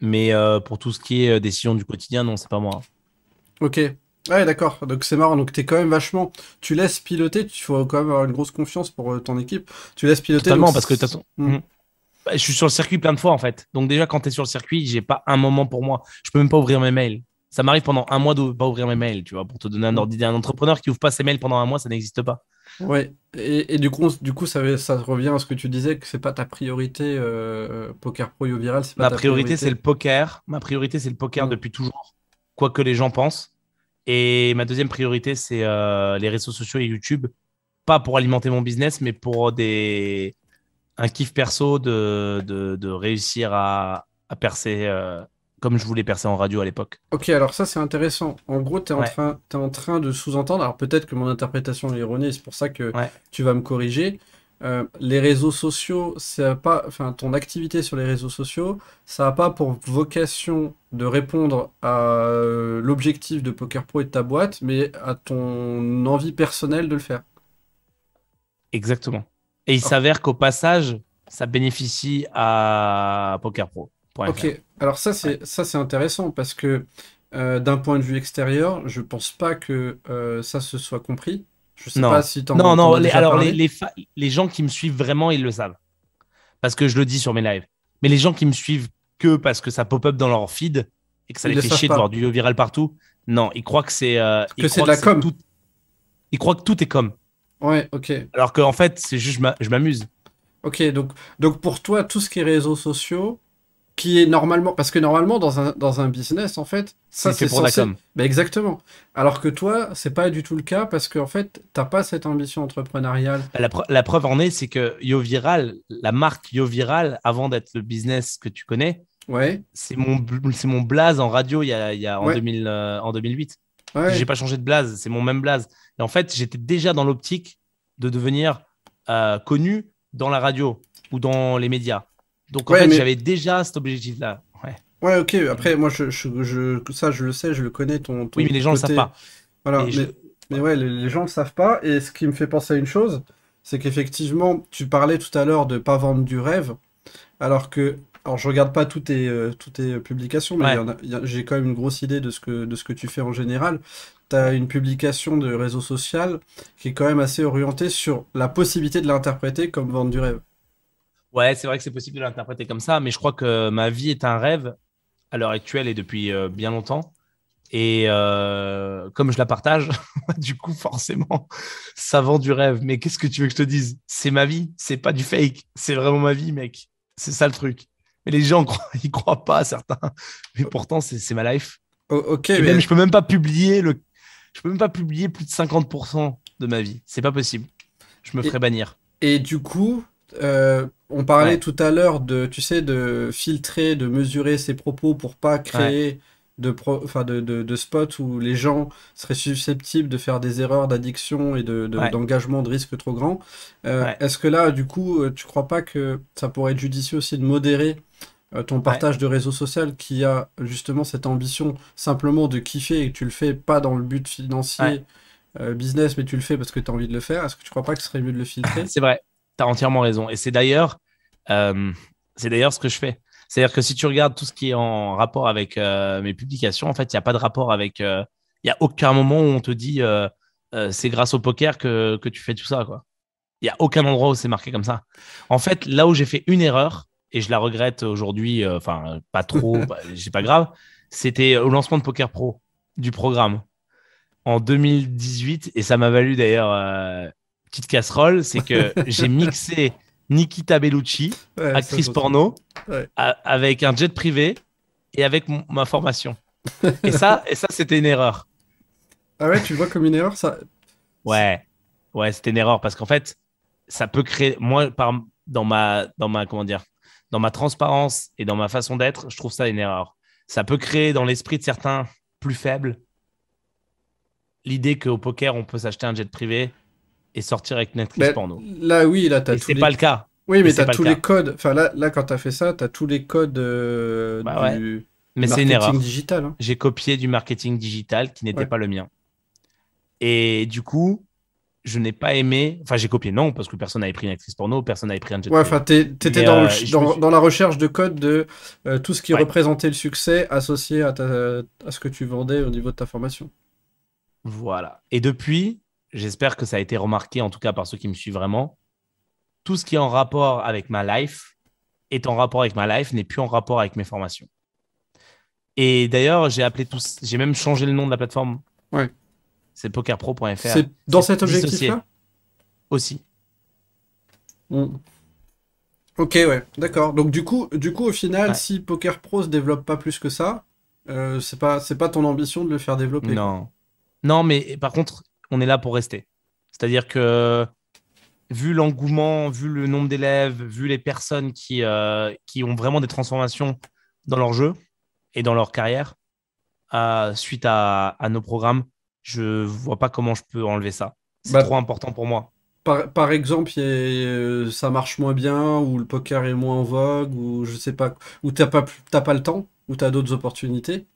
Mais pour tout ce qui est décision du quotidien, non, c'est pas moi. Ok. Ouais, d'accord, donc c'est marrant, donc t'es quand même vachement... Tu laisses piloter, tu faut quand même avoir une grosse confiance pour ton équipe, tu laisses piloter... Totalement, donc... parce que de toute façon, je suis sur le circuit plein de fois en fait, donc déjà quand t'es sur le circuit, j'ai pas un moment pour moi, je peux même pas ouvrir mes mails, Ça m'arrive pendant un mois de ne pas ouvrir mes mails, tu vois, pour te donner un ordre d'idée. Un entrepreneur qui ouvre pas ses mails pendant un mois, ça n'existe pas. Ouais, et du coup ça revient à ce que tu disais, que c'est pas ta priorité, PokerPro, YohViral, c'est pas ta priorité. C'est le poker. Ma priorité, c'est le poker depuis toujours, quoi que les gens pensent. Et ma deuxième priorité, c'est les réseaux sociaux et YouTube. Pas pour alimenter mon business, mais pour un kiff perso de réussir à percer comme je voulais percer en radio à l'époque. Ok, alors ça, c'est intéressant. En gros, tu es en train de sous-entendre, alors peut-être que mon interprétation est erronée, c'est pour ça que tu vas me corriger. Les réseaux sociaux, ton activité sur les réseaux sociaux, ça n'a pas pour vocation de répondre à l'objectif de PokerPro et de ta boîte, mais à ton envie personnelle de le faire. Exactement. Et il s'avère qu'au passage, ça bénéficie à PokerPro. Ok, alors ça c'est intéressant parce que d'un point de vue extérieur, je pense pas que ça se soit compris. Je sais pas si t'en as parlé. Non, alors les gens qui me suivent vraiment, ils le savent. Parce que je le dis sur mes lives. Mais les gens qui me suivent que parce que ça pop-up dans leur feed et que ça les fait chier de voir du YohViral partout, non, ils croient que c'est de la com. Ils croient que tout est com. Ouais, ok. Alors qu'en fait, c'est juste je m'amuse. Ok, donc pour toi, tout ce qui est réseaux sociaux, qui est normalement, parce que normalement dans un business, en fait, ça c'est pour la com. Bah exactement. Alors que toi, c'est pas du tout le cas parce qu'en fait, t'as pas cette ambition entrepreneuriale. La preuve en est, c'est que YohViral, la marque YohViral, avant d'être le business que tu connais, c'est mon blaze en radio en 2008. Ouais. J'ai pas changé de blaze, c'est mon même blaze. Et en fait, j'étais déjà dans l'optique de devenir connu dans la radio ou dans les médias. Donc, en fait, j'avais déjà cet objectif-là. Ouais, ok. Après, moi, ça, je le sais, je le connais. Oui, mais les gens ne le savent pas. Voilà. Mais ouais, les gens ne le savent pas. Et ce qui me fait penser à une chose, c'est qu'effectivement, tu parlais tout à l'heure de ne pas vendre du rêve. Alors, je ne regarde pas toutes tes publications, mais j'ai quand même une grosse idée de ce que tu fais en général. Tu as une publication de réseau social qui est quand même assez orientée sur la possibilité de l'interpréter comme vendre du rêve. Ouais, c'est vrai que c'est possible de l'interpréter comme ça, mais je crois que ma vie est un rêve à l'heure actuelle et depuis bien longtemps. Et comme je la partage, du coup, forcément, ça vend du rêve. Mais qu'est-ce que tu veux que je te dise? C'est ma vie, c'est pas du fake. C'est vraiment ma vie, mec. C'est ça le truc. Mais les gens, ils croient pas, certains. Mais pourtant, c'est ma life. Oh, okay, et même, je peux même pas publier plus de 50% de ma vie. C'est pas possible. Je me ferais bannir. Et du coup... on parlait tout à l'heure de filtrer, de mesurer ses propos pour pas créer de spots où les gens seraient susceptibles de faire des erreurs d'addiction et d'engagement, de risque trop grand. Est-ce que là, du coup, tu crois pas que ça pourrait être judicieux aussi de modérer ton partage de réseau social qui a justement cette ambition simplement de kiffer et que tu le fais pas dans le but financier, business, mais tu le fais parce que tu as envie de le faire? Est-ce que tu crois pas que ce serait mieux de le filtrer? C'est vrai. T'as entièrement raison. Et c'est d'ailleurs ce que je fais. C'est-à-dire que si tu regardes tout ce qui est en rapport avec mes publications, en fait, il n'y a pas de rapport avec... Il n'y a aucun moment où on te dit c'est grâce au poker que tu fais tout ça, quoi. Il n'y a aucun endroit où c'est marqué comme ça. En fait, là où j'ai fait une erreur, et je la regrette aujourd'hui, enfin, pas trop, c'est pas grave, c'était au lancement de PokerPro, du programme, en 2018. Et ça m'a valu d'ailleurs... petite casserole, c'est que j'ai mixé Nikita Bellucci, actrice porno, avec un jet privé et avec ma formation. Et ça c'était une erreur. Ah ouais, tu vois comme une erreur, ça? Ouais, c'était une erreur parce qu'en fait, ça peut créer... Moi, dans ma transparence et dans ma façon d'être, je trouve ça une erreur. Ça peut créer dans l'esprit de certains plus faibles l'idée qu'au poker, on peut s'acheter un jet privé et sortir avec Netflix porno. Là, oui, là, t'as tous les... pas le cas. Oui, mais t'as tous les codes. Enfin, là quand t'as fait ça, t'as tous les codes du marketing digital. Hein. J'ai copié du marketing digital qui n'était pas le mien. Et du coup, je n'ai pas aimé... Enfin, j'ai copié, non, parce que personne n'avait pris une actrice porno, personne n'avait pris un jet. Ouais, enfin, t'étais dans la recherche de codes de tout ce qui représentait le succès associé à ce que tu vendais au niveau de ta formation. Voilà. Et depuis... J'espère que ça a été remarqué, en tout cas par ceux qui me suivent vraiment. Tout ce qui est en rapport avec ma life n'est plus en rapport avec mes formations. Et d'ailleurs, j'ai même changé le nom de la plateforme. Ouais. C'est pokerpro.fr. C'est dans cet objectif-là aussi. Mm. Ok, ouais, d'accord. Donc du coup, au final, ouais, si PokerPro se développe pas plus que ça, c'est pas ton ambition de le faire développer. Non. Non, mais par contre, on est là pour rester. C'est-à-dire que vu l'engouement, vu le nombre d'élèves, vu les personnes qui ont vraiment des transformations dans leur jeu et dans leur carrière, suite à nos programmes, je vois pas comment je peux enlever ça. C'est trop important pour moi. Par exemple, ça marche moins bien, ou le poker est moins en vogue, ou je sais pas, ou t'as pas le temps, ou t'as d'autres opportunités.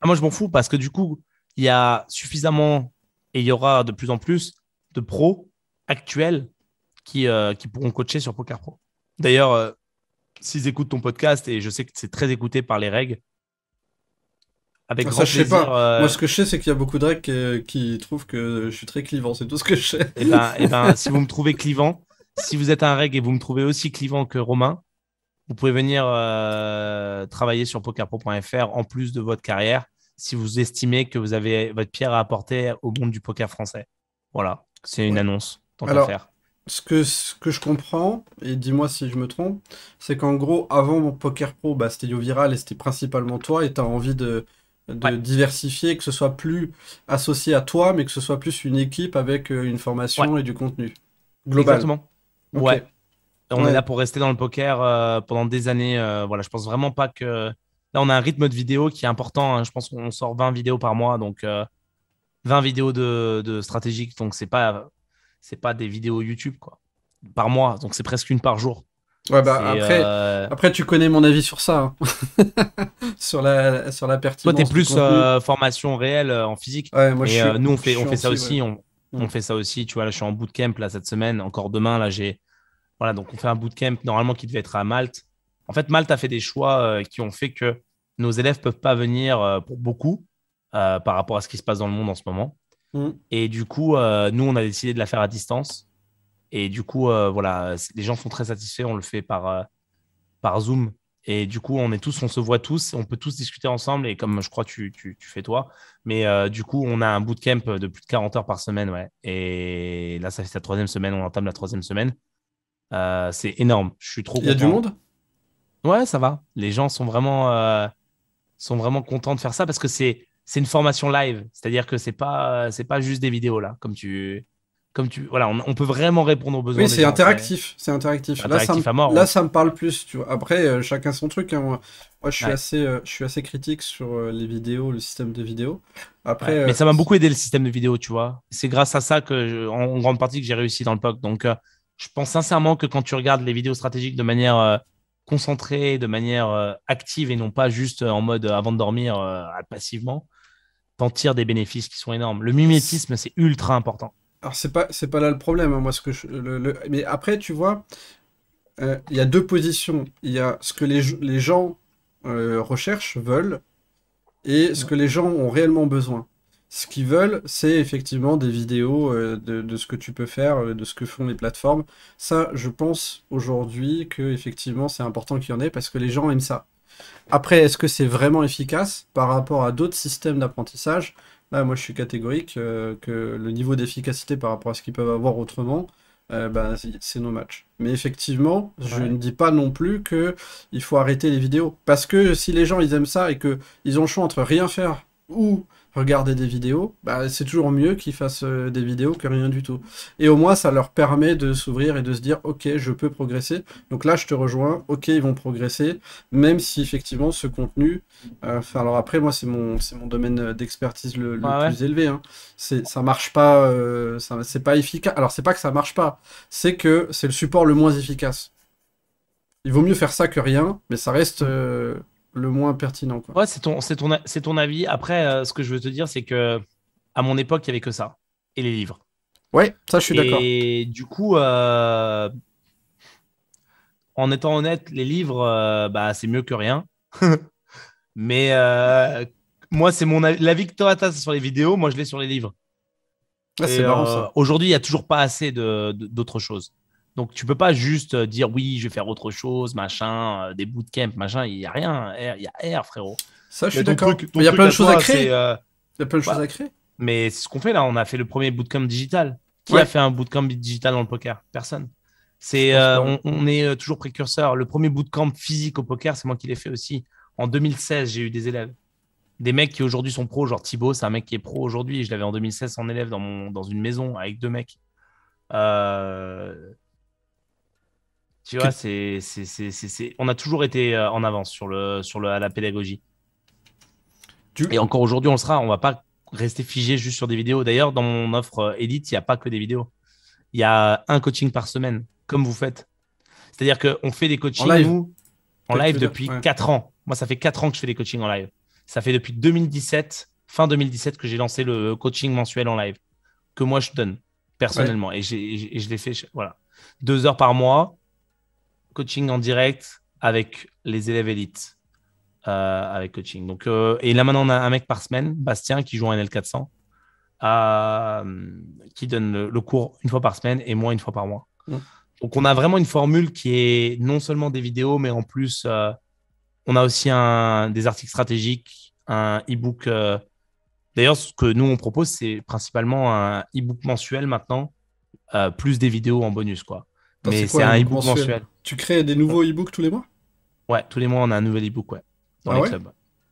Ah, moi, je m'en fous, parce que du coup, il y a suffisamment, et il y aura de plus en plus de pros actuels qui pourront coacher sur PokerPro. D'ailleurs, s'ils écoutent ton podcast, et je sais que c'est très écouté par les règles, avec grand plaisir, je sais pas. Moi, ce que je sais, c'est qu'il y a beaucoup de règles qui trouvent que je suis très clivant. C'est tout ce que je sais. Et ben, si vous me trouvez clivant, si vous êtes un règle et vous me trouvez aussi clivant que Romain, vous pouvez venir travailler sur pokerpro.fr en plus de votre carrière si vous estimez que vous avez votre pierre à apporter au monde du poker français. Voilà, c'est une annonce. Tant qu'à faire. Ce que je comprends, et dis-moi si je me trompe, c'est qu'en gros, avant mon PokerPro, c'était YohViral et c'était principalement toi, et tu as envie de diversifier, que ce soit plus associé à toi, mais que ce soit plus une équipe avec une formation et du contenu global. Exactement. Okay. Ouais. On est là pour rester dans le poker pendant des années. Voilà, je pense vraiment pas que... Là, on a un rythme de vidéo qui est important. Hein. Je pense qu'on sort 20 vidéos par mois, donc 20 vidéos de stratégiques. Donc, c'est pas des vidéos YouTube, quoi, par mois. Donc, c'est presque une par jour. Ouais, après, tu connais mon avis sur ça, hein. sur la pertinence. Toi, t'es plus formation réelle en physique. Ouais, moi, nous, on fait ça aussi. Ouais. On fait ça aussi. Tu vois, là, je suis en bootcamp là, cette semaine. Encore demain, là, voilà, donc on fait un bootcamp normalement qui devait être à Malte. En fait, Malte a fait des choix qui ont fait que nos élèves peuvent pas venir pour beaucoup par rapport à ce qui se passe dans le monde en ce moment. Mm. Et du coup, nous, on a décidé de la faire à distance. Et du coup, voilà, les gens sont très satisfaits. On le fait par Zoom. Et du coup, on se voit tous. On peut tous discuter ensemble. Et comme je crois tu fais toi. Mais du coup, on a un bootcamp de plus de 40 heures par semaine. Ouais. Et là, ça fait sa troisième semaine. On entame la troisième semaine. C'est énorme. Je suis trop content. Il y a du monde ? Ouais, ça va. Les gens sont vraiment contents de faire ça parce que c'est une formation live. C'est-à-dire que c'est pas juste des vidéos, là, voilà, on peut vraiment répondre aux besoins. Oui, c'est interactif, Là, à mort, ça me parle plus. Tu vois. Après, chacun son truc. Hein. Moi, je suis assez critique sur les vidéos, le système de vidéos. Après, mais ça m'a beaucoup aidé, le système de vidéos, tu vois. C'est grâce à ça que, en grande partie, que j'ai réussi dans le POC. Donc, je pense sincèrement que quand tu regardes les vidéos stratégiques de manière concentrée, de manière active et non pas juste en mode avant de dormir passivement, t'en tires des bénéfices qui sont énormes. Le mimétisme, c'est ultra important. Alors c'est pas là le problème, hein, moi ce que mais après tu vois, il y a deux positions, il y a ce que les gens recherchent, veulent, et ce que les gens ont réellement besoin. Ce qu'ils veulent, c'est effectivement des vidéos de ce que tu peux faire, de ce que font les plateformes. Ça, je pense aujourd'hui que effectivement c'est important qu'il y en ait parce que les gens aiment ça. Après, est-ce que c'est vraiment efficace par rapport à d'autres systèmes d'apprentissage? Là, moi, je suis catégorique que le niveau d'efficacité par rapport à ce qu'ils peuvent avoir autrement, c'est no match. Mais effectivement, je ne dis pas non plus qu'il faut arrêter les vidéos. Parce que si les gens, ils aiment ça et qu'ils ont le choix entre rien faire ou regarder des vidéos, c'est toujours mieux qu'ils fassent des vidéos que rien du tout. Et au moins, ça leur permet de s'ouvrir et de se dire « Ok, je peux progresser. » Donc là, je te rejoins. Ok, ils vont progresser, même si effectivement, ce contenu... alors après, moi, c'est mon domaine d'expertise le plus élevé. Hein. Ça marche pas... c'est pas efficace. Alors, c'est pas que ça marche pas. C'est que c'est le support le moins efficace. Il vaut mieux faire ça que rien, mais ça reste... le moins pertinent, quoi. Ouais, c'est ton avis. Après, ce que je veux te dire, c'est que à mon époque, il n'y avait que ça et les livres. Ouais, ça, je suis d'accord. Et du coup, en étant honnête, les livres, c'est mieux que rien. Mais moi, c'est mon avis. La victoire, c'est sur les vidéos. Moi, je l'ai sur les livres. Ah, c'est marrant, ça. Aujourd'hui, il n'y a toujours pas assez d'autres choses. Donc, tu ne peux pas juste dire oui, je vais faire autre chose, machin, des bootcamps, machin. Il n'y a rien. Il y a R, frérot. Ça, je suis d'accord. Il y a plein de choses à créer. Il y a plein de choses à créer. Mais c'est ce qu'on fait là. On a fait le premier bootcamp digital. Qui a fait un bootcamp digital dans le poker? Personne. C'est, on est toujours précurseur. Le premier bootcamp physique au poker, c'est moi qui l'ai fait aussi. En 2016, j'ai eu des élèves. Des mecs qui aujourd'hui sont pros, genre Thibaut, c'est un mec qui est pro aujourd'hui. Je l'avais en 2016 en élève dans une maison avec deux mecs. Tu vois, on a toujours été en avance à la pédagogie. Et encore aujourd'hui, on le sera. On ne va pas rester figé juste sur des vidéos. D'ailleurs, dans mon offre Elite, il n'y a pas que des vidéos. Il y a un coaching par semaine, comme vous faites. C'est-à-dire qu'on fait des coachings en live depuis 4 ans. Moi, ça fait 4 ans que je fais des coachings en live. Ça fait depuis 2017, fin 2017, que j'ai lancé le coaching mensuel en live, que moi, je donne personnellement. Ouais. Et je l'ai fait, 2 heures par mois, coaching en direct avec les élèves élites, avec coaching. Donc, et là, maintenant, on a un mec par semaine, Bastien, qui joue en NL400, qui donne le cours une fois par semaine et moi une fois par mois. Mmh. Donc, on a vraiment une formule qui est non seulement des vidéos, mais en plus… on a aussi des articles stratégiques, un e-book. D'ailleurs, ce que nous, on propose, c'est principalement un e-book mensuel maintenant, plus des vidéos en bonus, quoi. Mais c'est un e-book mensuel. Tu crées des nouveaux e-books tous les mois? Ouais, tous les mois, on a un nouvel e-book, ouais. Dans les clubs.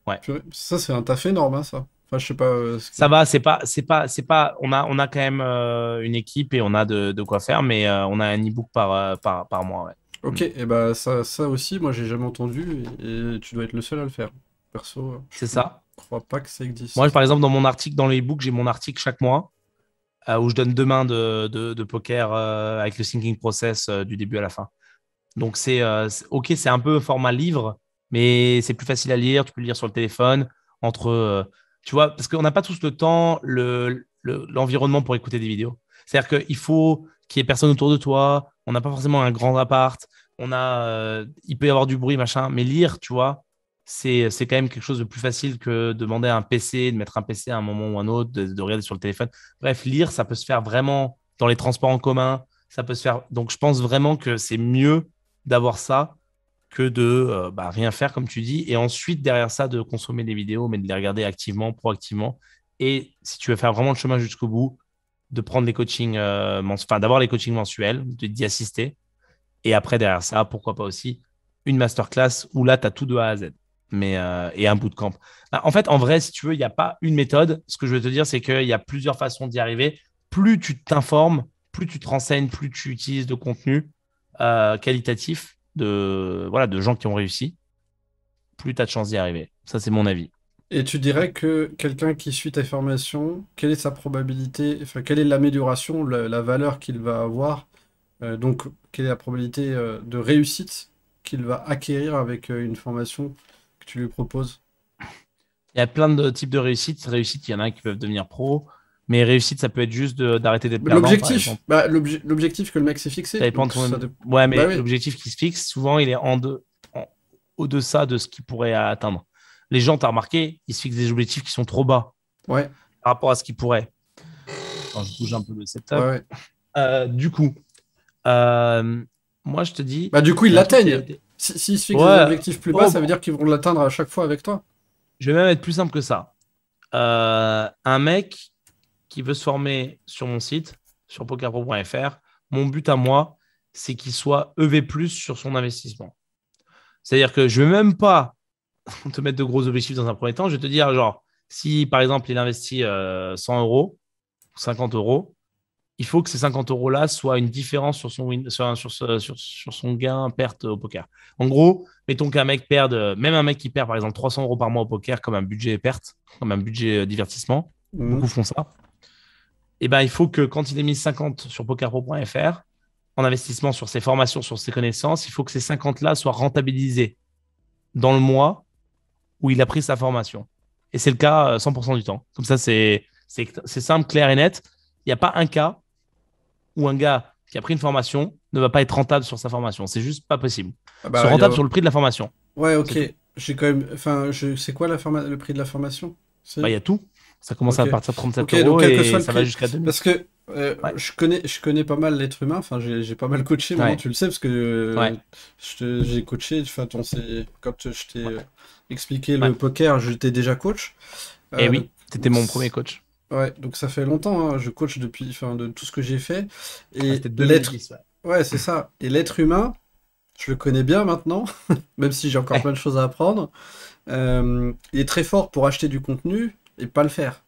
Ouais. Ça, c'est un taf énorme, hein, ça. Enfin, je sais pas. Ça va, c'est pas. On a quand même une équipe et on a de quoi faire, mais on a un e-book par mois, ouais. Ok, et bah ça aussi, moi j'ai jamais entendu et tu dois être le seul à le faire. Perso, c'est ça. Je crois pas que ça existe. Moi, par exemple, dans mon article, dans le e-book, j'ai mon article chaque mois où je donne 2 mains de poker avec le thinking process du début à la fin. Donc, c'est un peu format livre, mais c'est plus facile à lire. Tu peux le lire sur le téléphone. Tu vois, parce qu'on n'a pas tous le temps, l'environnement pour écouter des vidéos. C'est-à-dire qu'il faut qu'il y ait personne autour de toi. On n'a pas forcément un grand appart, il peut y avoir du bruit, machin, mais lire, tu vois, c'est quand même quelque chose de plus facile que demander à un PC, de mettre un PC à un moment ou un autre, de regarder sur le téléphone. Bref, lire, ça peut se faire vraiment dans les transports en commun, ça peut se faire… Donc, je pense vraiment que c'est mieux d'avoir ça que de rien faire, comme tu dis, et ensuite, derrière ça, de consommer des vidéos, mais de les regarder activement, proactivement. Et si tu veux faire vraiment le chemin jusqu'au bout, de prendre les coachings, d'avoir les coachings mensuels, d'y assister. Et après, derrière ça, pourquoi pas aussi une masterclass où là, tu as tout de A à Z. Et un bootcamp. En fait, en vrai, si tu veux, il n'y a pas une méthode. Ce que je veux te dire, c'est qu'il y a plusieurs façons d'y arriver. Plus tu t'informes, plus tu te renseignes, plus tu utilises de contenu qualitatif de gens qui ont réussi, plus tu as de chances d'y arriver. Ça, c'est mon avis. Et tu dirais que quelqu'un qui suit ta formation, quelle est sa probabilité, enfin quelle est l'amélioration, la valeur qu'il va avoir, donc quelle est la probabilité de réussite qu'il va acquérir avec une formation que tu lui proposes? Il y a plein de types de réussites. Réussites, il y en a qui peuvent devenir pro, mais réussite, ça peut être juste d'arrêter d'être perdant. L'objectif, l'objectif que le mec s'est fixé. Ça dépend ouais, mais l'objectif qu'il se fixe, souvent, il est au-deçà de ce qu'il pourrait atteindre. Les gens, t'as remarqué, ils se fixent des objectifs qui sont trop bas par rapport à ce qu'ils pourraient. Quand je bouge un peu le setup. Ouais. Du coup, moi, je te dis… Bah, du coup, ils l'atteignent. S'ils se fixent des objectifs plus bas, ça veut dire qu'ils vont l'atteindre à chaque fois avec toi. Je vais même être plus simple que ça. Un mec qui veut se former sur mon site, sur pokerpro.fr, mon but à moi, c'est qu'il soit EV+, sur son investissement. C'est-à-dire que je ne vais même pas… te mettre de gros objectifs dans un premier temps. Je vais te dire, genre, si par exemple il investit 100 € ou 50 €, il faut que ces 50 € là soient une différence sur son sur son gain perte au poker. En gros, mettons qu'un mec perde, même un mec qui perd par exemple 300 € par mois au poker comme un budget perte, comme un budget divertissement, beaucoup font ça. Et ben il faut que quand il ait mis 50 sur pokerpro.fr en investissement sur ses formations, sur ses connaissances, il faut que ces 50 là soient rentabilisés dans le mois où il a pris sa formation. Et c'est le cas 100% du temps. Comme ça, c'est simple, clair et net. Il n'y a pas un cas où un gars qui a pris une formation ne va pas être rentable sur sa formation. C'est juste pas possible. Ah bah, sur le prix de la formation. Ouais, ok. J'ai quand même… Enfin, c'est quoi le prix de la formation ? Il y a tout. Ça commence à partir de 37 euros et ça va jusqu'à 2000. Parce que je connais pas mal l'être humain, enfin, j'ai pas mal coaché, maintenant tu le sais, parce que j'ai coaché, enfin, quand je t'ai expliqué le poker, j'étais déjà coach. Et oui, t'étais mon premier coach. Ouais, donc ça fait longtemps, hein, je coach depuis, enfin, de tout ce que j'ai fait. Et l'être c'est ça. Et l'être humain, je le connais bien maintenant, même si j'ai encore plein de choses à apprendre. Il est très fort pour acheter du contenu et pas le faire.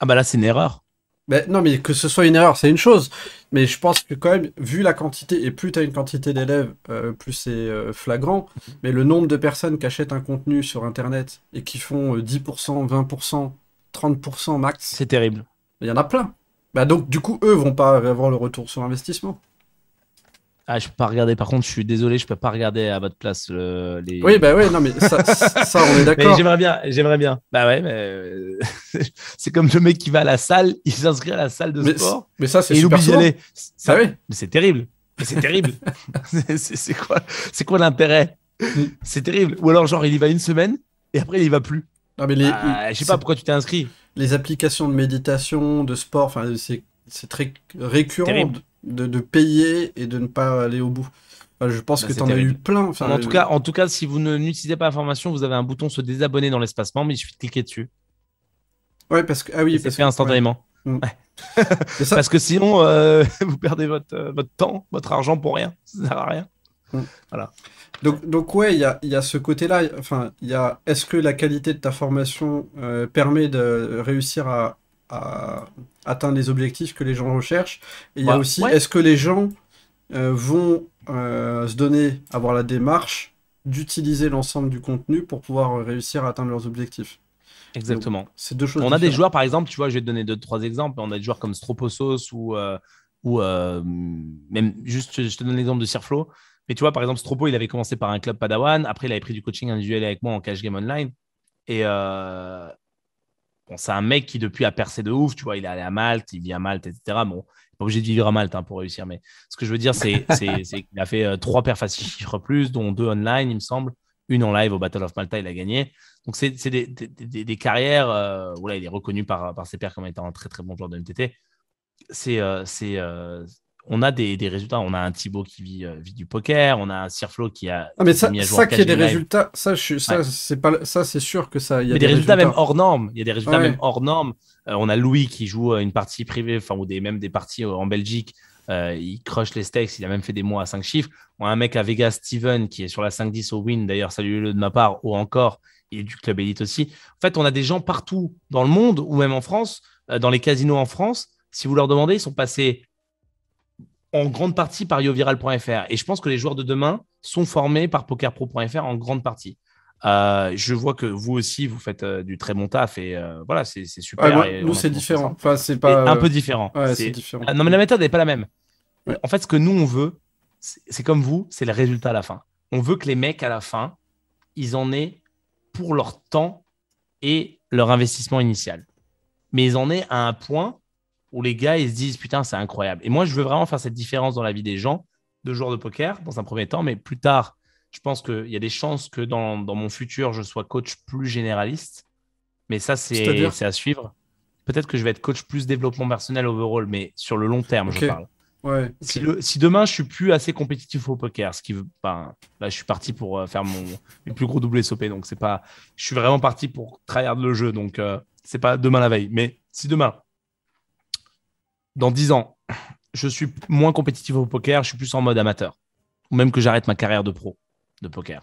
Ah bah là, c'est une erreur. Mais non, mais que ce soit une erreur, c'est une chose. Mais je pense que quand même, vu la quantité, et plus tu as une quantité d'élèves, plus c'est flagrant. Mais le nombre de personnes qui achètent un contenu sur Internet et qui font 10%, 20%, 30% max. C'est terrible. Il y en a plein. Bah donc, du coup, eux vont pas avoir le retour sur investissement. Ah, je peux pas regarder, par contre, je suis désolé, je peux pas regarder à votre place les... Oui, bah oui, non, mais ça, ça on est d'accord. J'aimerais bien, j'aimerais bien. Bah ouais, mais c'est comme le mec qui va à la salle, il s'inscrit à la salle de sport. Mais ça, c'est super souvent. Ça, oui. Mais c'est terrible. C'est terrible. C'est quoi l'intérêt? C'est terrible. Ou alors, genre, il y va une semaine et après, il y va plus. Ah, mais je sais pas pourquoi tu t'es inscrit. Les applications de méditation, de sport, enfin, c'est très récurrent. Terrible. De payer et de ne pas aller au bout. Enfin, je pense que tu en as eu plein. Enfin, en tout cas, si vous n'utilisez pas la formation, vous avez un bouton se désabonner dans l'espace membre, mais il suffit de cliquer dessus. Ouais, parce que c'est fait instantanément. Ouais. Ouais. Ça... parce que sinon, vous perdez votre temps, votre argent pour rien. Ça sert à rien. Voilà. Donc ouais, il y a ce côté-là. Enfin, est-ce que la qualité de ta formation permet de réussir à atteindre les objectifs que les gens recherchent? Et il y a aussi, est-ce que les gens vont se donner, avoir la démarche d'utiliser l'ensemble du contenu pour pouvoir réussir à atteindre leurs objectifs? Exactement. C'est deux choses. On a des joueurs, par exemple, tu vois, je vais te donner 2-3 exemples. On a des joueurs comme Stroposos ou même juste, je te donne l'exemple de Sirflo. Mais tu vois, par exemple, Stropo, il avait commencé par un club Padawan. Après, il avait pris du coaching individuel avec moi en cash game online. Et bon, c'est un mec qui, depuis, a percé de ouf. Tu vois, il est allé à Malte, il vit à Malte, etc. Bon, il n'est pas obligé de vivre à Malte pour réussir. Mais ce que je veux dire, c'est qu'il a fait 3 perfs à 6 chiffres plus, dont 2 online, il me semble. Une en live au Battle of Malta, il a gagné. Donc, c'est des carrières où là, il est reconnu par ses pairs comme étant un très, très bon joueur de MTT. On a des résultats. On a un Thibaut qui vit du poker. On a un Sirflo qui a. Ah, mais ça, qui a des résultats, ça, c'est sûr que ça. Il y a des résultats même hors normes. Il y a des résultats même hors normes. On a Louis qui joue une partie privée, enfin, ou même des parties en Belgique. Il crush les stakes. Il a même fait des mois à 5 chiffres. On a un mec à Vegas, Steven, qui est sur la 5-10 au win. D'ailleurs, salut-le de ma part, ou encore. Il est du club élite aussi. En fait, on a des gens partout dans le monde, ou même en France, dans les casinos en France. Si vous leur demandez, ils sont passés en grande partie par YohViral.fr. Et je pense que les joueurs de demain sont formés par PokerPro.fr en grande partie. Je vois que vous aussi, vous faites du très bon taf et voilà, c'est super. Ouais, et nous, c'est différent. Enfin, c'est pas un peu différent. Ouais, c'est différent. Non, mais la méthode n'est pas la même. Ouais. En fait, ce que nous, on veut, c'est comme vous, c'est le résultat à la fin. On veut que les mecs, à la fin, ils en aient pour leur temps et leur investissement initial. Mais ils en aient à un point où les gars, ils se disent, putain, c'est incroyable. Et moi, je veux vraiment faire cette différence dans la vie des gens, de joueurs de poker, dans un premier temps, mais plus tard, je pense qu'il y a des chances que dans mon futur, je sois coach plus généraliste. Mais ça, c'est à suivre. Peut-être que je vais être coach plus développement personnel overall, mais sur le long terme, je parle. Ouais, okay. Si demain, je ne suis plus assez compétitif au poker, ce qui veut pas... Là, je suis parti pour faire mes plus gros doublés SOP, donc c'est pas... Je suis vraiment parti pour tryhard le jeu, donc ce n'est pas demain la veille. Mais si demain... Dans 10 ans, je suis moins compétitif au poker, je suis plus en mode amateur. Ou même que j'arrête ma carrière de pro de poker.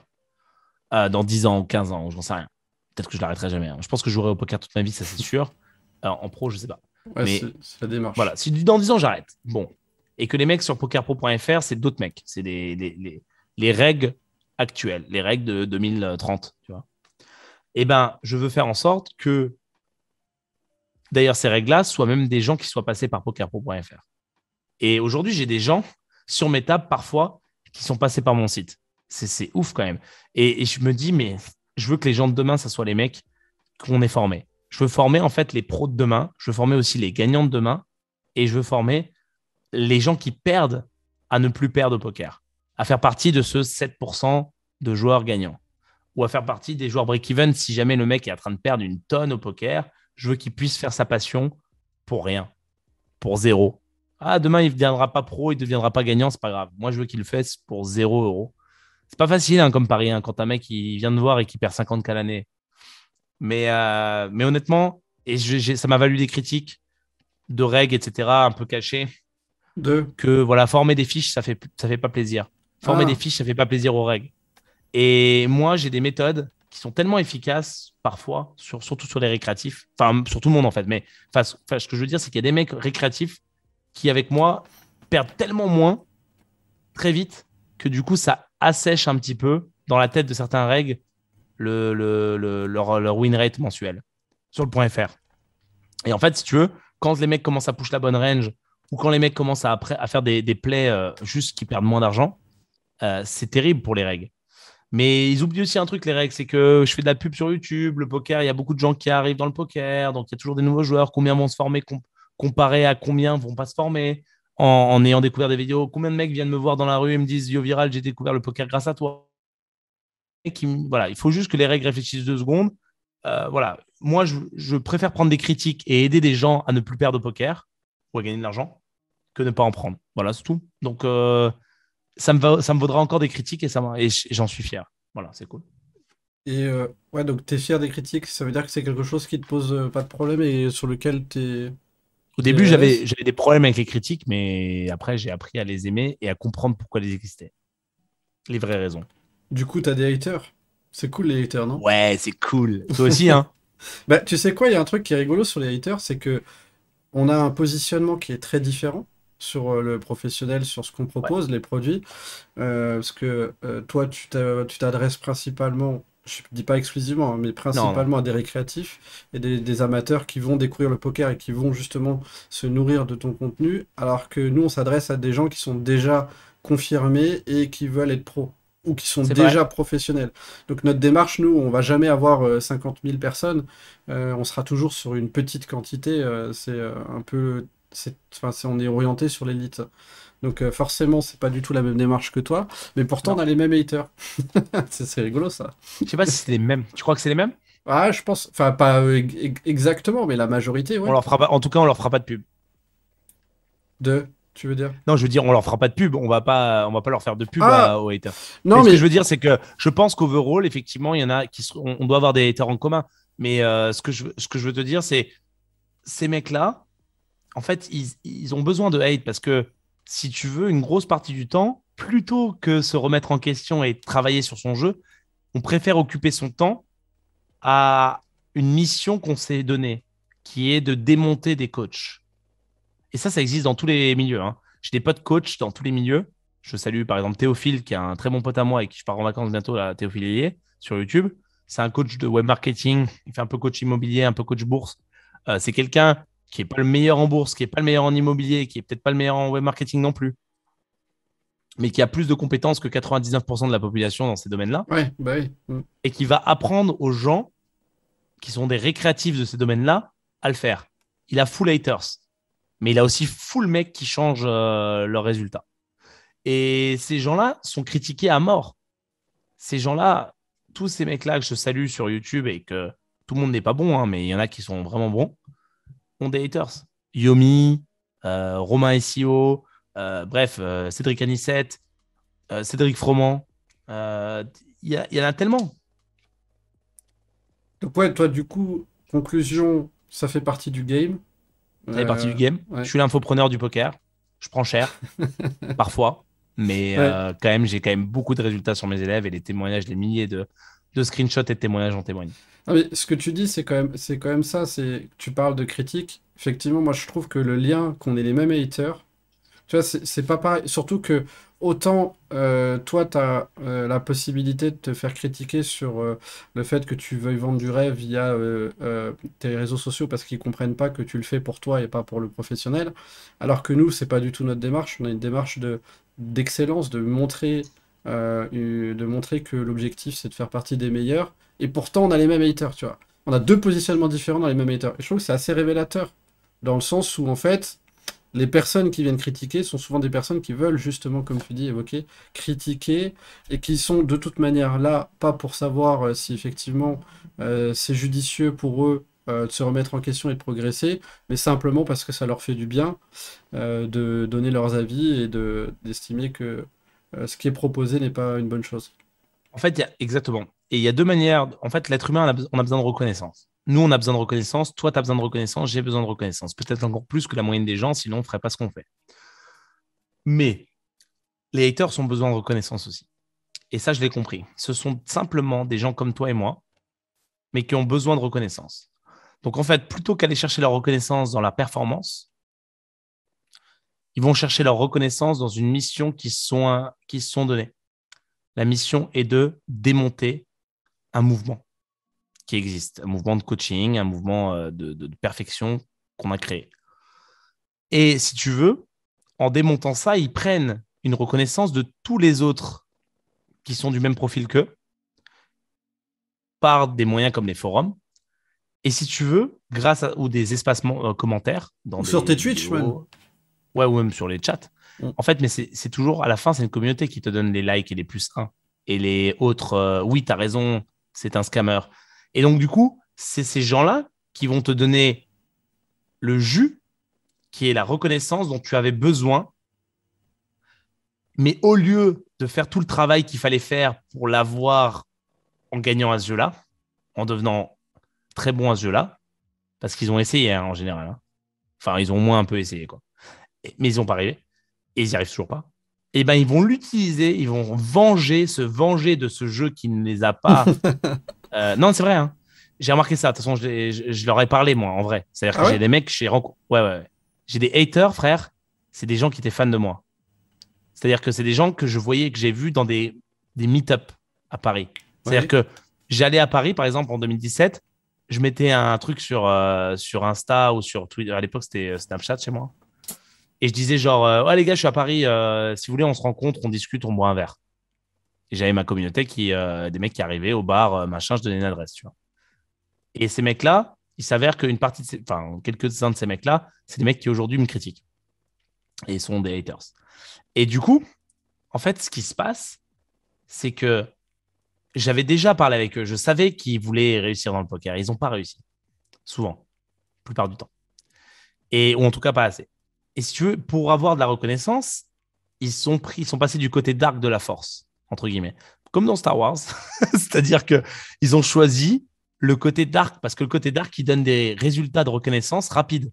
Dans 10 ans ou 15 ans, j'en sais rien. Peut-être que je ne l'arrêterai jamais. Je pense que je jouerai au poker toute ma vie, ça c'est sûr. En pro, je ne sais pas. Ouais, mais c'est la démarche. Voilà, si dans 10 ans, j'arrête. Bon. Et que les mecs sur pokerpro.fr, c'est d'autres mecs. C'est les règles actuelles, les règles de 2030. Tu vois. Eh bien, je veux faire en sorte que d'ailleurs, ces règles-là, soit même des gens qui soient passés par PokerPro.fr. Et aujourd'hui, j'ai des gens sur mes tables, parfois, qui sont passés par mon site. C'est ouf quand même. Et je me dis, mais je veux que les gens de demain, ça soit les mecs qu'on est formés. Je veux former en fait les pros de demain. Je veux former aussi les gagnants de demain. Et je veux former les gens qui perdent à ne plus perdre au poker. À faire partie de ce 7% de joueurs gagnants. Ou à faire partie des joueurs break-even si jamais le mec est en train de perdre une tonne au poker. Je veux qu'il puisse faire sa passion pour rien, pour zéro. Ah, demain, il ne deviendra pas pro, il ne deviendra pas gagnant, c'est pas grave. Moi, je veux qu'il le fasse pour 0 €. C'est pas facile hein, comme pari, hein, quand un mec il vient de voir et qu'il perd 50 000 à l'année. Mais honnêtement, et ça m'a valu des critiques de règles, etc., un peu cachées. Que voilà, former des fiches, ça fait pas plaisir. Former des fiches, ça fait pas plaisir aux règles. Et moi, j'ai des méthodes qui sont tellement efficaces parfois, surtout sur les récréatifs, enfin sur tout le monde en fait, mais ce que je veux dire, c'est qu'il y a des mecs récréatifs qui avec moi perdent tellement moins très vite que du coup ça assèche un petit peu dans la tête de certains règles leur win rate mensuel sur le point .fr. Et en fait, si tu veux, quand les mecs commencent à push la bonne range ou quand les mecs commencent à faire des plays juste qui perdent moins d'argent, c'est terrible pour les règles. Mais ils oublient aussi un truc, les règles, c'est que je fais de la pub sur YouTube, le poker, il y a beaucoup de gens qui arrivent dans le poker, donc il y a toujours des nouveaux joueurs, combien vont se former comparé à combien vont pas se former en ayant découvert des vidéos. Combien de mecs viennent me voir dans la rue et me disent « YohViral, j'ai découvert le poker grâce à toi ». Voilà, il faut juste que les règles réfléchissent 2 secondes. Voilà. Moi, je préfère prendre des critiques et aider des gens à ne plus perdre au poker ou à gagner de l'argent que ne pas en prendre. Voilà, c'est tout. Donc, ça me vaudra encore des critiques et j'en suis fier. Voilà, c'est cool. Et ouais, donc t'es fier des critiques, ça veut dire que c'est quelque chose qui te pose pas de problème et sur lequel t'es... Au début, j'avais des problèmes avec les critiques, mais après, j'ai appris à les aimer et à comprendre pourquoi elles existaient. Les vraies raisons. Du coup, t'as des haters. C'est cool les haters, non? Ouais, c'est cool. Toi aussi, hein? Bah, tu sais quoi, il y a un truc qui est rigolo sur les haters, c'est que on a un positionnement qui est très différent sur le professionnel, sur ce qu'on propose, les produits, parce que toi, tu t'adresses principalement, je ne dis pas exclusivement, hein, mais principalement à des récréatifs et des amateurs qui vont découvrir le poker et qui vont justement se nourrir de ton contenu, alors que nous, on s'adresse à des gens qui sont déjà confirmés et qui veulent être pros ou qui sont déjà professionnels. Donc notre démarche, nous, on va jamais avoir 50 000 personnes, on sera toujours sur une petite quantité, c'est un peu... on est orienté sur l'élite, donc forcément c'est pas du tout la même démarche que toi, mais pourtant on a les mêmes haters. c'est rigolo ça. Je sais pas si c'est les mêmes. Tu crois que c'est les mêmes? Ah, je pense, enfin pas exactement, mais la majorité. Ouais. On leur fera pas, en tout cas on leur fera pas de pub. Tu veux dire? Non, je veux dire on leur fera pas de pub. On va pas leur faire de pub aux haters. Non, mais ce que je veux dire c'est que je pense qu'overall effectivement il y en a qui on doit avoir des haters en commun. Mais ce que je veux te dire c'est ces mecs là. En fait, ils ont besoin de hate parce que, si tu veux, une grosse partie du temps, plutôt que se remettre en question et travailler sur son jeu, on préfère occuper son temps à une mission qu'on s'est donnée, qui est de démonter des coachs. Et ça existe dans tous les milieux. Hein. J'ai des potes coachs dans tous les milieux. Je salue par exemple Théophile, qui est un très bon pote à moi et qui je pars en vacances bientôt à Théophile Hélier sur YouTube. C'est un coach de web marketing. Il fait un peu coach immobilier, un peu coach bourse. C'est quelqu'un qui n'est pas le meilleur en bourse, qui n'est pas le meilleur en immobilier, qui n'est peut-être pas le meilleur en web marketing non plus, mais qui a plus de compétences que 99% de la population dans ces domaines-là, et qui va apprendre aux gens qui sont des récréatifs de ces domaines-là à le faire. Il a full haters, mais il a aussi full mecs qui changent leurs résultats. Et ces gens-là sont critiqués à mort. Ces gens-là, tous ces mecs-là que je salue sur YouTube et que tout le monde n'est pas bon, hein, mais il y en a qui sont vraiment bons, ont des haters. Yomi, Romain SEO, bref, Cédric Anissette, Cédric Froment, il y en a tellement. Donc ouais, toi du coup, conclusion, ça fait partie du game. Ça fait partie du game. Ouais. Je suis l'infopreneur du poker. Je prends cher, parfois, mais quand même, j'ai quand même beaucoup de résultats sur mes élèves et les témoignages, les milliers de screenshots et de témoignages en témoignent. Ah mais ce que tu dis, c'est quand même ça. Tu parles de critique. Effectivement, moi, je trouve que le lien qu'on ait les mêmes haters, tu vois, c'est pas pareil. Surtout que, autant toi, tu as la possibilité de te faire critiquer sur le fait que tu veuilles vendre du rêve via tes réseaux sociaux parce qu'ils comprennent pas que tu le fais pour toi et pas pour le professionnel. Alors que nous, c'est pas du tout notre démarche. On a une démarche d'excellence, de montrer que l'objectif, c'est de faire partie des meilleurs. Et pourtant, on a les mêmes haters, tu vois. On a 2 positionnements différents dans les mêmes haters. Et je trouve que c'est assez révélateur, dans le sens où, en fait, les personnes qui viennent critiquer sont souvent des personnes qui veulent, justement, comme tu dis, évoquer, critiquer, et qui sont, de toute manière, là, pas pour savoir si, effectivement, c'est judicieux pour eux de se remettre en question et de progresser, mais simplement parce que ça leur fait du bien de donner leurs avis et d'estimer que ce qui est proposé n'est pas une bonne chose. En fait, exactement. Et il y a deux manières. En fait, l'être humain, on a besoin de reconnaissance. Nous, on a besoin de reconnaissance. Toi, tu as besoin de reconnaissance. J'ai besoin de reconnaissance. Peut-être encore plus que la moyenne des gens, sinon on ne ferait pas ce qu'on fait. Mais les haters ont besoin de reconnaissance aussi. Et ça, je l'ai compris. Ce sont simplement des gens comme toi et moi, mais qui ont besoin de reconnaissance. Donc, en fait, plutôt qu'aller chercher leur reconnaissance dans la performance, ils vont chercher leur reconnaissance dans une mission qui se sont donnée. La mission est de démonter un mouvement qui existe, un mouvement de coaching, un mouvement de perfection qu'on a créé. Et si tu veux, en démontant ça, ils prennent une reconnaissance de tous les autres qui sont du même profil qu'eux par des moyens comme les forums. Et si tu veux, grâce à ou des espaces commentaires. Dans sur tes Twitch, même. Ouais, ou même sur les chats. En fait, mais c'est toujours, à la fin, c'est une communauté qui te donne les likes et les +1. Et les autres, oui, t'as raison, c'est un scammer. Et donc, du coup, c'est ces gens-là qui vont te donner le jus, qui est la reconnaissance dont tu avais besoin. Mais au lieu de faire tout le travail qu'il fallait faire pour l'avoir en gagnant à ce jeu-là, en devenant très bon à ce jeu-là, parce qu'ils ont essayé hein, en général. Hein. Enfin, ils ont au moins un peu essayé, quoi. Mais ils n'ont pas arrivé. Et ils n'y arrivent toujours pas, et ben ils vont l'utiliser, ils vont se venger de ce jeu qui ne les a pas. Non, c'est vrai, hein. J'ai remarqué ça, de toute façon, je leur ai parlé, moi, en vrai. C'est-à-dire que j'ai des mecs, j'ai des haters, frère, c'est des gens qui étaient fans de moi. C'est-à-dire que c'est des gens que je voyais, que j'ai vus dans des meet-up à Paris. C'est-à-dire que j'allais à Paris, par exemple, en 2017, je mettais un truc sur Insta ou sur Twitter, à l'époque c'était Snapchat chez moi. Et je disais genre, ouais les gars, je suis à Paris, si vous voulez, on se rencontre, on discute, on boit un verre. Et j'avais ma communauté, des mecs qui arrivaient au bar, machin, je donnais une adresse, tu vois. Et ces mecs-là, il s'avère qu'une partie de quelques-uns de ces mecs-là, c'est des mecs qui aujourd'hui me critiquent. Et ils sont des haters. Et du coup, en fait, ce qui se passe, c'est que j'avais déjà parlé avec eux. Je savais qu'ils voulaient réussir dans le poker. Ils n'ont pas réussi, souvent, la plupart du temps. Ou en tout cas, pas assez. Et si tu veux, pour avoir de la reconnaissance, ils sont passés du côté dark de la force, entre guillemets. Comme dans Star Wars. C'est-à-dire qu'ils ont choisi le côté dark, parce que le côté dark, il donne des résultats de reconnaissance rapides.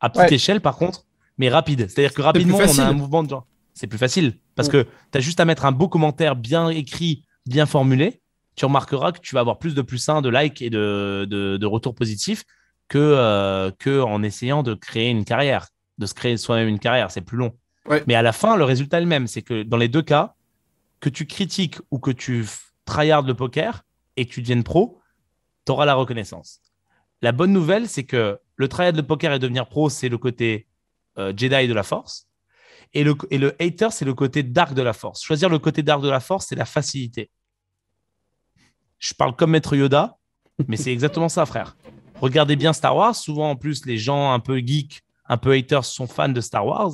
À petite échelle, par contre, mais rapide. C'est-à-dire que rapidement, on a un mouvement de genre. C'est plus facile, parce que tu as juste à mettre un beau commentaire bien écrit, bien formulé. Tu remarqueras que tu vas avoir plus de +1, de likes et de retours positifs qu'en essayant de créer une carrière. De se créer soi-même une carrière, c'est plus long. Ouais. Mais à la fin, le résultat est le même. C'est que dans les deux cas, que tu critiques ou que tu tryhardes le poker et que tu deviennes pro, tu auras la reconnaissance. La bonne nouvelle, c'est que le tryhard de poker et devenir pro, c'est le côté Jedi de la force. Et le hater, c'est le côté dark de la force. Choisir le côté dark de la force, c'est la facilité. Je parle comme Maître Yoda, mais c'est exactement ça, frère. Regardez bien Star Wars. Souvent, en plus, les gens un peu geeks, un peu haters sont fans de Star Wars,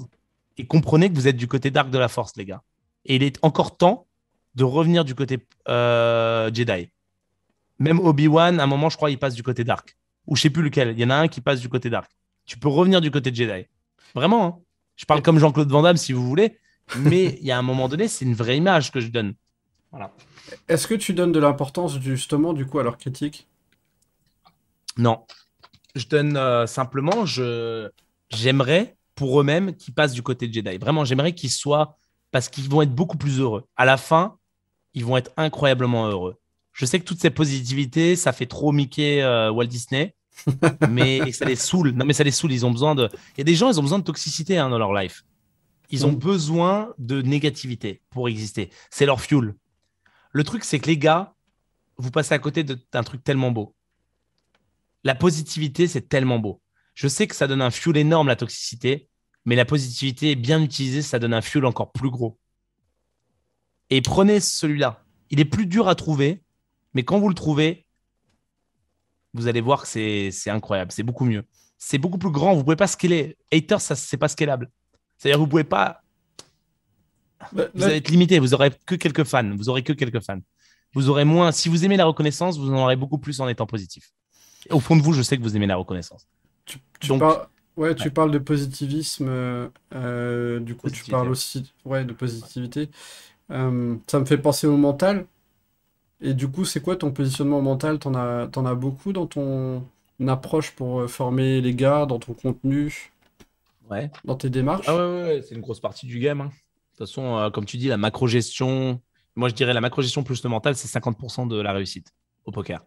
et comprenez que vous êtes du côté dark de la force, les gars. Et il est encore temps de revenir du côté Jedi. Même Obi-Wan, à un moment, je crois, il passe du côté dark. Ou je ne sais plus lequel. Il y en a un qui passe du côté dark. Tu peux revenir du côté Jedi. Vraiment, hein. Je parle comme Jean-Claude Van Damme, si vous voulez, mais il y a un moment donné, c'est une vraie image que je donne. Voilà. Est-ce que tu donnes de l'importance, justement, du coup, à leur critique? Non. Je donne simplement... J'aimerais pour eux-mêmes qu'ils passent du côté de Jedi. Vraiment, j'aimerais qu'ils soient, parce qu'ils vont être beaucoup plus heureux. À la fin, ils vont être incroyablement heureux. Je sais que toutes ces positivités, ça fait trop Mickey Walt Disney, mais ça les saoule. Non, mais ça les saoule. Ils ont besoin de. Il y a des gens, ils ont besoin de toxicité hein, dans leur life. Ils ont besoin de négativité pour exister. C'est leur fuel. Le truc, c'est que les gars, vous passez à côté d'un truc tellement beau. La positivité, c'est tellement beau. Je sais que ça donne un fuel énorme, la toxicité, mais la positivité, bien utilisée, ça donne un fuel encore plus gros. Et prenez celui-là. Il est plus dur à trouver, mais quand vous le trouvez, vous allez voir que c'est incroyable. C'est beaucoup mieux. C'est beaucoup plus grand. Vous ne pouvez pas scaler. Hater, ça c'est pas scalable. C'est-à-dire que vous ne pouvez pas… Vous allez être limité. Vous n'aurez que quelques fans. Vous aurez que quelques fans. Vous aurez moins… Si vous aimez la reconnaissance, vous en aurez beaucoup plus en étant positif. au fond de vous, je sais que vous aimez la reconnaissance. Tu parles de positivisme, du coup tu parles aussi de positivité. Ça me fait penser au mental. Et du coup, c'est quoi ton positionnement mental? T'en as beaucoup dans ton approche pour former les gars, dans ton contenu, dans tes démarches? Ah ouais, c'est une grosse partie du game. Hein. De toute façon, comme tu dis, la macro-gestion, moi je dirais la macro-gestion plus le mental, c'est 50% de la réussite au poker.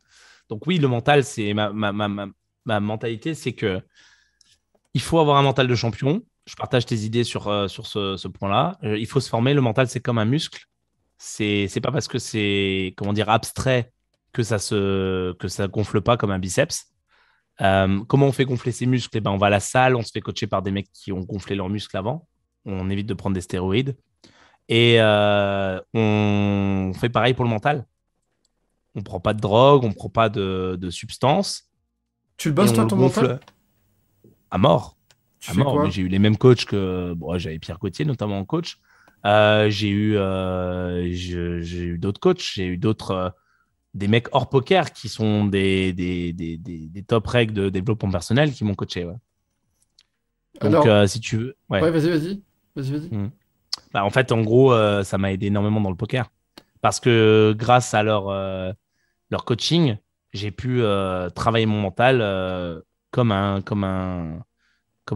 Donc oui, le mental, c'est ma mentalité, c'est que il faut avoir un mental de champion. Je partage tes idées sur ce point-là. Il faut se former. Le mental, c'est comme un muscle. C'est pas parce que c'est, comment dire, abstrait que ça gonfle pas comme un biceps. Comment on fait gonfler ses muscles? Eh ben, on va à la salle, on se fait coacher par des mecs qui ont gonflé leurs muscles avant. On évite de prendre des stéroïdes. Et on fait pareil pour le mental. On prend pas de drogue, on prend pas de substances. Tu le bosses, toi, ton mental? À mort. À mort. J'ai eu les mêmes coachs que... Bon, j'avais Pierre Gauthier, notamment en coach. J'ai eu d'autres coachs. J'ai eu d'autres... des mecs hors poker qui sont des top règles de développement personnel qui m'ont coaché. Ouais. Donc, alors, si tu veux... Ouais, vas-y. Bah, en fait, en gros, ça m'a aidé énormément dans le poker. Parce que grâce à leur coaching, j'ai pu travailler mon mental comme un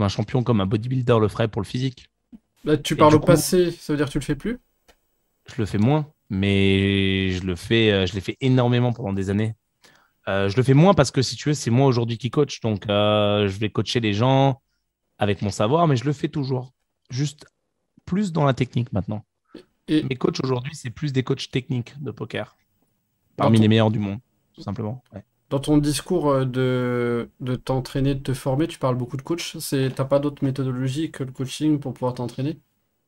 champion, comme un bodybuilder le ferait pour le physique. Là, tu parles au passé, ça veut dire que tu le fais plus? Je le fais moins, mais je l'ai fait énormément pendant des années. Je le fais moins parce que, si tu veux, c'est moi aujourd'hui qui coach. Donc, je vais coacher les gens avec mon savoir, mais je le fais toujours. Juste plus dans la technique maintenant. Et mes coachs aujourd'hui, c'est plus des coachs techniques de poker, parmi les meilleurs du monde, tout simplement. Ouais. Dans ton discours de t'entraîner, de te former, tu parles beaucoup de coach. Tu n'as pas d'autre méthodologie que le coaching pour pouvoir t'entraîner?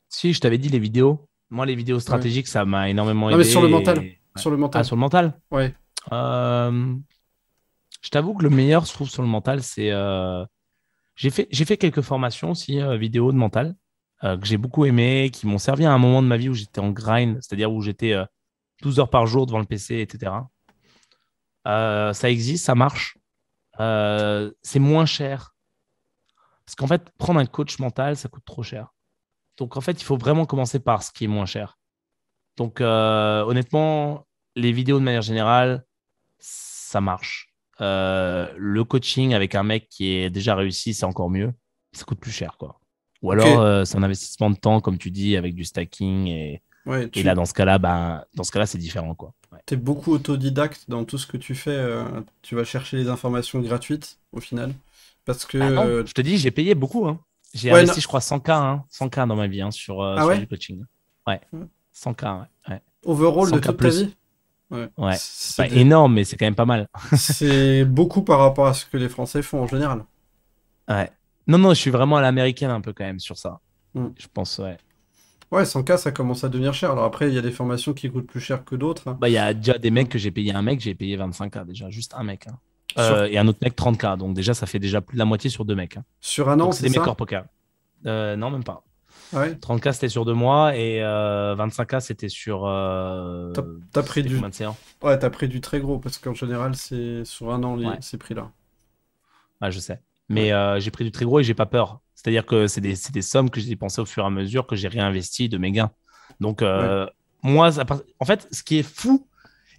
Si, je t'avais dit les vidéos. Moi, les vidéos stratégiques, ça m'a énormément aidé. Mais sur le mental. Et... Sur le mental. Ah, sur le mental? Ouais. Je t'avoue que le meilleur, je trouve, sur le mental, c'est... J'ai fait quelques formations aussi, vidéo de mental. Que j'ai beaucoup aimé, qui m'ont servi à un moment de ma vie où j'étais en grind, c'est-à-dire où j'étais 12 heures par jour devant le PC, etc. Ça existe, ça marche. C'est moins cher. Parce qu'en fait, prendre un coach mental, ça coûte trop cher. Donc, en fait, il faut vraiment commencer par ce qui est moins cher. Donc, honnêtement, les vidéos de manière générale, ça marche. Le coaching avec un mec qui est déjà réussi, c'est encore mieux. Ça coûte plus cher, quoi. Ou alors, c'est un investissement de temps, comme tu dis, avec du stacking. Et là, dans ce cas-là, c'est différent. Tu es beaucoup autodidacte dans tout ce que tu fais. Tu vas chercher les informations gratuites, au final. Parce que, je te dis, j'ai payé beaucoup. Hein. J'ai investi, je crois, 100K, hein. 100K dans ma vie hein, sur du coaching. Ouais, 100K. Ouais. Overall 100K de toute ta vie. Ouais. C'est pas énorme, mais c'est quand même pas mal. C'est beaucoup par rapport à ce que les Français font en général. Ouais. Non, je suis vraiment à l'américaine un peu quand même sur ça. Je pense, ouais. Ouais, 100K, ça commence à devenir cher. Alors après, il y a des formations qui coûtent plus cher que d'autres. Hein. Bah, il y a déjà des mecs que j'ai payé. Un mec, j'ai payé 25K déjà, juste un mec. Hein. Et un autre mec, 30K. Donc déjà, ça fait déjà plus de la moitié sur deux mecs. Hein. Sur un an, c'est ça? C'est des mecs hors poker. Non, même pas. Ah ouais. 30K, c'était sur 2 mois et 25K, c'était sur... t'as pris du... Combien de séances? Ouais, t'as pris du très gros parce qu'en général, c'est sur un an, ces prix-là. Ouais, je sais. Mais j'ai pris du très gros et j'ai pas peur. C'est-à-dire que c'est des sommes que j'ai dépensées au fur et à mesure que j'ai réinvesti de mes gains. Donc, moi, en fait, ce qui est fou,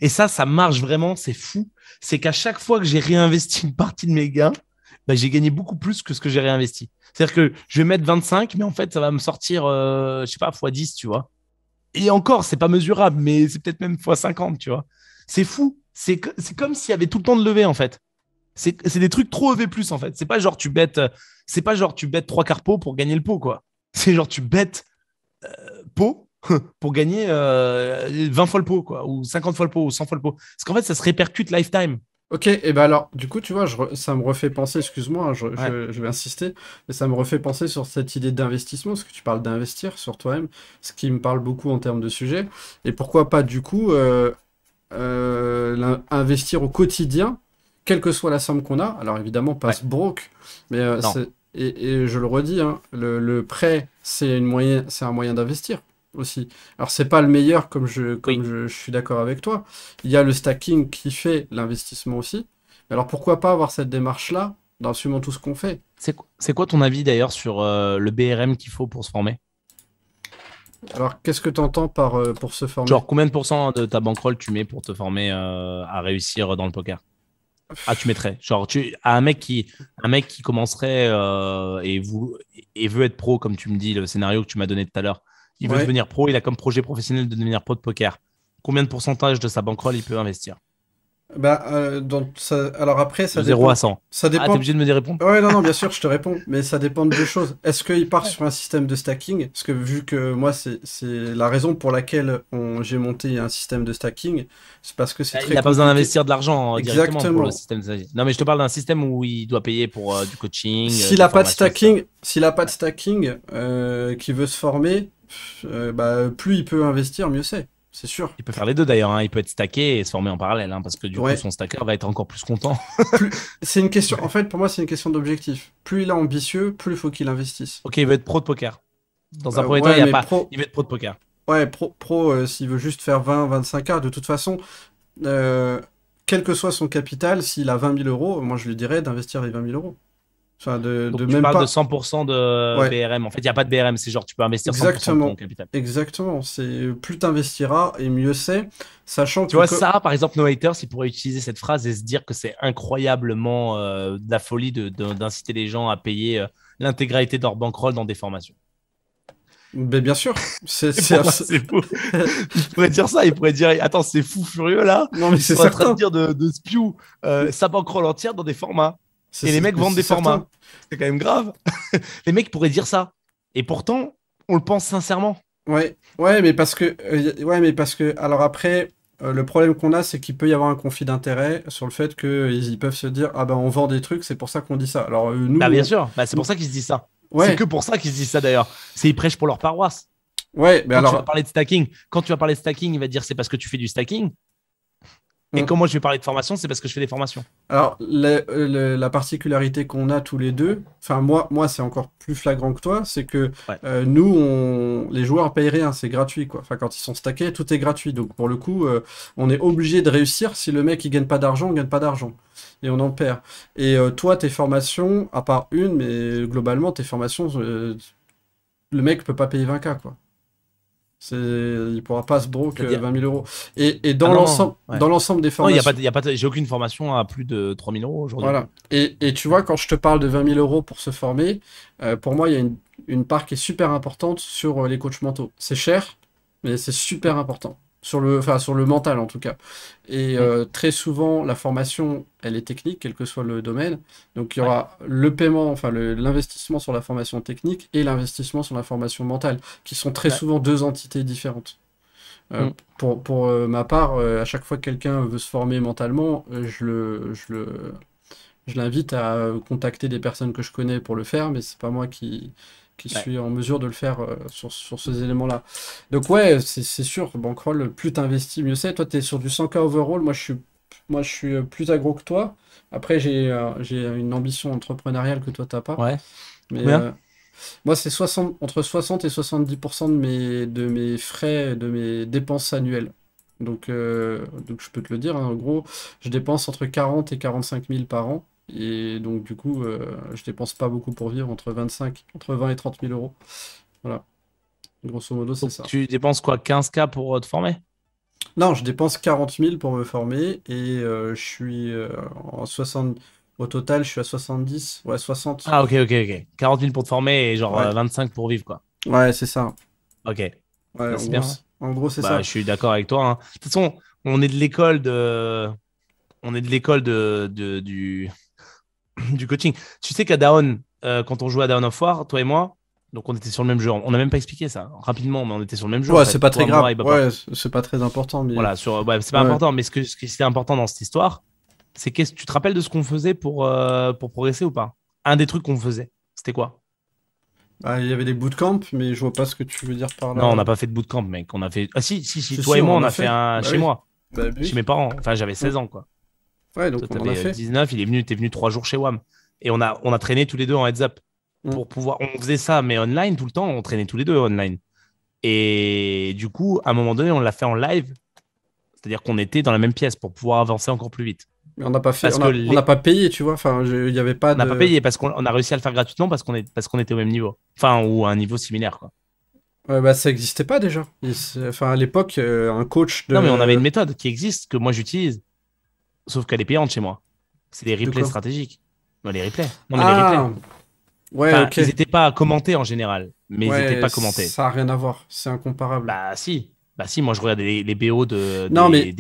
et ça marche vraiment, c'est fou, c'est qu'à chaque fois que j'ai réinvesti une partie de mes gains, bah, j'ai gagné beaucoup plus que ce que j'ai réinvesti. C'est-à-dire que je vais mettre 25, mais en fait, ça va me sortir, je sais pas, x10, tu vois. Et encore, c'est pas mesurable, mais c'est peut-être même x50, tu vois. C'est fou. C'est comme s'il y avait tout le temps de lever, en fait. C'est des trucs trop EV+, en fait. C'est pas genre tu bêtes 3 quarts pot pour gagner le pot, quoi. C'est genre tu bêtes pot pour gagner 20 fois le pot, quoi, ou 50 fois le pot, ou 100 fois le pot. Parce qu'en fait, ça se répercute lifetime. Ok, et ben alors, du coup, tu vois, ça me refait penser, excuse-moi, hein, je vais insister, mais ça me refait penser sur cette idée d'investissement, parce que tu parles d'investir sur toi-même, ce qui me parle beaucoup en termes de sujet. Et pourquoi pas, du coup, investir au quotidien, quelle que soit la somme qu'on a, alors évidemment, pas broke, mais et je le redis, hein, le prêt, c'est un moyen d'investir aussi. Alors, c'est pas le meilleur, comme je suis d'accord avec toi. Il y a le stacking qui fait l'investissement aussi, Alors pourquoi pas avoir cette démarche-là dans absolument tout ce qu'on fait? C'est quoi ton avis d'ailleurs sur le BRM qu'il faut pour se former? Alors qu'est-ce que tu entends par pour se former? Genre combien de pourcents de ta bankroll tu mets pour te former à réussir dans le poker? Ah, tu mettrais genre à un mec qui commencerait et veut être pro, comme tu me dis, le scénario que tu m'as donné tout à l'heure, il veut devenir pro, il a comme projet professionnel de devenir pro de poker. Combien de pourcentage de sa bankroll il peut investir? Bah, donc ça, alors après, ça dépend. 0 à 100. Ça dépend. Ah, t'es obligé de me répondre? Ouais, non, bien sûr, je te réponds. Mais ça dépend de deux choses. Est-ce qu'il part sur un système de stacking? Parce que vu que moi, c'est la raison pour laquelle j'ai monté un système de stacking, c'est parce que c'est très compliqué. Il n'a pas besoin d'investir de l'argent directement pour le système de stacking. Non, mais je te parle d'un système où il doit payer pour du coaching. S'il n'a pas de stacking, qui veut se former, bah, plus il peut investir, mieux c'est. C'est sûr. Il peut faire les deux d'ailleurs, hein. Il peut être stacké et se former en parallèle, hein, parce que du coup son stacker va être encore plus content. C'est une question, en fait pour moi c'est une question d'objectif. Plus il est ambitieux, plus il faut qu'il investisse. Ok, il veut être pro de poker. Dans un premier temps, il n'y a pas. Il veut être pro de poker. Ouais, pro, s'il veut juste faire 20-25K, de toute façon, quel que soit son capital, s'il a 20 000 €, moi je lui dirais d'investir les 20 000 €. Enfin, tu parles de 100% de BRM. En fait, il n'y a pas de BRM. C'est genre, tu peux investir 100% de ton capital. Exactement. Plus tu investiras et mieux c'est. Sachant que. Tu vois, ça, par exemple, No Haters, il pourrait utiliser cette phrase et se dire que c'est incroyablement de la folie d'inciter les gens à payer l'intégralité de leur bankroll dans des formations. Mais bien sûr, c'est fou. Il pourrait dire ça, il pourrait dire attends, c'est fou furieux là. Non, mais c'est ça. En train de dire de spew sa bankroll entière dans des formats. Et les mecs vendent des formats. C'est quand même grave. Les mecs pourraient dire ça. Et pourtant, on le pense sincèrement. Ouais, mais parce que, alors après, le problème qu'on a, c'est qu'il peut y avoir un conflit d'intérêt sur le fait qu'ils peuvent se dire ah ben on vend des trucs, c'est pour ça qu'on dit ça. Alors nous. Bah bien sûr, bah, c'est pour ça qu'ils se disent ça. Ouais. C'est que pour ça qu'ils se disent ça d'ailleurs. C'est ils prêchent pour leur paroisse. Ouais, mais alors. Quand tu vas parler de stacking, il va te dire c'est parce que tu fais du stacking. Et quand moi je vais parler de formation, c'est parce que je fais des formations. Alors, la particularité qu'on a tous les deux, enfin moi c'est encore plus flagrant que toi, c'est que nous, les joueurs payent rien, c'est gratuit, quoi. Enfin, quand ils sont stackés, tout est gratuit. Donc pour le coup, on est obligé de réussir. Si le mec il gagne pas d'argent, on gagne pas d'argent. Et on en perd. Et toi, tes formations, à part une, mais globalement, tes formations, le mec peut pas payer 20K, quoi. Il ne pourra pas se broker 20 000 €. Et dans l'ensemble des formations. Non, j'ai aucune formation à plus de 3 000 € aujourd'hui. Voilà. Et tu vois, quand je te parle de 20 000 € pour se former, pour moi, il y a une part qui est super importante sur les coachs mentaux. C'est cher, mais c'est super important. Sur le mental, en tout cas. Et très souvent, la formation, elle est technique, quel que soit le domaine. Donc, il y aura le paiement, enfin, l'investissement sur la formation technique et l'investissement sur la formation mentale, qui sont très souvent deux entités différentes. Pour ma part, à chaque fois que quelqu'un veut se former mentalement, je l'invite à contacter des personnes que je connais pour le faire, mais c'est pas moi qui suis en mesure de le faire sur ces éléments-là. Donc ouais, c'est sûr, bankroll, plus t'investis, mieux c'est. Toi, t'es sur du 100K overall, moi je suis plus agro que toi. Après, j'ai une ambition entrepreneuriale que toi, t'as pas. Ouais. Mais moi, c'est entre 60 et 70% de mes frais, de mes dépenses annuelles. Donc je peux te le dire, hein, en gros, je dépense entre 40 et 45 000 par an. Et donc, du coup, je dépense pas beaucoup pour vivre, entre 20 et 30 000 euros. Voilà. Grosso modo, c'est ça. Tu dépenses quoi, 15K pour te former? Non, je dépense 40 000 pour me former et je suis au total, je suis à 70. Ouais, 60. Ah, ok. 40 000 pour te former et genre 25 pour vivre, quoi. Ouais, c'est ça. Ok. Ouais, c'est bien. En gros, c'est ça. Je suis d'accord avec toi. Hein. De toute façon, on est de l'école du coaching. Tu sais qu'à Dawn, quand on jouait à Dawn of War, toi et moi, donc on était sur le même jeu. On n'a même pas expliqué ça rapidement, mais on était sur le même jeu. Ouais, c'est pas très grave. Ouais, c'est pas très important. Mais... Voilà, c'est pas important. Mais ce qui était important dans cette histoire, c'est qu'est-ce que tu te rappelles de ce qu'on faisait pour progresser ou pas? Un des trucs qu'on faisait, c'était quoi? Il y avait des bootcamps, mais je vois pas ce que tu veux dire par là. Non, on n'a pas fait de bootcamp, mec. On a fait. Ah si. Toi et moi, on a fait un chez moi, chez mes parents. Enfin, j'avais 16 ans, quoi. Ouais, donc toi, on en a fait 19, t'es venu 3 jours chez WAM. Et on a traîné tous les deux en heads up. Pour pouvoir, on faisait ça, mais online tout le temps, on traînait tous les deux online. Et du coup, à un moment donné, on l'a fait en live. C'est-à-dire qu'on était dans la même pièce pour pouvoir avancer encore plus vite. Mais on n'a pas fait, on n'a pas payé, tu vois. Enfin, il n'y avait pas. On n'a pas payé parce qu'on a réussi à le faire gratuitement parce qu'on était au même niveau. Enfin, ou à un niveau similaire, quoi. Bah, ça n'existait pas déjà. Enfin, à l'époque, un coach de... Non, mais on avait une méthode qui existe, que moi j'utilise. Sauf qu'elle est payante chez moi. C'est des replays stratégiques. Non, les replays. Non, mais les replays. Ouais, enfin, ils n'étaient pas commentés en général. Mais ils n'étaient pas commentés. Ça n'a rien à voir. C'est incomparable. Bah, si. Bah, si, moi je regardais les BO de. Non, mais.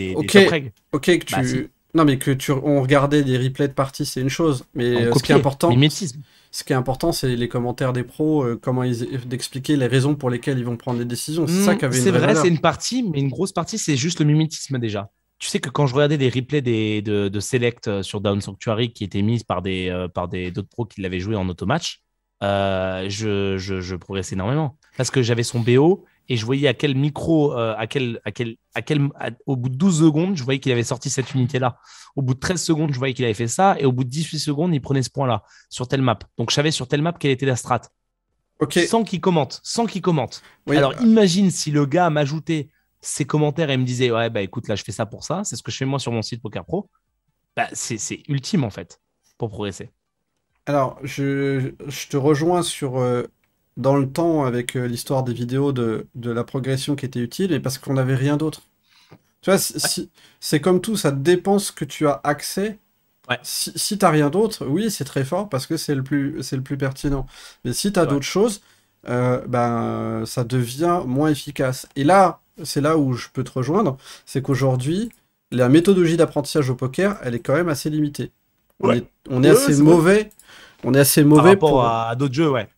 Non, mais que on regardait des replays de parties, c'est une chose. Mais ce qui est important. Mimétisme. Ce qui est important, c'est les commentaires des pros, comment d'expliquer les raisons pour lesquelles ils vont prendre les décisions. C'est ça qui avait une vraie valeur. C'est vrai, c'est une partie, mais une grosse partie, c'est juste le mimétisme déjà. Tu sais que quand je regardais des replays de Select sur Down Sanctuary qui étaient mises par d'autres pros qui l'avaient joué en automatch, je progressais énormément. Parce que j'avais son BO et je voyais à quel micro, au bout de 12 secondes, je voyais qu'il avait sorti cette unité-là. Au bout de 13 secondes, je voyais qu'il avait fait ça. Et au bout de 18 secondes, il prenait ce point-là sur telle map. Donc, je savais sur telle map quelle était la strat. Okay. Sans qu'il commente. Sans qu'il commente. Oui. Alors, imagine si le gars m'ajoutait ses commentaires et me disait « Ouais, bah écoute, là, je fais ça pour ça. C'est ce que je fais moi sur mon site PokerPro. » Bah, c'est ultime, en fait, pour progresser. Alors, je te rejoins sur... dans le temps avec l'histoire des vidéos de la progression qui était utile et parce qu'on n'avait rien d'autre. Tu vois, c'est comme tout, ça dépend ce que tu as accès. Ouais. Si tu n'as rien d'autre, oui, c'est très fort parce que c'est le plus pertinent. Mais si tu as d'autres choses, ben, ça devient moins efficace. Et là, c'est là où je peux te rejoindre, c'est qu'aujourd'hui, la méthodologie d'apprentissage au poker, elle est quand même assez limitée. On est assez mauvais par rapport à d'autres jeux, ouais.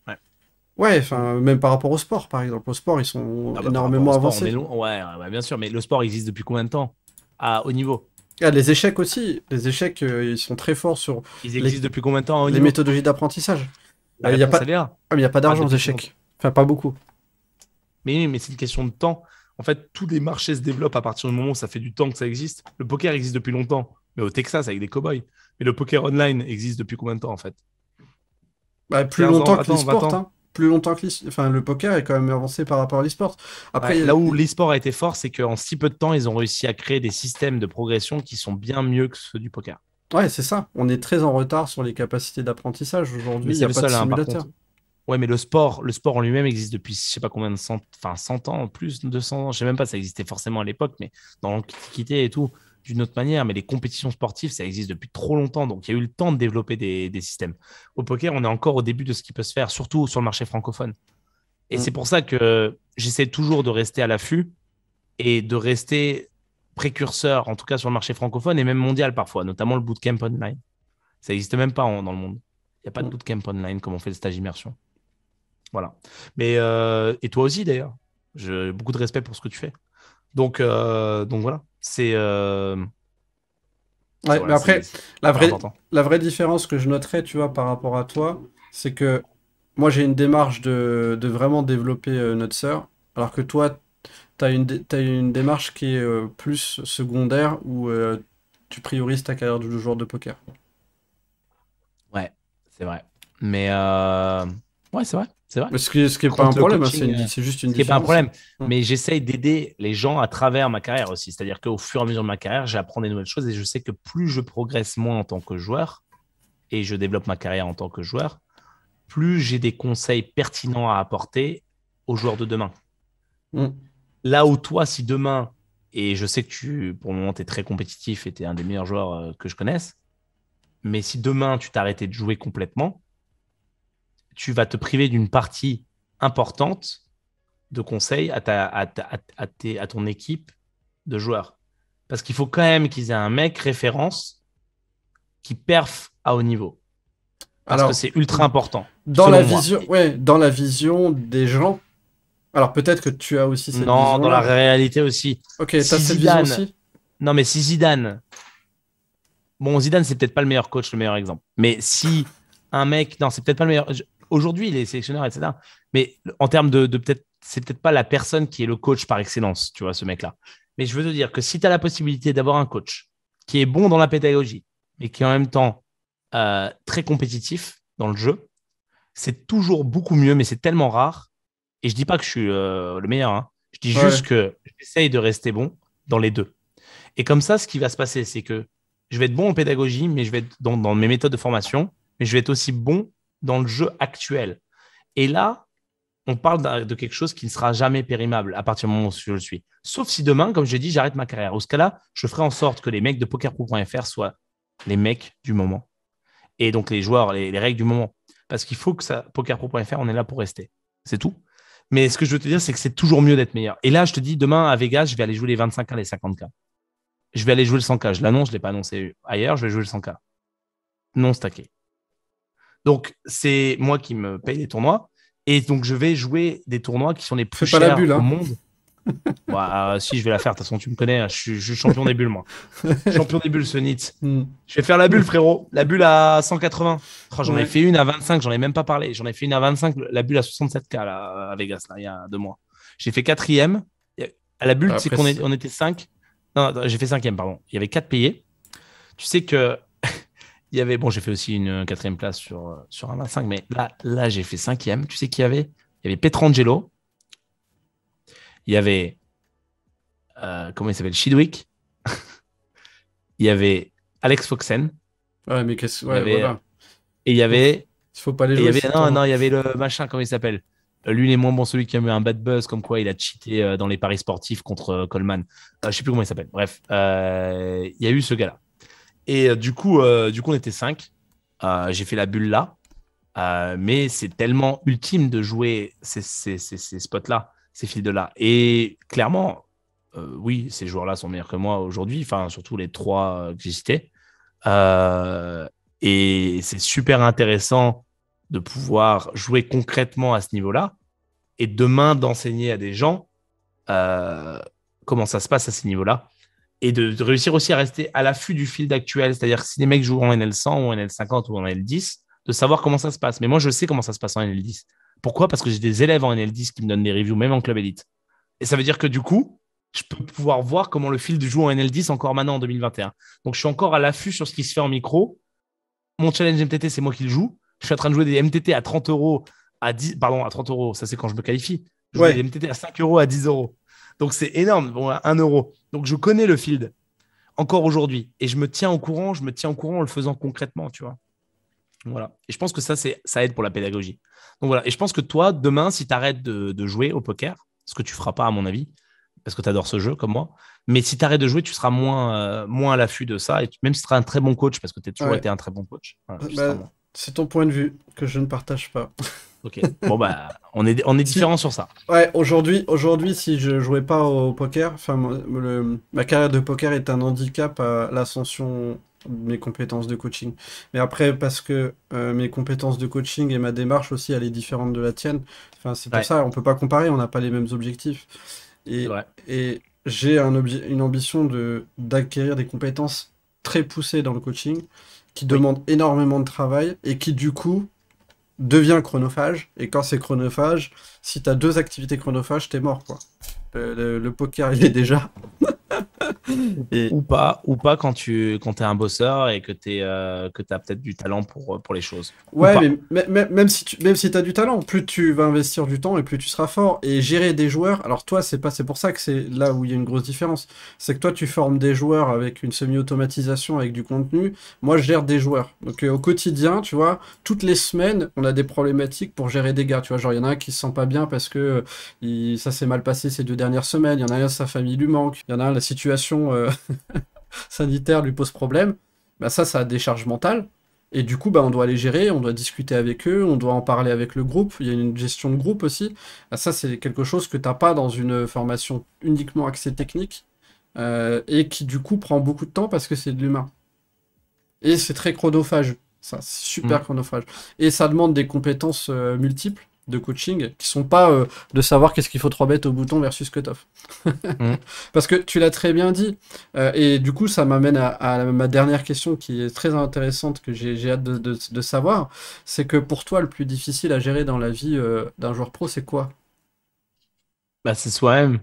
Ouais, enfin, même par rapport au sport, par exemple. Au sport, ils sont énormément avancés. Ouais, bien sûr, mais le sport existe depuis combien de temps à haut niveau? Ah, les échecs aussi. Les échecs, ils sont très forts sur... Ils existent depuis combien de temps à haut niveau? Les méthodologies d'apprentissage. Il n'y a pas d'argent aux échecs. Enfin, pas beaucoup. Mais c'est une question de temps. En fait, tous les marchés se développent à partir du moment où ça fait du temps que ça existe. Le poker existe depuis longtemps, mais au Texas, avec des cow-boys. Mais le poker online existe depuis combien de temps, en fait? Bah, plus longtemps que les sports, hein. Plus longtemps que le poker est quand même avancé par rapport à l'e-sport. Après, là où l'e-sport a été fort, c'est qu'en si peu de temps, ils ont réussi à créer des systèmes de progression qui sont bien mieux que ceux du poker. Ouais, c'est ça. On est très en retard sur les capacités d'apprentissage aujourd'hui. Il n'y a pas de simulateur. Ouais, mais le sport en lui-même existe depuis je sais pas combien de 100 ans, plus 200 ans. Je sais même pas, ça existait forcément à l'époque, mais dans l'Antiquité et tout, d'une autre manière. Mais les compétitions sportives, ça existe depuis trop longtemps. Donc, il y a eu le temps de développer des systèmes. Au poker, on est encore au début de ce qui peut se faire, surtout sur le marché francophone. Et c'est pour ça que j'essaie toujours de rester à l'affût et de rester précurseur, en tout cas sur le marché francophone et même mondial parfois, notamment le bootcamp online. Ça n'existe même pas dans le monde. Il n'y a pas de bootcamp online comme on fait le stage immersion. Voilà. Mais, et toi aussi, d'ailleurs. J'ai beaucoup de respect pour ce que tu fais. Donc voilà. C'est mais après, la vraie différence que je noterais, tu vois, par rapport à toi, c'est que moi, j'ai une démarche de vraiment développer NutsR, alors que toi, tu as une démarche qui est plus secondaire, où tu priorises ta carrière de joueur de poker. Ouais, c'est vrai. Mais ouais, c'est vrai. Mais ce qui n'est pas un problème, c'est juste une différence. Ce qui n'est pas un problème, mais j'essaye d'aider les gens à travers ma carrière aussi. C'est-à-dire qu'au fur et à mesure de ma carrière, j'apprends des nouvelles choses et je sais que plus je progresse moins en tant que joueur et je développe ma carrière en tant que joueur, plus j'ai des conseils pertinents à apporter aux joueurs de demain. Là où toi, si demain, et je sais que pour le moment, tu es très compétitif et tu es un des meilleurs joueurs que je connaisse, mais si demain, tu t'arrêtais de jouer complètement, tu vas te priver d'une partie importante de conseils à ton équipe de joueurs. Parce qu'il faut quand même qu'ils aient un mec référence qui perf à haut niveau. Parce que c'est ultra important. Dans la vision des gens. Alors peut-être que tu as aussi cette vision. Non, dans la réalité aussi. Ok, tu as cette vision aussi. Non, mais si Zidane... Bon, Zidane, c'est peut-être pas le meilleur coach, le meilleur exemple. Mais si un mec... Non, c'est peut-être pas le meilleur... Aujourd'hui, les sélectionneurs, etc. Mais en termes de peut-être, c'est peut-être pas la personne qui est le coach par excellence, tu vois, ce mec-là. Mais je veux te dire que si tu as la possibilité d'avoir un coach qui est bon dans la pédagogie, mais qui est en même temps très compétitif dans le jeu, c'est toujours beaucoup mieux, mais c'est tellement rare. Et je dis pas que je suis le meilleur, hein. Je dis juste que j'essaye de rester bon dans les deux. Et comme ça, ce qui va se passer, c'est que je vais être bon en pédagogie, mais je vais être dans mes méthodes de formation, mais je vais être aussi bon dans le jeu actuel. Et là, on parle de quelque chose qui ne sera jamais périmable à partir du moment où je le suis. Sauf si demain, comme j'ai dit, j'arrête ma carrière. Dans ce cas-là, je ferai en sorte que les mecs de PokerPro.fr soient les mecs du moment. Et donc, les joueurs, les règles du moment. Parce qu'il faut que ça, PokerPro.fr, on est là pour rester. C'est tout. Mais ce que je veux te dire, c'est que c'est toujours mieux d'être meilleur. Et là, je te dis, demain, à Vegas, je vais aller jouer les 25K, les 50K. Je vais aller jouer le 100K. Je l'annonce, je ne l'ai pas annoncé ailleurs. Je vais jouer le 100K. Non stacké. Donc, c'est moi qui me paye les tournois. Et donc, je vais jouer des tournois qui sont les plus chers au monde. Bah, si, je vais la faire. De toute façon, tu me connais. Je suis champion des bulles, moi. Champion des bulles, ce NIT. Je vais faire la bulle, frérot. La bulle à 180. Oh, j'en ai fait une à 25. J'en ai même pas parlé. J'en ai fait une à 25. La bulle à 67K là, à Vegas, là, il y a 2 mois. J'ai fait 4e. À la bulle, c'est qu'on était 5. Non, j'ai fait 5e, pardon. Il y avait 4 payés. Tu sais que... Il y avait, bon, j'ai fait aussi une 4e place sur un 25, mais là j'ai fait 5e. Tu sais qu'il y avait? Il y avait Petrangelo. Il y avait, comment il s'appelle? Chidwick. Il y avait Alex Foxen. Ouais, mais qu'est-ce que... Ouais, voilà. Et il y avait... Il faut pas les jouer. Non, il y avait le machin, comment il s'appelle? Lui, il est moins bon, celui qui a eu un bad buzz, comme quoi il a cheaté dans les paris sportifs contre Coleman. Je sais plus comment il s'appelle. Bref, il y a eu ce gars-là. Et du coup, on était 5. J'ai fait la bulle là. Mais c'est tellement ultime de jouer ces spots-là, ces fields-là. Et clairement, oui, ces joueurs-là sont meilleurs que moi aujourd'hui. Enfin, surtout les 3 que j'ai cités. Et c'est super intéressant de pouvoir jouer concrètement à ce niveau-là. Et demain, d'enseigner à des gens comment ça se passe à ces niveaux-là. Et de réussir aussi à rester à l'affût du field actuel. C'est-à-dire que si les mecs jouent en NL100 ou en NL50 ou en NL10, de savoir comment ça se passe. Mais moi, je sais comment ça se passe en NL10. Pourquoi? Parce que j'ai des élèves en NL10 qui me donnent des reviews, même en club élite. Et ça veut dire que du coup, je peux pouvoir voir comment le field joue en NL10 encore maintenant en 2021. Donc, je suis encore à l'affût sur ce qui se fait en micro. Mon challenge MTT, c'est moi qui le joue. Je suis en train de jouer des MTT à 30 € à 30 €. Ça, c'est quand je me qualifie. Je joue des MTT à 5 € à 10 €. Donc, c'est énorme, bon, à 1 €. Donc, je connais le field encore aujourd'hui et je me tiens au courant en le faisant concrètement, tu vois. Voilà. Et je pense que ça aide pour la pédagogie. Donc, voilà. Et je pense que toi, demain, si tu arrêtes de jouer au poker, ce que tu ne feras pas, à mon avis, parce que tu adores ce jeu comme moi, mais si tu arrêtes de jouer, tu seras moins à l'affût de ça et même si tu seras un très bon coach, parce que tu as toujours été un très bon coach. Voilà, c'est ton point de vue que je ne partage pas. Ok, bon bah on est différents sur ça. Ouais, aujourd'hui si je jouais pas au poker, ma carrière de poker est un handicap à l'ascension de mes compétences de coaching. Mais après parce que mes compétences de coaching et ma démarche aussi elle est différente de la tienne. Enfin c'est pour ça, on peut pas comparer, on n'a pas les mêmes objectifs. Et j'ai une ambition d'acquérir des compétences très poussées dans le coaching qui demandent énormément de travail et qui du coup devient chronophage, et quand c'est chronophage, si t'as 2 activités chronophages, t'es mort, quoi. Le poker, il est déjà. Ou pas quand t'es un bosseur et que t'as peut-être du talent pour les choses. Ouais, mais même si t'as du talent, plus tu vas investir du temps et plus tu seras fort. Et gérer des joueurs, alors toi, c'est pour ça que c'est là où il y a une grosse différence. C'est que toi, tu formes des joueurs avec une semi-automatisation, avec du contenu. Moi, je gère des joueurs. Donc au quotidien, tu vois, toutes les semaines, on a des problématiques pour gérer des gars. Tu vois, genre, il y en a un qui se sent pas bien parce que ça s'est mal passé ces 2 dernières semaines. Il y en a un, sa famille lui manque. Il y en a un, la situation sanitaire lui pose problème, bah ça a des charges mentales, et du coup bah on doit les gérer, on doit discuter avec eux, on doit en parler avec le groupe, il y a une gestion de groupe aussi, bah ça c'est quelque chose que t'as pas dans une formation uniquement axée technique, et qui du coup prend beaucoup de temps parce que c'est de l'humain. Et c'est très chronophage, ça c'est super chronophage, et ça demande des compétences multiples, de coaching, qui sont pas de savoir qu'est-ce qu'il faut 3 bêtes au bouton versus cut-off. Parce que tu l'as très bien dit. Et du coup, ça m'amène à ma dernière question qui est très intéressante, que j'ai hâte de savoir. C'est que pour toi, le plus difficile à gérer dans la vie d'un joueur pro, c'est quoi? Bah, c'est soi-même.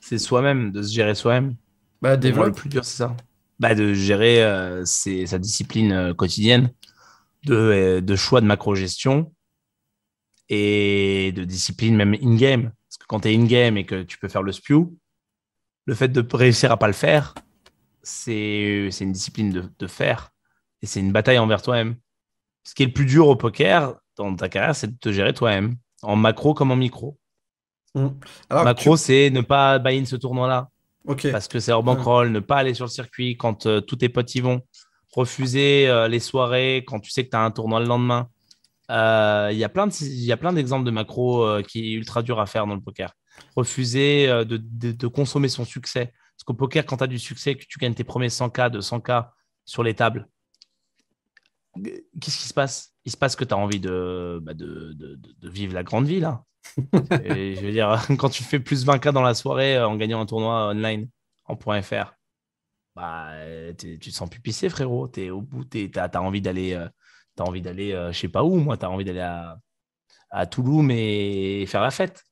C'est soi-même, de se gérer soi-même. Bah, développe. Le plus dur, c'est ça. Bah, de gérer sa discipline quotidienne, de choix de macro-gestion, et de discipline même in-game. Parce que quand tu es in-game et que tu peux faire le spew, le fait de réussir à pas le faire, c'est une discipline de faire et c'est une bataille envers toi-même. Ce qui est le plus dur au poker dans ta carrière, c'est de te gérer toi-même, en macro comme en micro. Alors, macro, c'est ne pas buy-in ce tournoi-là, parce que c'est hors bankroll, ne pas aller sur le circuit quand tous tes potes y vont, refuser les soirées quand tu sais que tu as un tournoi le lendemain. Il y a plein d'exemples de macro qui est ultra dur à faire dans le poker. Refuser de consommer son succès. Parce qu'au poker, quand tu as du succès, que tu gagnes tes premiers 100K, 200K sur les tables, qu'est-ce qui se passe? Il se passe que tu as envie de vivre la grande vie, là. Et je veux dire, quand tu fais plus 20K dans la soirée en gagnant un tournoi online, en .fr, bah, tu te sens pupissé, frérot. Tu es au bout, tu as envie d'aller, je sais pas où, moi, tu as envie d'aller à Toulouse et faire la fête.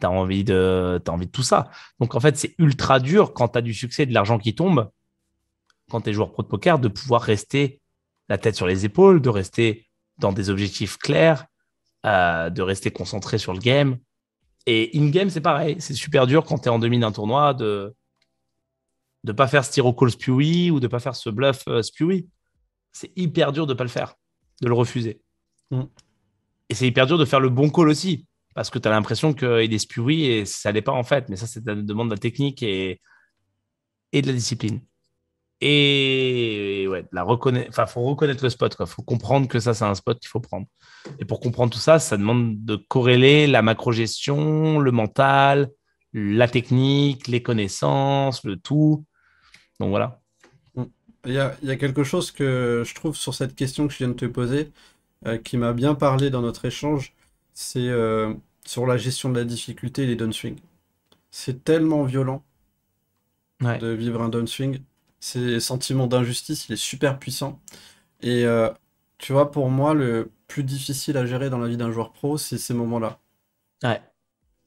T'as envie de tout ça. Donc, en fait, c'est ultra dur quand tu as du succès, de l'argent qui tombe, quand tu es joueur pro de poker, de pouvoir rester la tête sur les épaules, de rester dans des objectifs clairs, de rester concentré sur le game. Et in-game, c'est pareil. C'est super dur quand tu es en demi d'un tournoi de ne pas faire ce tir au call spewy ou de ne pas faire ce bluff spewy. C'est hyper dur de ne pas le faire, de le refuser. Et c'est hyper dur de faire le bon call aussi. Parce que tu as l'impression qu'il est spurie et ça l'est pas en fait. Mais ça, c'est la demande de la technique et de la discipline. Et ouais, faut reconnaître le spot. Il faut comprendre que ça, c'est un spot qu'il faut prendre. Et pour comprendre tout ça, ça demande de corréler la macro-gestion, le mental, la technique, les connaissances, le tout. Donc voilà. Il y a quelque chose que je trouve sur cette question que je viens de te poser qui m'a bien parlé dans notre échange. C'est sur la gestion de la difficulté et les downswings. C'est tellement violent de vivre un downswing. Ce sentiment d'injustice, il est super puissant. Et tu vois, pour moi, le plus difficile à gérer dans la vie d'un joueur pro, c'est ces moments-là. Ouais.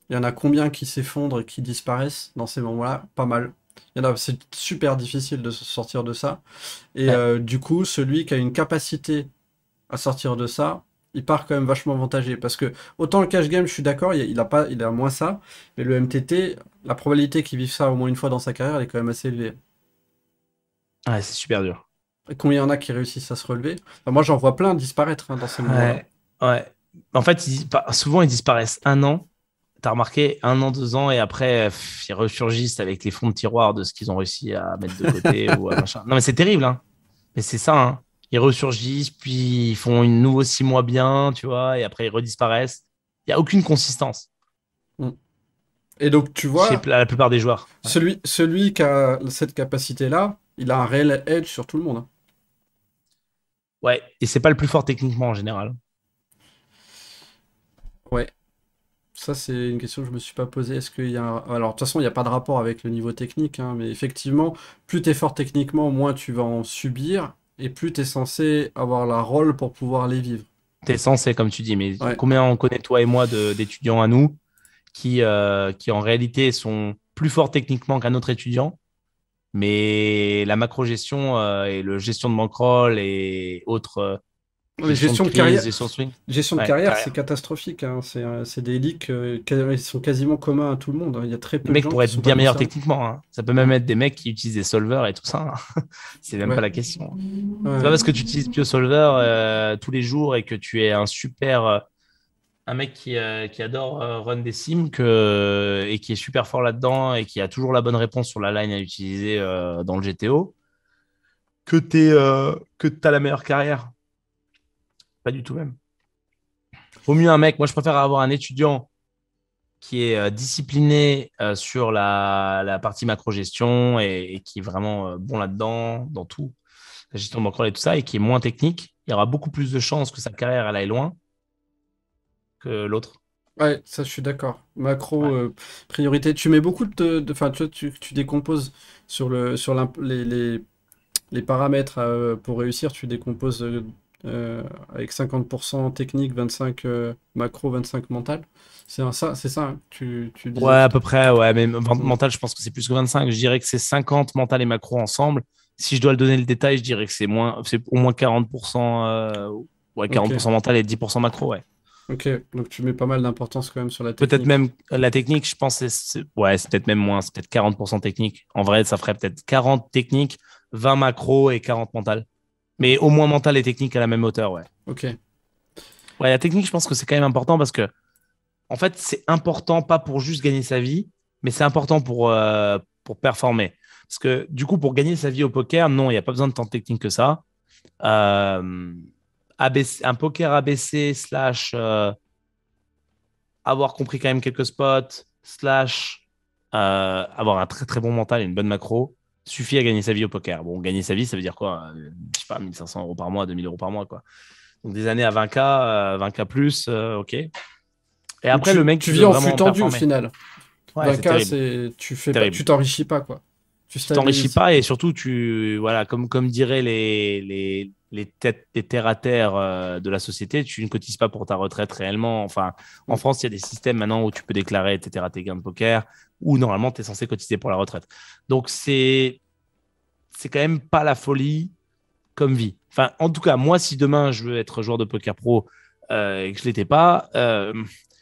Il y en a combien qui s'effondrent et qui disparaissent dans ces moments-là? Pas mal. Il y en a, c'est super difficile de se sortir de ça. Et du coup, celui qui a une capacité à sortir de ça, il part quand même vachement avantagé, parce que autant le cash game, je suis d'accord, il a moins ça, mais le MTT, la probabilité qu'il vive ça au moins une fois dans sa carrière, elle est quand même assez élevée. Ouais, c'est super dur. Et combien il y en a qui réussissent à se relever? Enfin, moi, j'en vois plein disparaître dans ces moments-là. Ouais. En fait, souvent, ils disparaissent un an. T'as remarqué, un an, 2 ans, et après, ils ressurgissent avec les fonds de tiroir de ce qu'ils ont réussi à mettre de côté. Ou machin. Non, mais c'est terrible, hein. Mais c'est ça, hein. Ils ressurgissent, puis ils font une nouveau 6 mois bien, tu vois, et après ils redisparaissent. Il n'y a aucune consistance. Et donc, tu vois, chez la plupart des joueurs. Celui qui a cette capacité-là, il a un réel edge sur tout le monde. Ouais, et c'est pas le plus fort techniquement en général. Ouais. Ça, c'est une question que je me suis pas posée. Est-ce qu'il y a Alors, de toute façon, il n'y a pas de rapport avec le niveau technique, hein, mais effectivement, plus tu es fort techniquement, moins tu vas en subir. Et plus tu es censé avoir la rôle pour pouvoir les vivre. Tu es censé, comme tu dis, mais combien on connaît, toi et moi, d'étudiants à nous qui en réalité sont plus forts techniquement qu'un autre étudiant, mais la macro-gestion et le gestion de bankroll et autres. Gestion de carrière, c'est catastrophique. Hein. C'est des leaks qui sont quasiment communs à tout le monde. Il y a très peu de gens. Les mecs pourraient être bien meilleurs techniquement. Hein. Ça peut même être des mecs qui utilisent des solvers et tout ça. Hein. C'est même pas la question. Ouais. C'est pas parce que tu utilises PioSolver tous les jours et que tu es un super. Un mec qui adore run des sims et qui est super fort là-dedans et qui a toujours la bonne réponse sur la line à utiliser dans le GTO, que t'as la meilleure carrière. Pas du tout même. Au mieux un mec, moi je préfère avoir un étudiant qui est discipliné sur la partie macro-gestion et qui est vraiment bon là-dedans, dans tout, la gestion de bankroll et tout ça, et qui est moins technique. Il y aura beaucoup plus de chances que sa carrière elle aille loin que l'autre. Ouais, ça je suis d'accord. Macro, priorité. Tu mets beaucoup tu décomposes sur les paramètres pour réussir, tu décomposes avec 50% technique, 25% macro, 25% mental. C'est ça hein, tu dis. Ouais, à peu près, ouais, mais mental, je pense que c'est plus que 25. Je dirais que c'est 50 mental et macro ensemble. Si je dois le donner le détail, je dirais que c'est au moins 40%, 40% mental et 10% macro, ouais. Ok, donc tu mets pas mal d'importance quand même sur la technique. Peut-être même la technique, je pense, c'est peut-être même moins, c'est peut-être 40% technique. En vrai, ça ferait peut-être 40 techniques, 20 macros et 40 mentales. Mais au moins mental et technique à la même hauteur, ouais. Ok. Ouais, la technique, je pense que c'est quand même important parce que, en fait, c'est important pas pour juste gagner sa vie, mais c'est important pour performer. Parce que du coup, pour gagner sa vie au poker, non, il n'y a pas besoin de tant de technique que ça. Un poker ABC / avoir compris quand même quelques spots / avoir un très très bon mental et une bonne macro suffit à gagner sa vie au poker. Bon, gagner sa vie, ça veut dire quoi? Je sais pas, 1500 € par mois, 2000 € par mois, quoi. Donc des années à 20K, 20K plus, ok. Et après, le mec, tu vis en flux tendu au final. Ouais, 20K, tu t'enrichis pas, quoi. Tu t'enrichis pas et surtout, voilà, comme diraient les terre-à-terre de la société, tu ne cotises pas pour ta retraite réellement. Enfin, en France, il y a des systèmes maintenant où tu peux déclarer, etc., tes gains de poker, où normalement, tu es censé cotiser pour la retraite. Donc, c'est quand même pas la folie comme vie. Enfin, en tout cas, moi, si demain, je veux être joueur de poker pro et que je ne l'étais pas,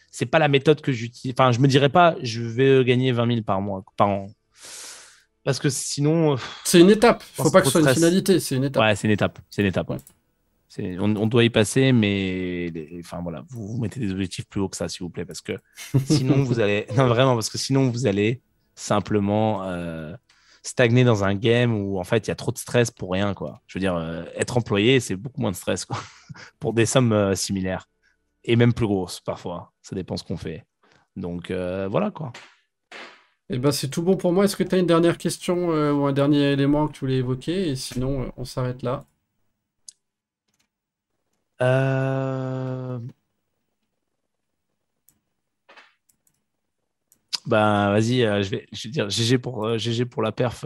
c'est pas la méthode que j'utilise. Enfin, je me dirais pas, je vais gagner 20 000 par an. Parce que sinon... C'est une étape. Il ne faut pas que ce soit une finalité. C'est une étape. Ouais, c'est une étape. C'est une étape, ouais. On doit y passer, mais enfin, voilà, vous mettez des objectifs plus hauts que ça, s'il vous plaît. Parce que sinon, vous allez... Non, vraiment, parce que sinon, vous allez simplement stagner dans un game où, en fait, il y a trop de stress pour rien, quoi. Je veux dire, être employé, c'est beaucoup moins de stress, quoi, pour des sommes similaires. Et même plus grosses, parfois. Ça dépend ce qu'on fait. Donc, voilà, quoi. Eh ben, c'est tout bon pour moi. Est-ce que tu as une dernière question ou un dernier élément que tu voulais évoquer? Et sinon, on s'arrête là. Ben, vas-y, je vais dire GG pour la perf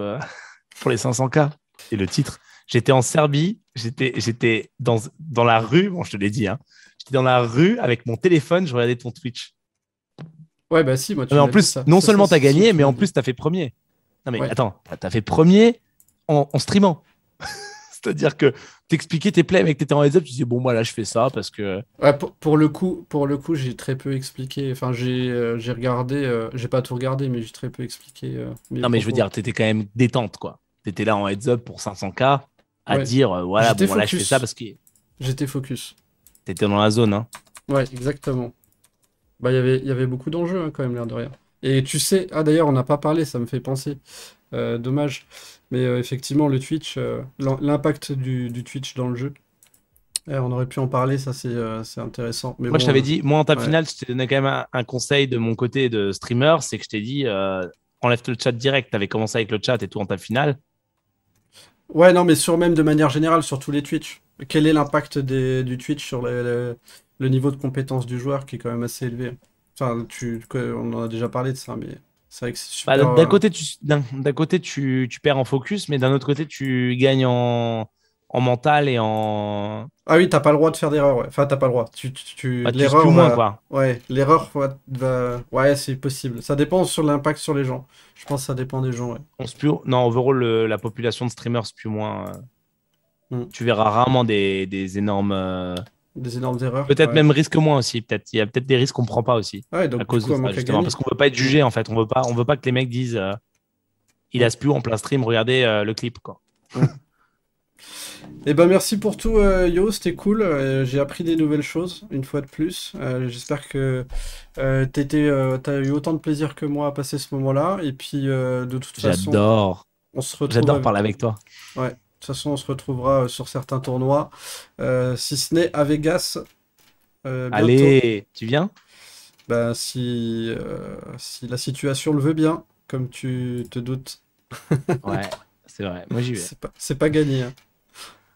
pour les 500K et le titre. J'étais en Serbie, j'étais dans la rue, bon, je te l'ai dit, hein. J'étais dans la rue avec mon téléphone, je regardais ton Twitch. Ouais, bah si, moi tu en plus, ça. Non ça, seulement t'as gagné, mais en plus t'as fait premier. Non, mais ouais. Attends, t'as fait premier en streamant. C'est-à-dire que t'expliquais tes plays, mec, t'étais en heads up, tu disais, bon, moi là je fais ça parce que. Ouais, pour le coup, j'ai très peu expliqué. Enfin, j'ai regardé, j'ai pas tout regardé, mais j'ai très peu expliqué. Non, mais je veux dire, t'étais quand même détente, quoi. T'étais là en heads up pour 500K à ouais. Dire, voilà, bon, focus. Là je fais ça parce que. J'étais focus. T'étais dans la zone, hein. Ouais, exactement. Bah, y avait beaucoup d'enjeux, hein, quand même, l'air de rien. Et tu sais, ah d'ailleurs, on n'a pas parlé, ça me fait penser. Dommage. Mais effectivement, le Twitch, l'impact du Twitch dans le jeu, on aurait pu en parler, ça c'est intéressant. Mais moi, bon, je t'avais dit, moi en table finale, je t'ai donné quand même un conseil de mon côté de streamer, c'est que je t'ai dit, enlève le chat direct, t'avais commencé avec le chat et tout en table finale. Ouais, non, mais même de manière générale, sur tous les Twitch. Quel est l'impact du Twitch sur le niveau de compétence du joueur qui est quand même assez élevé. Enfin, on en a déjà parlé de ça, mais c'est vrai que c'est super... Bah, d'un côté, tu perds en focus, mais d'un autre côté, tu gagnes en mental et en... Ah oui, t'as pas le droit de faire d'erreur, ouais. Enfin, t'as pas le droit. L'erreur, moins, quoi. Ouais, l'erreur, ouais, c'est possible. Ça dépend sur l'impact sur les gens. Je pense que ça dépend des gens, ouais. Non, overall, la population de streamers spue moins... Tu verras rarement des énormes... Des énormes erreurs. Peut-être même risque moins aussi. Peut-être il y a peut-être des risques qu'on prend pas aussi donc, à cause de ça, justement, parce qu'on veut pas être jugé en fait. On veut pas que les mecs disent il a spu en plein stream. Regardez le clip quoi. Et ben merci pour tout Yo, c'était cool. J'ai appris des nouvelles choses une fois de plus. J'espère que t'as eu autant de plaisir que moi à passer ce moment-là. Et puis de toute façon, j'adore parler avec toi. Ouais. De toute façon, on se retrouvera sur certains tournois, si ce n'est à Vegas. Allez, tu viens? Ben, si la situation le veut bien, comme tu te doutes. Ouais, c'est vrai, moi j'y vais. C'est pas gagné,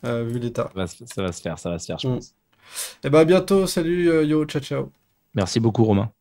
hein, vu l'état. Ça va se faire, je pense. Et ben, à bientôt, salut, Yo, ciao, ciao. Merci beaucoup, Romain.